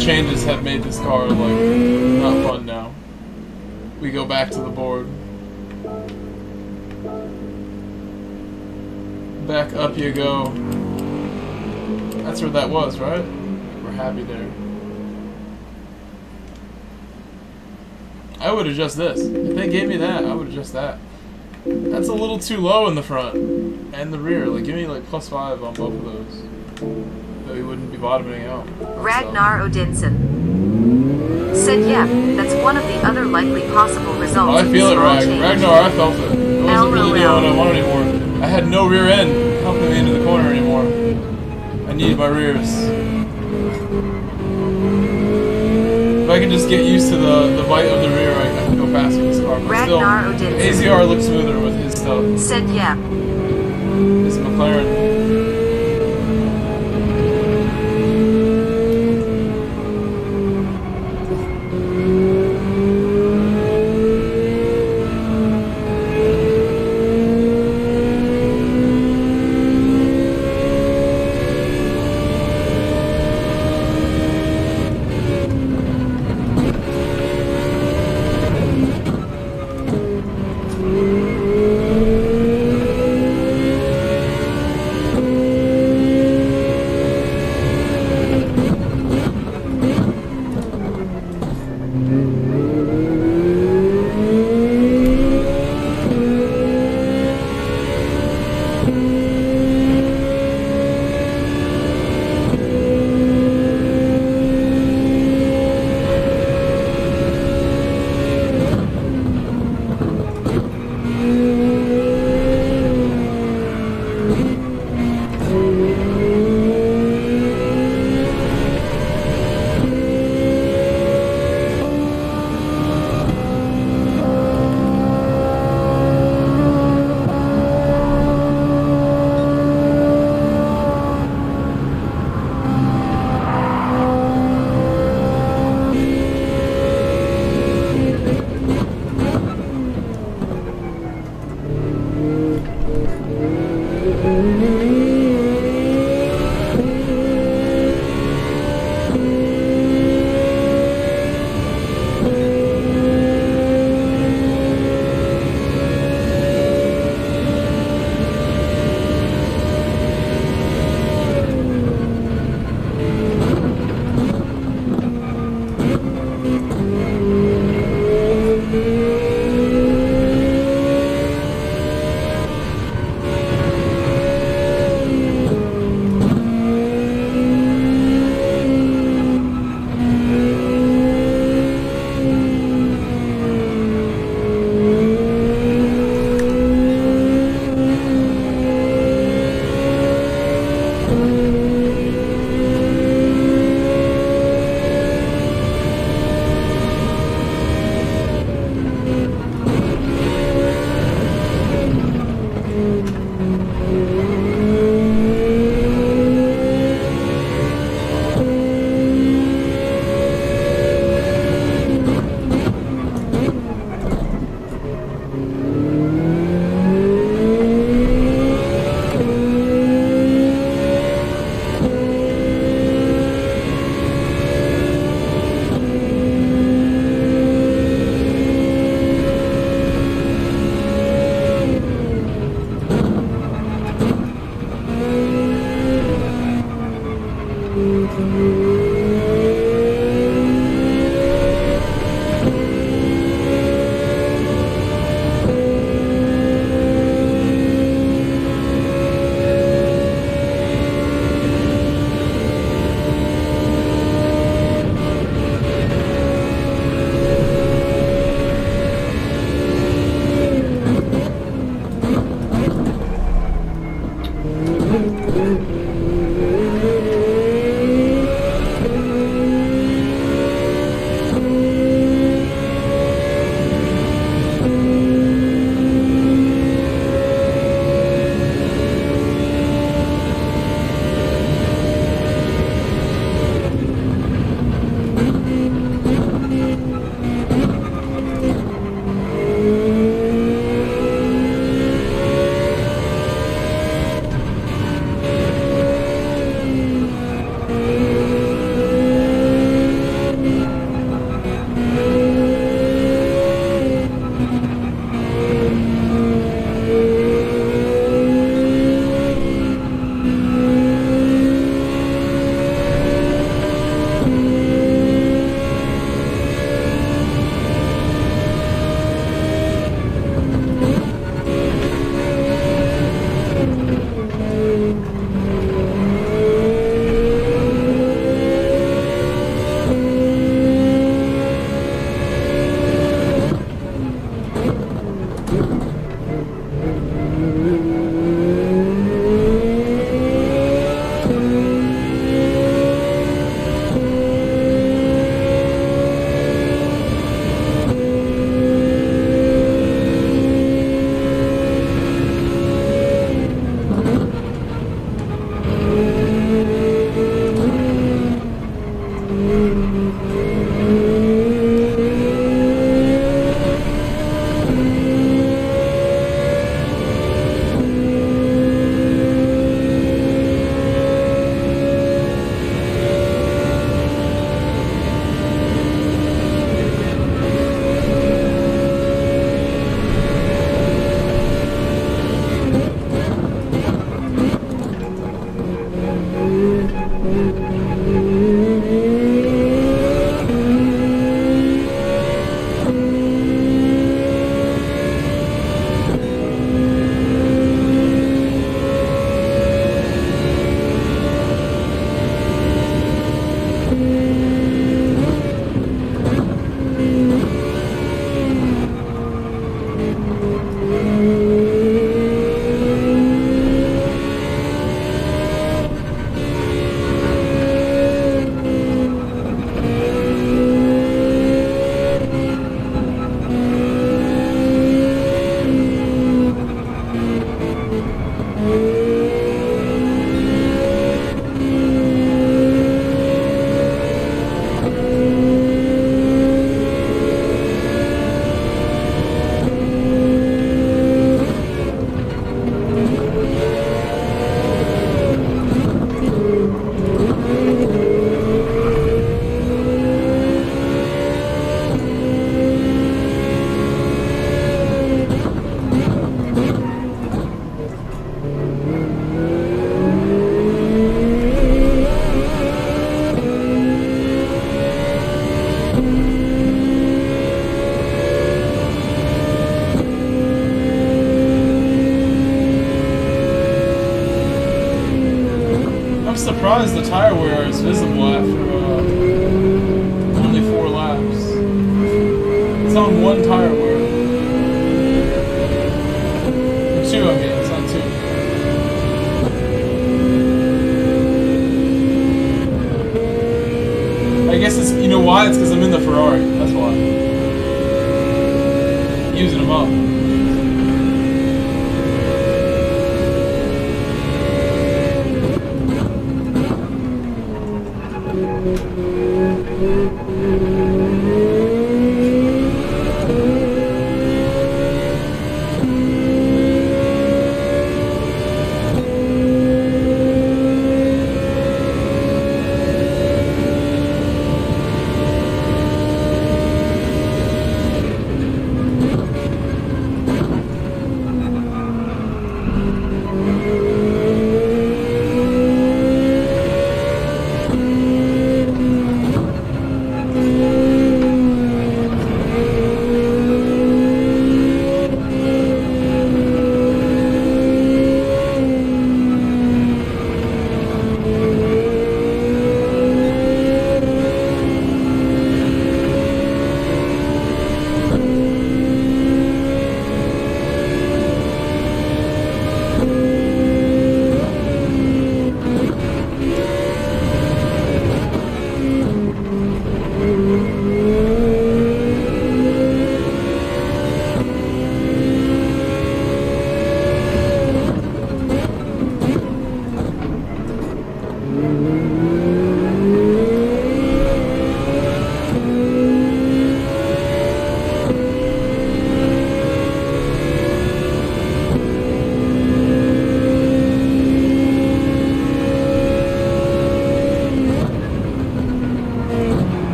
Changes have made this car like not fun now. We go back to the board. Back up you go. That's where that was, right? We're happy there. I would adjust this. If they gave me that, I would adjust that. That's a little too low in the front and the rear. Like, give me like +5 on both of those. Though he wouldn't be bottoming out. Ragnar Odinson said, "Yeah, that's one of the other likely possible results." Oh, I feel it, Ragnar. I felt it. It wasn't really what I wanted anymore. I had no rear end helping me into the corner anymore. I need my rears. If I can just get used to the bite of the rear, I can go faster with this car. But still, AZR looks smoother with his stuff. Said, "Yeah." His McLaren.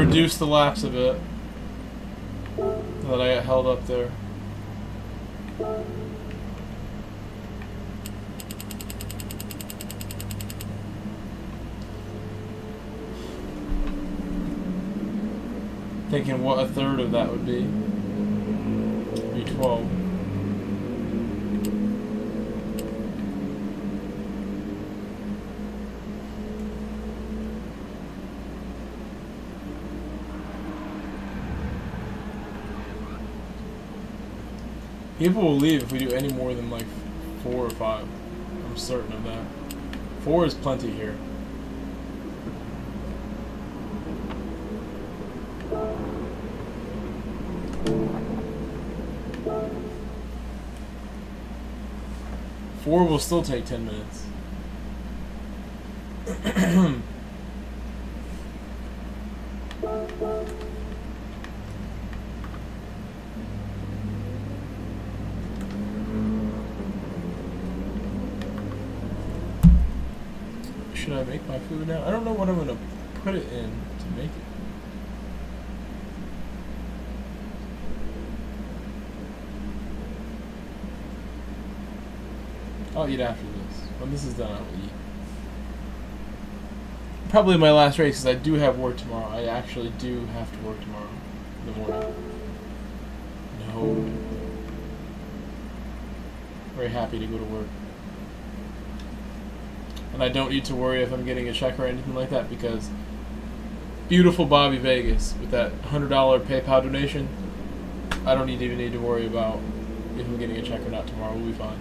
reduce the laps a bit. Now that I got held up there. Thinking what a third of that would be. It'd be 12. People will leave if we do any more than like 4 or 5. I'm certain of that. 4 is plenty here. Or we'll still take 10 minutes. Should I make my food now? I don't know what I'm going to put it in to make it. I'll eat after this. When this is done, I will eat. Probably my last race, because I do have work tomorrow. I actually do have to work tomorrow in the morning. No. Very happy to go to work. And I don't need to worry if I'm getting a check or anything like that, because beautiful Bobby Vegas with that $100 PayPal donation, I don't even need to worry about if I'm getting a check or not tomorrow. We'll be fine.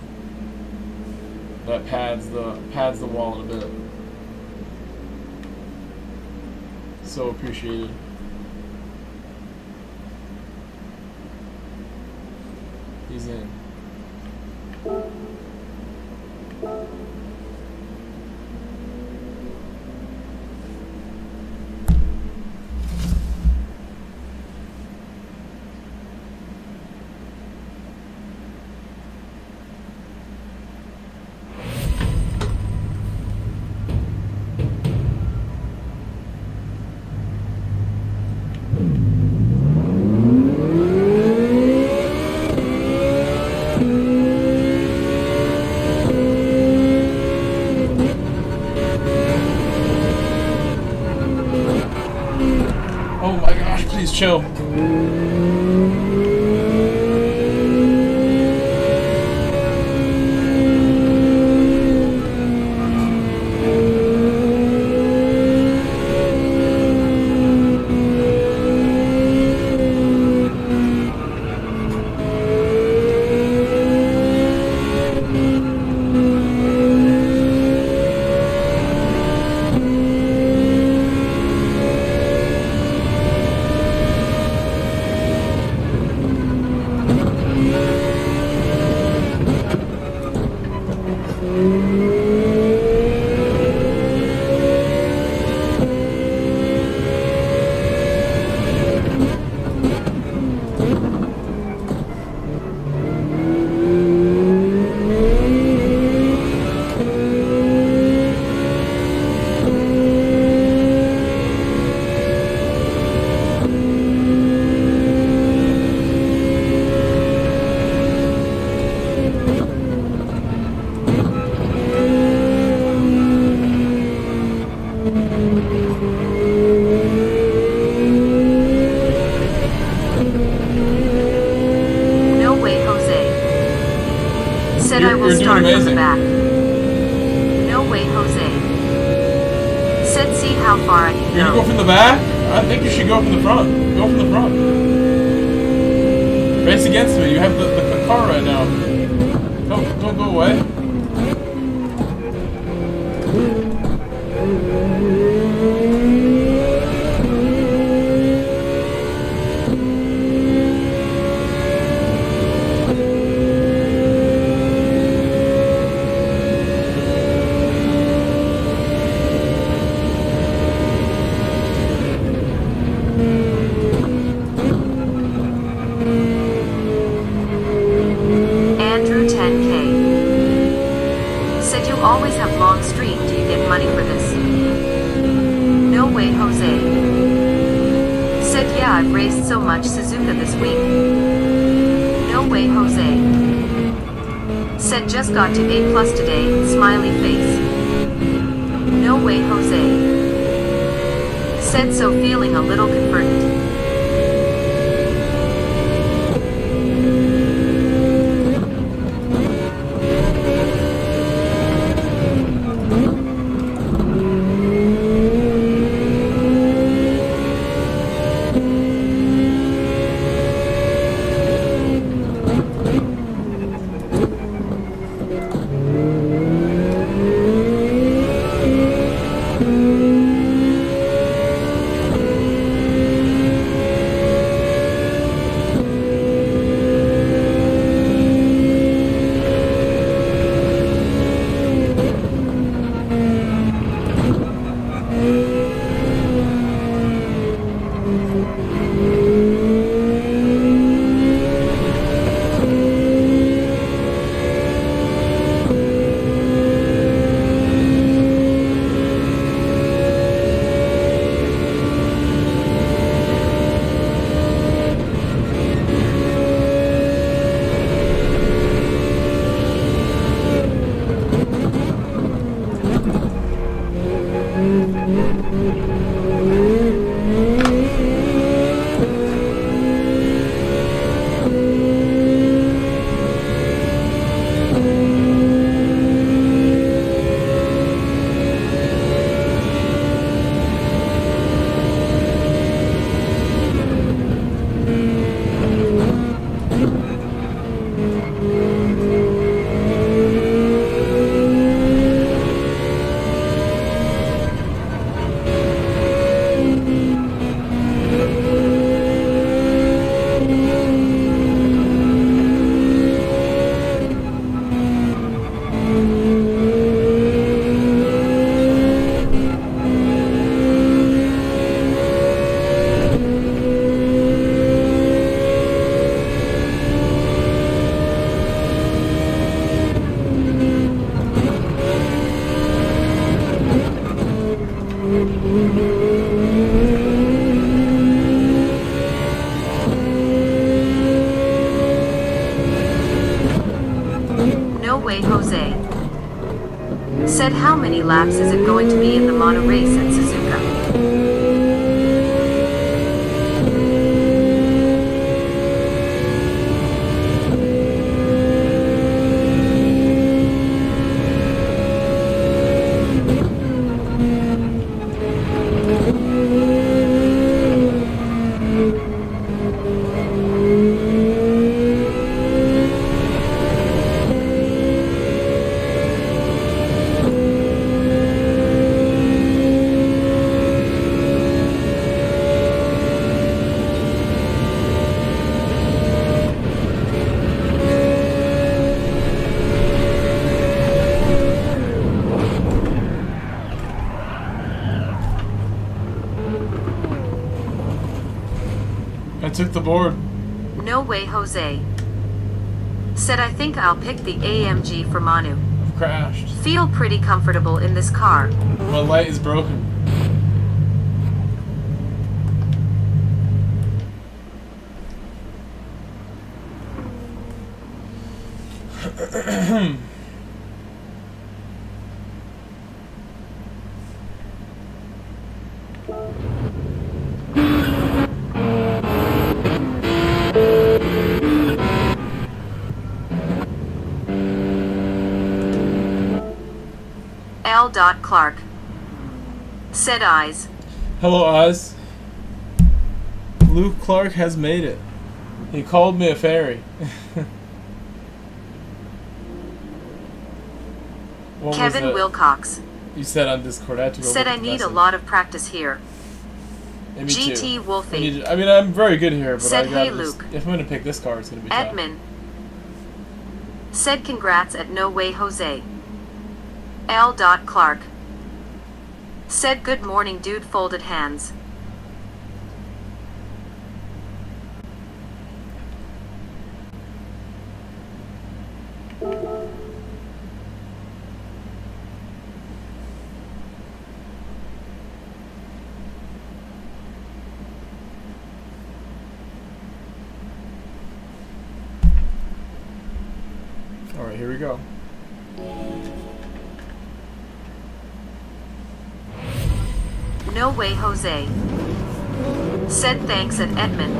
That pads the wall in a bit. So appreciated. He's in. Chill. Andrew 10K. Jose. Said just got to A plus today, smiley face. No way Jose. Said so feeling a little converted. Laps is it going to be in the mono race at Suzuka? Hit the board. No way Jose. Said I think I'll pick the AMG for Manu. I've crashed. Feel pretty comfortable in this car. My light is broken. Clark. Said Eyes. Hello, Eyes. Luke Clark has made it. He called me a fairy. Kevin Wilcox. You said on Discord. I have to go said I need a lot of practice here. Yeah, me GT too. Wolfie. I mean, I'm very good here, but said, I gotta hey, Luke. If I'm gonna pick this car, it's gonna be Edmund. Tough. Said congrats at No Way Jose. L. Clark. Said good morning dude folded hands. All right, here we go. No Way Jose said thanks at Edmund.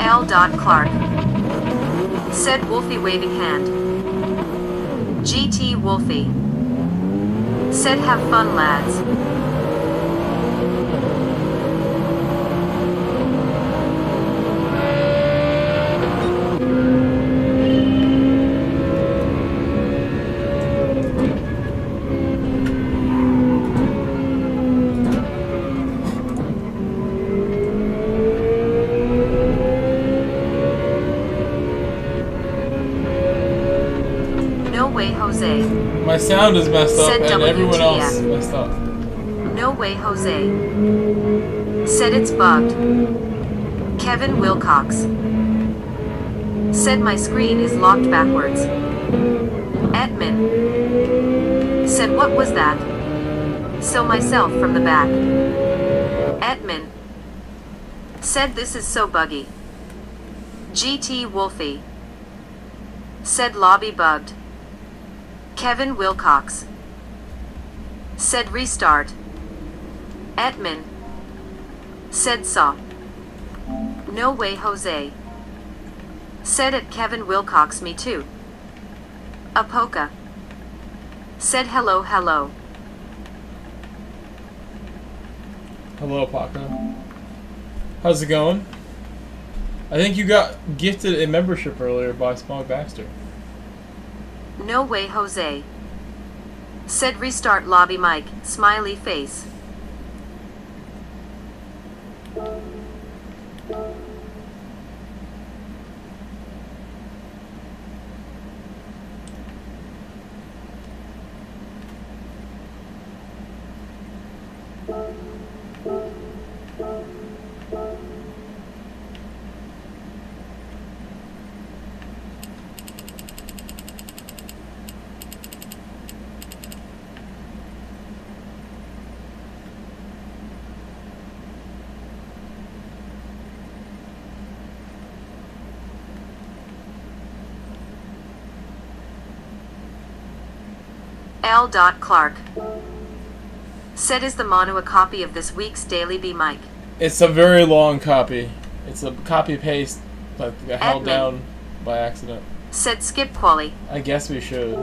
L. Clark said Wolfie waving hand. GT Wolfie said have fun lads. My sound is messed up and everyone else messed up. No Way Jose said it's bugged. Kevin Wilcox said my screen is locked backwards. Edmund said what was that? So myself from the back. Edmund said this is so buggy. GT Wolfie said lobby bugged. Kevin Wilcox said restart. Edmund said saw. No Way Jose said at Kevin Wilcox me too. Apaka said hello hello. Hello Apaka. How's it going? I think you got gifted a membership earlier by Smog Baxter. No Way Jose said restart lobby mic, smiley face. L. Clark said is the mono a copy of this week's Daily B mic? It's a very long copy. It's a copy paste that got held down by accident. Said skip quali. I guess we should.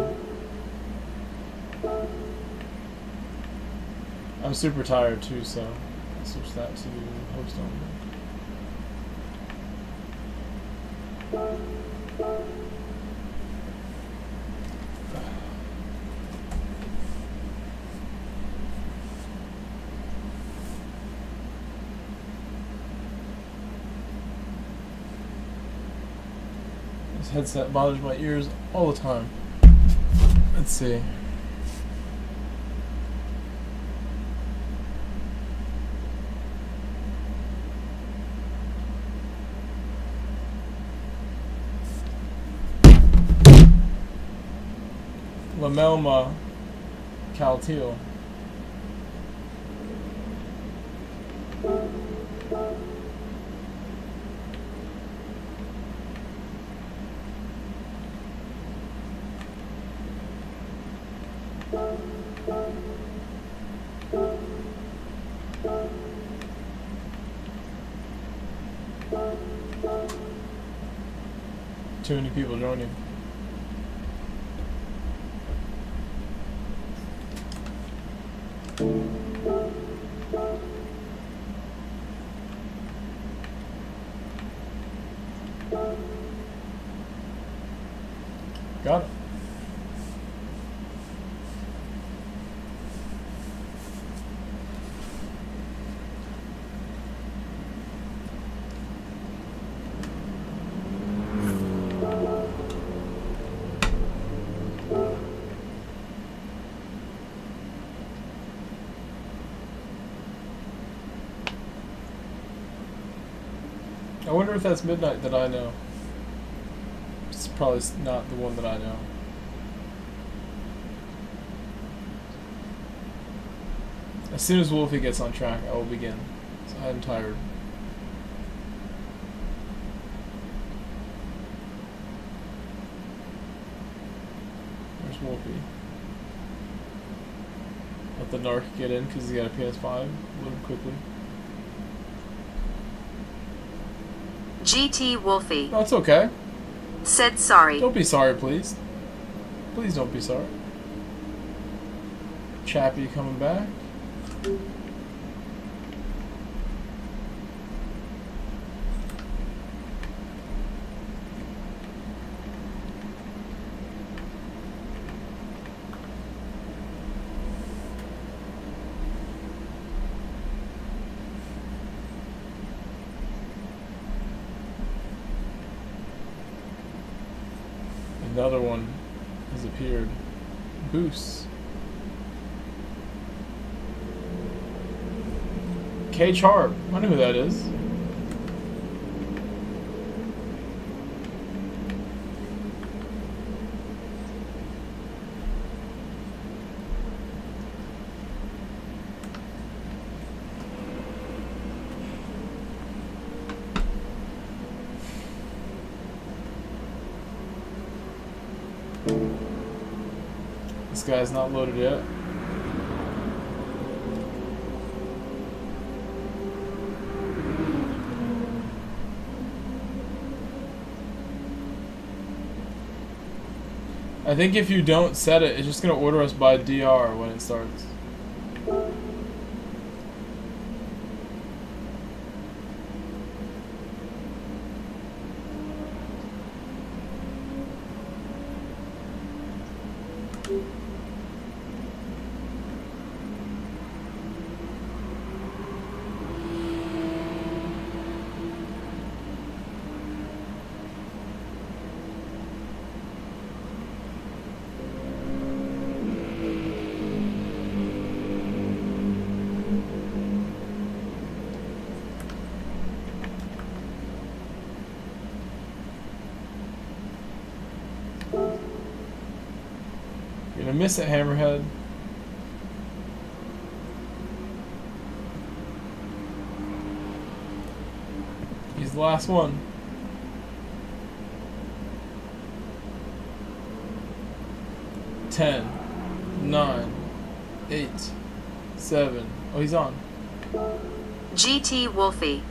I'm super tired too, so I'll switch that to host only. Headset bothers my ears all the time. Let's see. Lamelma Calteal. Too many people joining. Got it. I wonder if that's Midnight that I know. It's probably not the one that I know. As soon as Wolfie gets on track, I will begin. So I'm tired. which won't be. Let the narc get in because he's got a PS5. Move him quickly. GT Wolfie. That's okay. Said sorry. Don't be sorry, please. Please don't be sorry. Chappie coming back. Another one has appeared. Goose. K. Charb. I know who that is. This guy's not loaded yet. I think if you don't set it, it's just going to order us by DR when it starts. Miss it, Hammerhead. He's the last one. Ten, 9, 8, 7. Oh, he's on. GT Wolfie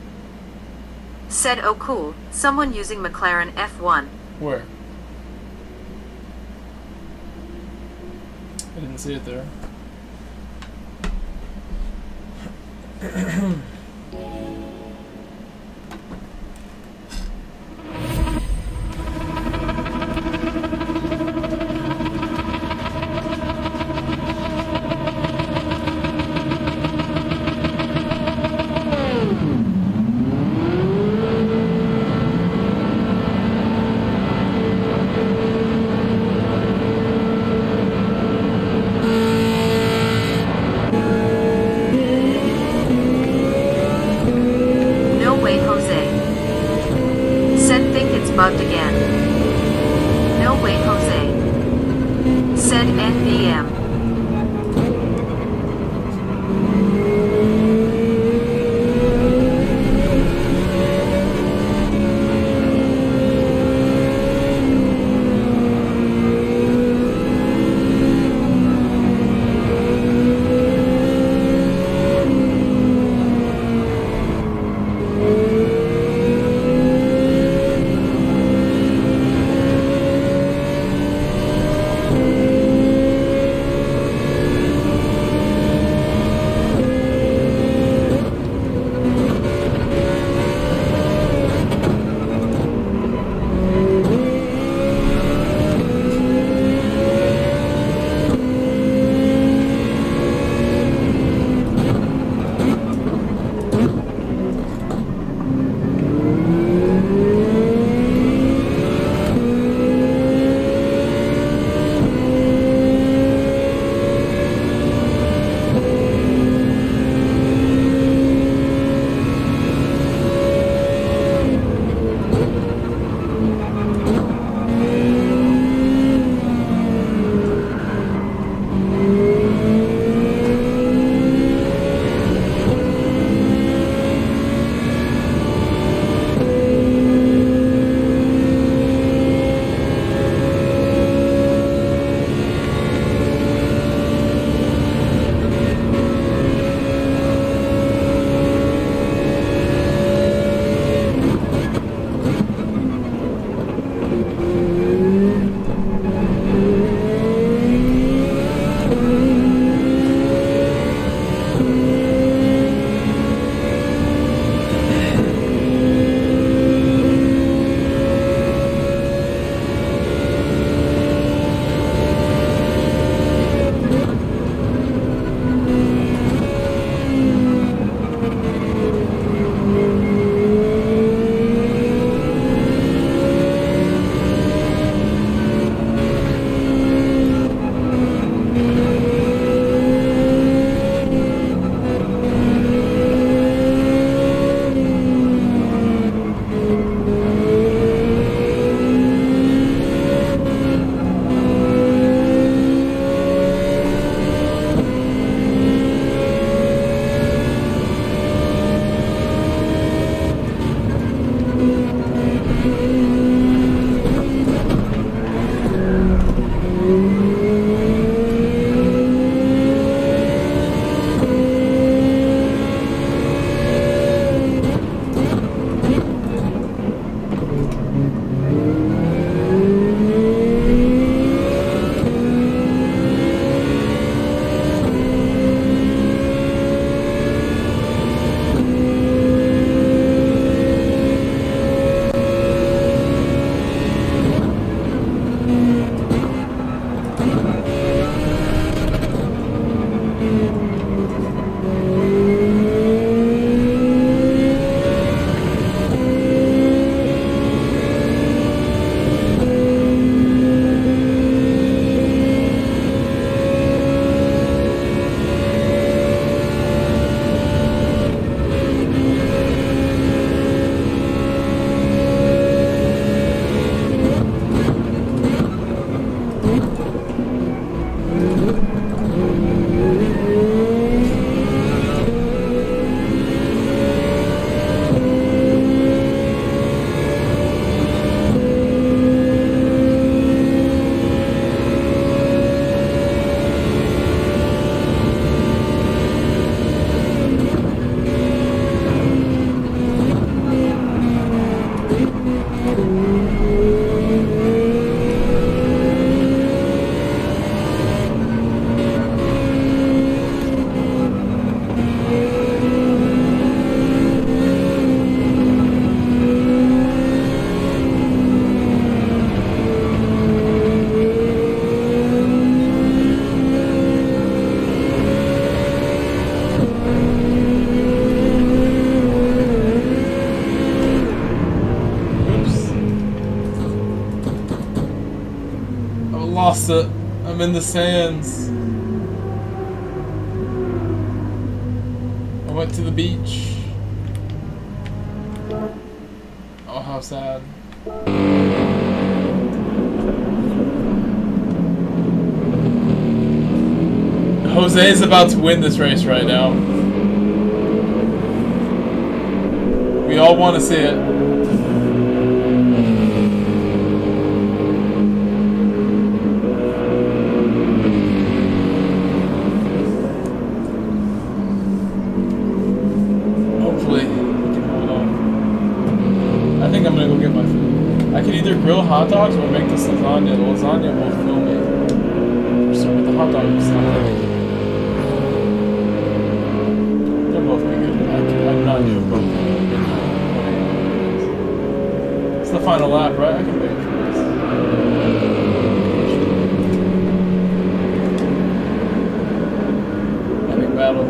said, "Oh, cool. Someone using McLaren F1." Where? I didn't see it there. lost it. I'm in the sands. I went to the beach. Oh, how sad. Jose is about to win this race right now. We all want to see it. Hot dogs or make this lasagna. The lasagna will fill me. We're starting with the hot dogs. They'll both be good. I'm not new, but it's the final lap, right? I can wait for this. Epic battle.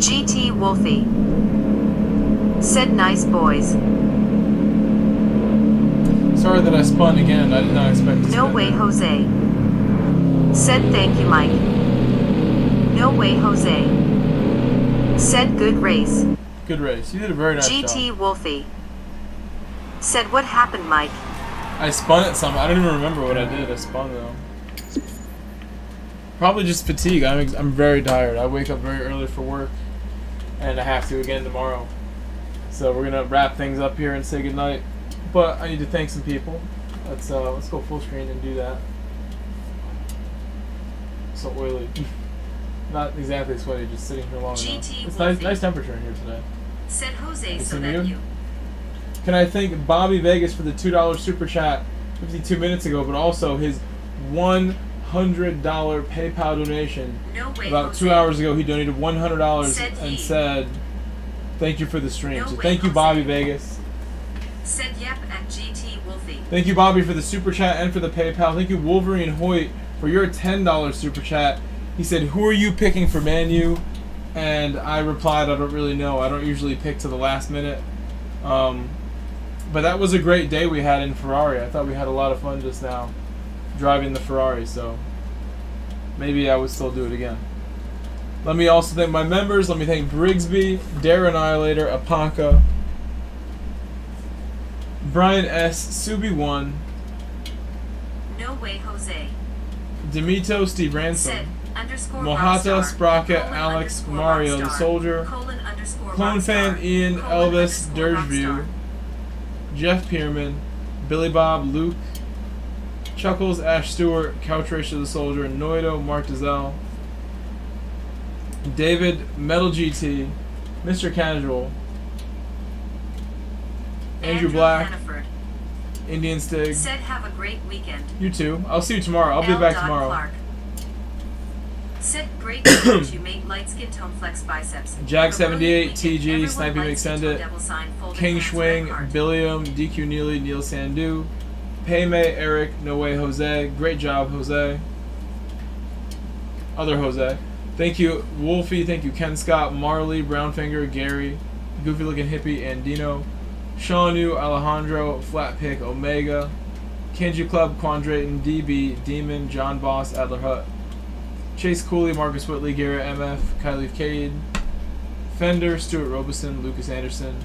GT Wolfie said nice boys. Sorry that I spun again. I did not expect to. No Way Jose said thank you Mike. No Way Jose said good race. Good race. You did a very nice job. GT Wolfie said what happened Mike? I spun it some. I don't even remember what I did. I spun though. Probably just fatigue. I'm very tired. I wake up very early for work. And I have to again tomorrow. So we're gonna wrap things up here and say goodnight. But I need to thank some people. Let's go full screen and do that. So oily. Not exactly sweaty, just sitting here long enough. It's nice temperature in here today. Said Jose, so that you. Can I thank Bobby Vegas for the $2 super chat 52 minutes ago, but also his $100 PayPal donation. No Way about Jose. 2 hours ago, he donated $100 said, "Thank you for the stream." No so thank you, Jose. Bobby Vegas. Said yep at GT Wolfie. Thank you, Bobby, for the super chat and for the PayPal. Thank you, Wolverine Hoyt, for your $10 super chat. He said, "Who are you picking for Man U?" And I replied, I don't really know. I don't usually pick to the last minute. But that was a great day we had in Ferrari. I thought we had a lot of fun just now driving the Ferrari, so maybe I would still do it again. Let me also thank my members. Let me thank Brigsby, Darren Ihilator, Apaka, Brian S, Subi One, No Way Jose, Demito, Steve Ransom, Mahata, Sprocket, Alex Mario, the Soldier, Clone Fan, Ian, Elvis Durgeview, Jeff Pierman, Billy Bob, Luke, Chuckles, Ash Stewart, Couch Racer the Soldier, Noido, Mark Dizelle, David, Metal GT, Mr. Casual, Andrew Black, Hanniford. Indian Stig. Said have a great weekend. You too. I'll see you tomorrow. I'll be back tomorrow. Clark. Said great weekend. You make light skin tone flex biceps. Jack 78, TG, Snipey McSendit, King Schwing, Billiam, DQ Neely, Neil Sandu, Paymay, Eric, No Way Jose. Great job, Jose. Other Jose. Thank you, Wolfie. Thank you, Ken Scott, Marley, Brownfinger, Gary, Goofy Looking Hippie, and Dino. Shawnu, Alejandro, Flatpick, Omega, Kenji Club, Quandraton, DB, Demon, John Boss, Adler Hut, Chase Cooley, Marcus Whitley, Garrett MF, Kylie Cade, Fender, Stuart Robeson, Lucas Anderson,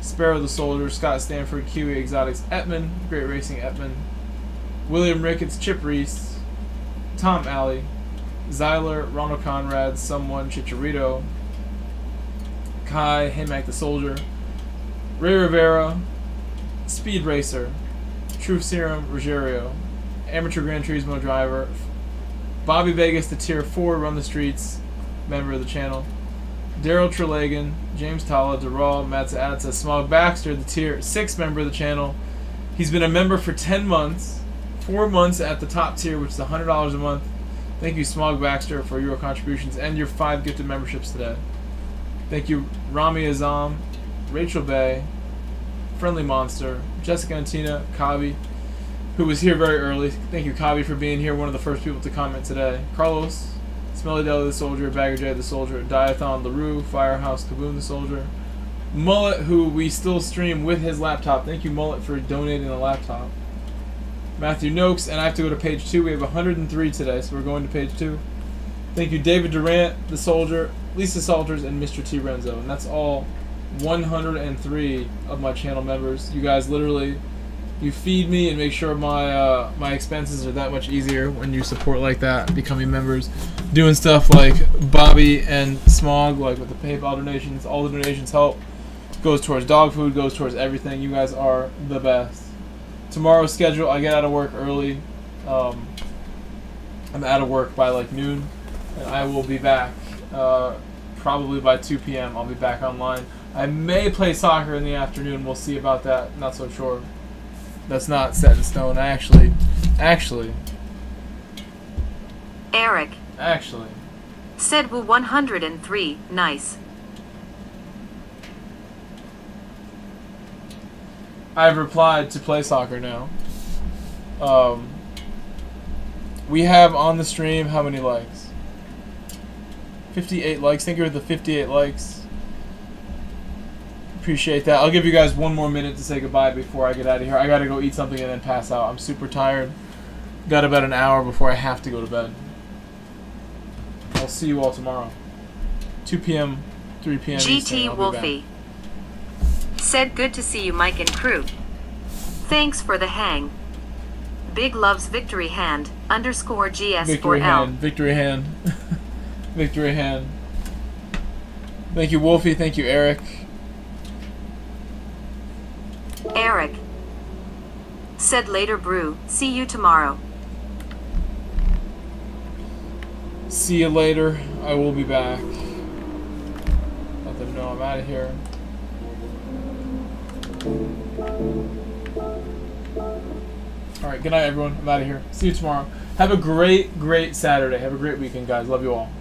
Sparrow the Soldier, Scott Stanford, Kiwi Exotics, Etman, Great Racing Etman, William Ricketts, Chip Reese, Tom Alley, Zyler, Ronald Conrad, Someone, Chicharito, Kai, Haymack the Soldier, Ray Rivera, Speed Racer, Truth Serum, Rogério, Amateur Gran Turismo Driver, Bobby Vegas, the Tier 4 Run the Streets member of the channel, Daryl Trelegan, James Tala, Deral, Matza Adza, Smog Baxter, the Tier 6 member of the channel. He's been a member for 10 months, 4 months at the top tier, which is $100 a month. Thank you, Smog Baxter, for your contributions and your 5 gifted memberships today. Thank you, Rami Azam, Rachel Bay, Friendly Monster, Jessica Antina, Kavi, who was here very early. Thank you, Kavi, for being here, one of the first people to comment today. Carlos, Smelly Deli the Soldier, Bagger J the Soldier, Diathon LaRue, Firehouse Kaboom the Soldier, Mullet, who we still stream with his laptop. Thank you, Mullet, for donating a laptop. Matthew Noakes, and I have to go to page 2. We have 103 today, so we're going to page 2. Thank you, David Durant the Soldier, Lisa Salters, and Mr. T. Renzo. And that's all 103 of my channel members. You guys literally, you feed me and make sure my my expenses are that much easier when you support like that, becoming members, doing stuff like Bobby and Smog, like with the PayPal donations. All the donations help, goes towards dog food, goes towards everything. You guys are the best. Tomorrow's schedule, I get out of work early. I'm out of work by like noon, and I will be back probably by 2 p.m. I'll be back online. I may play soccer in the afternoon. We'll see about that. Not so sure. That's not set in stone. I actually. Eric. Actually. Said Woo 103. Nice. I've replied to play soccer now. We have on the stream how many likes? 58 likes. Think of the 58 likes. Appreciate that. I'll give you guys one more minute to say goodbye before I get out of here. I gotta go eat something and then pass out. I'm super tired. Got about an hour before I have to go to bed. I'll see you all tomorrow. 2 p.m., 3 p.m. GT Wolfie said good to see you, Mike and crew. Thanks for the hang. Big loves victory hand underscore GS4L. Victory hand. Victory hand. Victory hand. Thank you, Wolfie. Thank you, Eric. Eric said later brew, see you tomorrow. See you later. I will be back. Let them know I'm out of here. Alright, good night everyone. I'm out of here. See you tomorrow. Have a great, great Saturday. Have a great weekend, guys. Love you all.